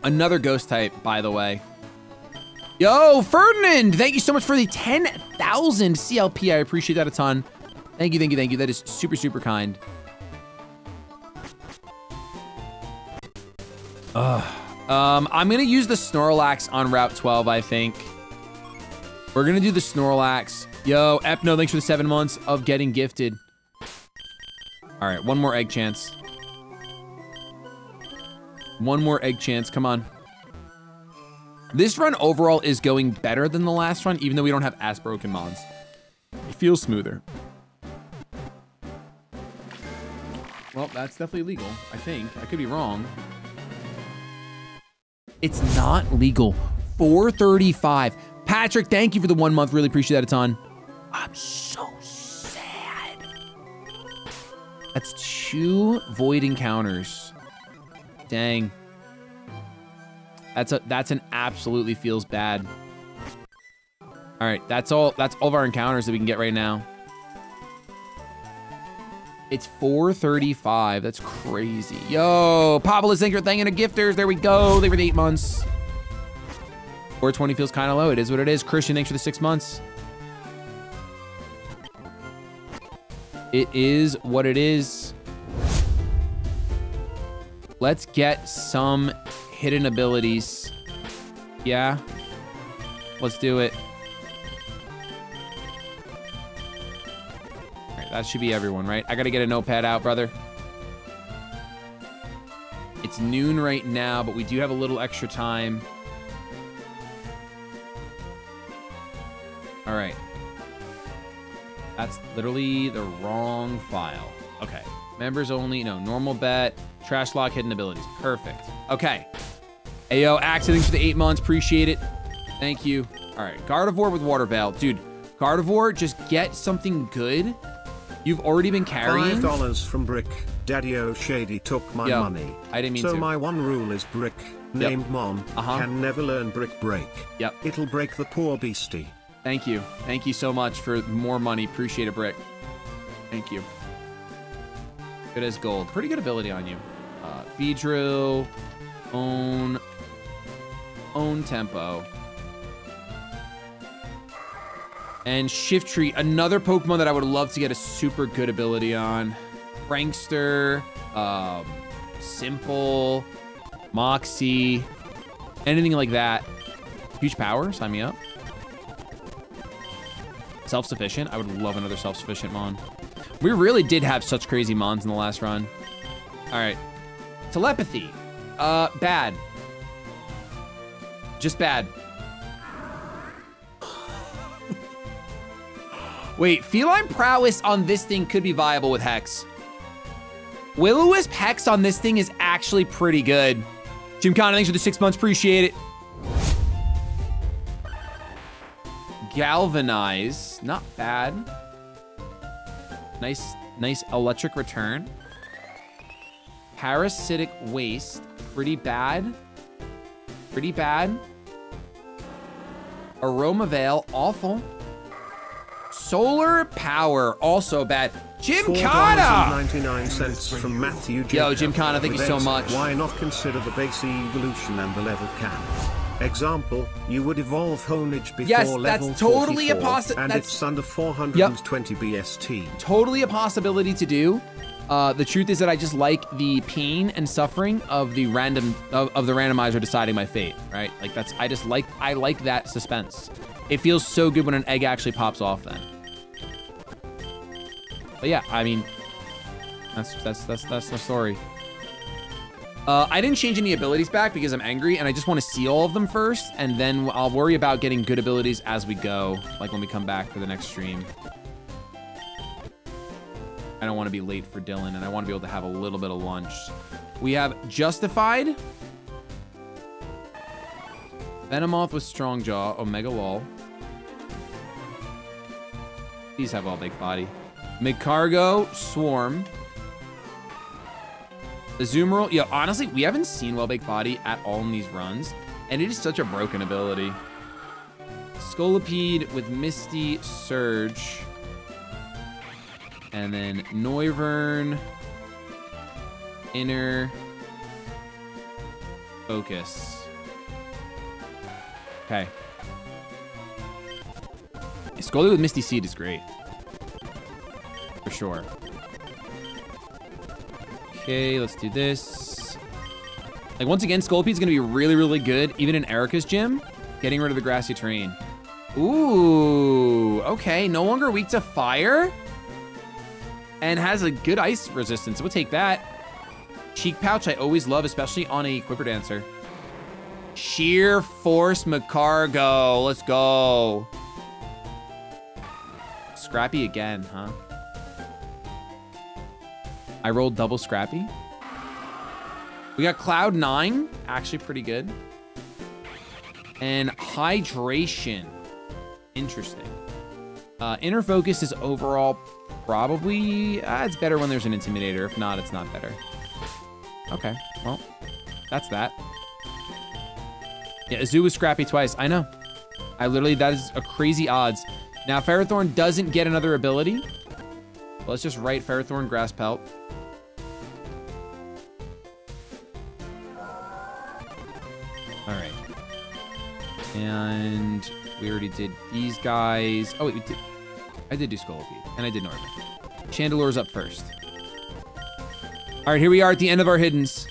Another ghost type, by the way. Yo, Ferdinand, thank you so much for the ten thousand C L P. I appreciate that a ton. Thank you, thank you, thank you. That is super, super kind. Ugh. Um, I'm gonna use the Snorlax on Route twelve, I think. We're gonna do the Snorlax. Yo, Epno, thanks for the seven months of getting gifted. All right, one more egg chance. One more egg chance, come on. This run overall is going better than the last run, even though we don't have as broken mons. It feels smoother. Well, that's definitely legal, I think. I could be wrong. It's not legal. four thirty-five. Patrick, thank you for the one month. Really appreciate that a ton. I'm so sad. That's two void encounters. Dang. That's a that's an absolutely feels bad. All right, that's all that's all of our encounters that we can get right now. It's four thirty-five, that's crazy. Yo, Pablo Zinker, thing and a gifters, there we go. They were the eight months. four twenty feels kind of low, it is what it is. Christian, thanks for the six months. It is what it is. Let's get some hidden abilities. Yeah, let's do it. That should be everyone, right? I gotta get a notepad out, brother. It's noon right now, but we do have a little extra time. All right. That's literally the wrong file. Okay. Members only, no, normal bet, trash lock, hidden abilities. Perfect. Okay. Ayo, accidents for the eight months, appreciate it. Thank you. All right, Gardevoir with Water Veil. Dude, Gardevoir, just get something good. You've already been carrying? five dollars from Brick. Daddy O'Shady took my Yo, money. I didn't mean so to. So my one rule is Brick, named yep. Mom, uh-huh. can never learn Brick Break. Yep. It'll break the poor beastie. Thank you. Thank you so much for more money. Appreciate it, Brick. Thank you. Good as gold. Pretty good ability on you. Uh, V-Drill, own, own tempo. And Shiftry, another Pokemon that I would love to get a super good ability on. Prankster, um, Simple, Moxie, anything like that. Huge power, sign me up. Self-sufficient, I would love another self-sufficient mon. We really did have such crazy mons in the last run. All right, Telepathy, uh, bad. Just bad. Wait, Feline Prowess on this thing could be viable with Hex. Will-O-Wisp Hex on this thing is actually pretty good. Jim Connor, thanks for the six months, appreciate it. Galvanize, not bad. Nice, nice electric return. Parasitic waste, pretty bad. Pretty bad. Aroma Veil, awful. Solar Power, also bad. Gymkhana! ninety-nine cents from Matthew J. Yo, Gymkhana, thank you so much. Why not consider the base evolution and the level cap? Example, you would evolve Honedge before yes, level that's totally forty-four, a possi and that's, it's under four hundred twenty yep. B S T. Totally a possibility to do. Uh, the truth is that I just like the pain and suffering of the random of, of the randomizer deciding my fate, right? Like that's I just like I like that suspense. It feels so good when an egg actually pops off then. But yeah, I mean, that's that's that's that's the story. Uh, I didn't change any abilities back because I'm angry and I just want to see all of them first, and then I'll worry about getting good abilities as we go, like when we come back for the next stream. I don't want to be late for Dylan and I want to be able to have a little bit of lunch. We have Justified. Venomoth with Strong Jaw, Omega Lol. These have all big body. Magcargo, Swarm. Azumarill, yeah, honestly, we haven't seen Well-Baked Body at all in these runs, and it is such a broken ability. Scolipede with Misty Surge. And then Noivern. Inner Focus. Okay. Scully with Misty Seed is great. For sure. Okay, let's do this. Like, once again, Scolipede is going to be really, really good, even in Erica's gym, getting rid of the grassy terrain. Ooh, okay. No longer weak to fire and has a good ice resistance. We'll take that. Cheek Pouch I always love, especially on a Quipper Dancer. Sheer Force Magcargo. Let's go. Scrappy again, huh? I rolled double Scrappy. We got Cloud Nine, actually pretty good. And Hydration, interesting. Uh, Inner Focus is overall probably, uh, it's better when there's an Intimidator. If not, it's not better. Okay, well, that's that. Yeah, Azu was Scrappy twice, I know. I literally, that is a crazy odds. Now, Ferrothorn doesn't get another ability. Well, let's just write Ferrothorn Grass Pelt. All right. And we already did these guys. Oh wait, we did. I did do Scolipede, and I did Noivern. Chandelure's up first. All right, here we are at the end of our hiddens.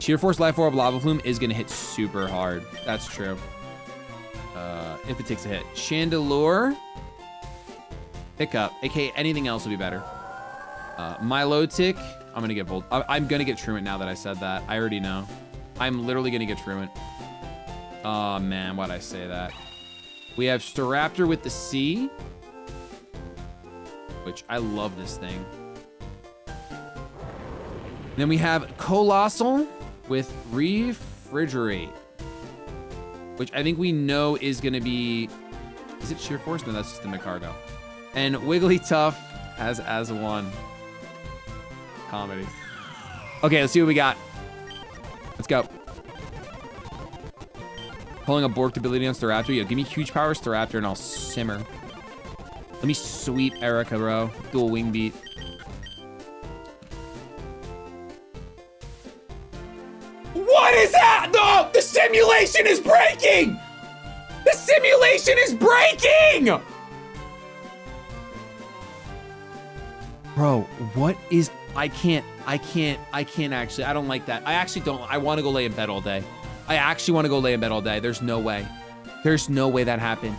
Sheer Force Life Orb Lava Plume is gonna hit super hard. That's true. Uh, if it takes a hit. Chandelure, pick up, aka anything else would be better. Uh, Milotic, I'm gonna get Volt. I I'm gonna get Truant now that I said that. I already know. I'm literally gonna get Truant. Oh man, why'd I say that? We have Staraptor with the C, which I love this thing. Then we have Colossal with Refrigerate, which I think we know is gonna be, is it Sheer Force? No, that's just the Magcargo. And Wigglytuff has as one. Comedy. Okay, let's see what we got. Let's go. Pulling a Borked ability on Staraptor. Yo, give me huge power Staraptor and I'll simmer. Let me sweep Erica, bro. Dual wing beat. What is that? No, the simulation is breaking! The simulation is breaking! Bro, what is, I can't, I can't, I can't actually, I don't like that. I actually don't, I wanna go lay in bed all day. I actually wanna go lay in bed all day. There's no way. There's no way that happened.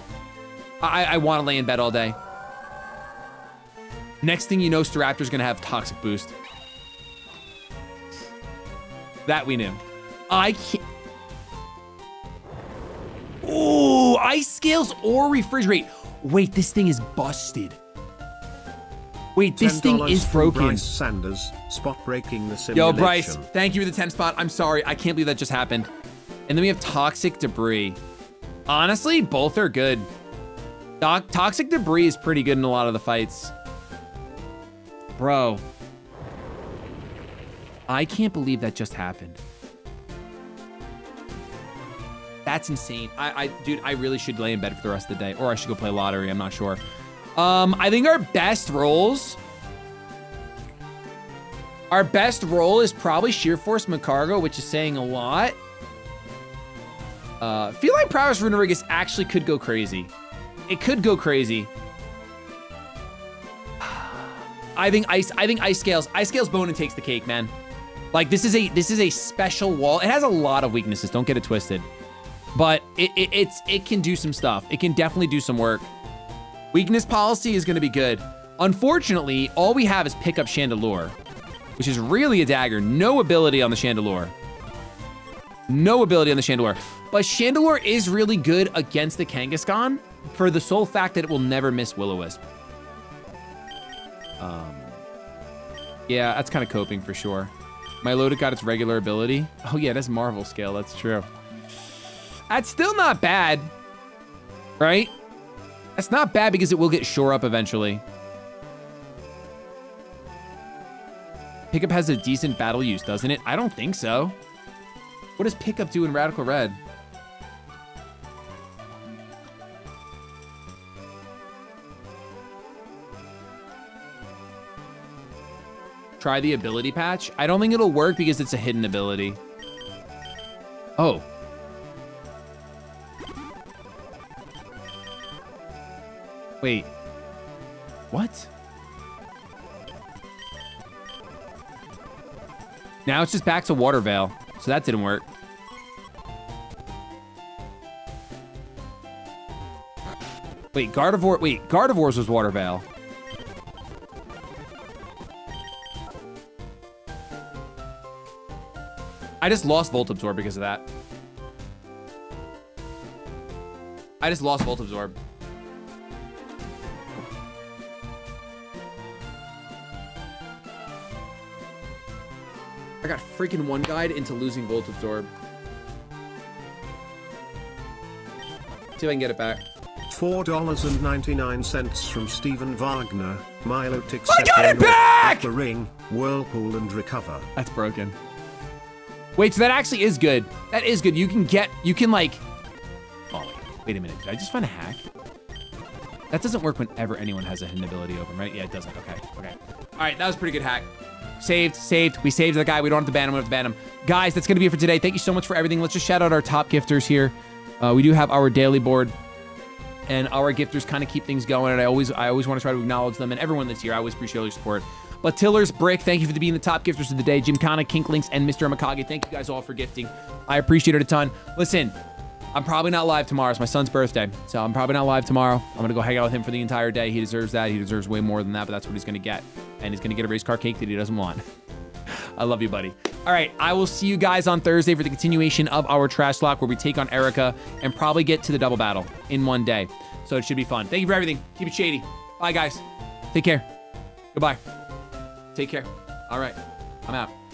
I, I wanna lay in bed all day. Next thing you know, Staraptor's gonna have Toxic Boost. That we knew. I can't. Ooh, Ice Scales or Refrigerate. Wait, this thing is busted. Wait, this thing is broken. Bryce Sanders, spot breaking the simulation. Yo, Bryce, thank you for the ten spot. I'm sorry, I can't believe that just happened. And then we have Toxic Debris. Honestly, both are good. Doc Toxic Debris is pretty good in a lot of the fights. Bro. I can't believe that just happened. That's insane. I, I, dude, I really should lay in bed for the rest of the day, or I should go play lottery. I'm not sure. Um, I think our best rolls, our best roll is probably Sheer Force Magcargo, which is saying a lot. Uh, Feline Prowess Runerigus actually could go crazy. It could go crazy. I think ice. I think ice scales. Ice scales Bonin takes the cake, man. Like this is a this is a special wall. It has a lot of weaknesses. Don't get it twisted. But it, it, it's, it can do some stuff. It can definitely do some work. Weakness policy is gonna be good. Unfortunately, all we have is pick up Chandelure, which is really a dagger. No ability on the Chandelure. No ability on the Chandelure. But Chandelure is really good against the Kangaskhan for the sole fact that it will never miss Will-O-Wisp. Um, yeah, that's kind of coping for sure. Milotic got its regular ability. Oh yeah, that's Marvel scale, that's true. That's still not bad, right? That's not bad because it will get shore up eventually. Pickup has a decent battle use, doesn't it? I don't think so. What does Pickup do in Radical Red? Try the ability patch. I don't think it'll work because it's a hidden ability. Oh. Wait, what? Now it's just back to Water Veil, so that didn't work. Wait, Gardevoir, wait, Gardevoir's was Water Veil. I just lost Volt Absorb because of that. I just lost Volt Absorb. I got freaking one guide into losing Volt Absorb. See if I can get it back. four dollars and ninety-nine cents from Steven Wagner. Milotic. I got it back! The ring, whirlpool, and recover. That's broken. Wait, so that actually is good. That is good. You can get, you can like. Oh, wait, wait a minute. Did I just find a hack? That doesn't work whenever anyone has a hidden ability open, right? Yeah, it doesn't. Okay, okay. All right, that was a pretty good hack. Saved, saved. We saved the guy. We don't have to ban him. We don't have to ban him. Guys, that's going to be it for today. Thank you so much for everything. Let's just shout out our top gifters here. Uh, we do have our daily board, and our gifters kind of keep things going. And I always, I always want to try to acknowledge them and everyone that's here. I always appreciate all your support. But Tillers, Brick, thank you for being the top gifters of the day. Gymkhana, Kinklinks, and Mister Mikage, thank you guys all for gifting. I appreciate it a ton. Listen, I'm probably not live tomorrow. It's my son's birthday, so I'm probably not live tomorrow. I'm going to go hang out with him for the entire day. He deserves that. He deserves way more than that, but that's what he's going to get. And he's gonna get a race car cake that he doesn't want. I love you, buddy. All right, I will see you guys on Thursday for the continuation of our trash lock where we take on Erica and probably get to the double battle in one day. So it should be fun. Thank you for everything. Keep it shady. Bye, guys. Take care. Goodbye. Take care. All right, I'm out.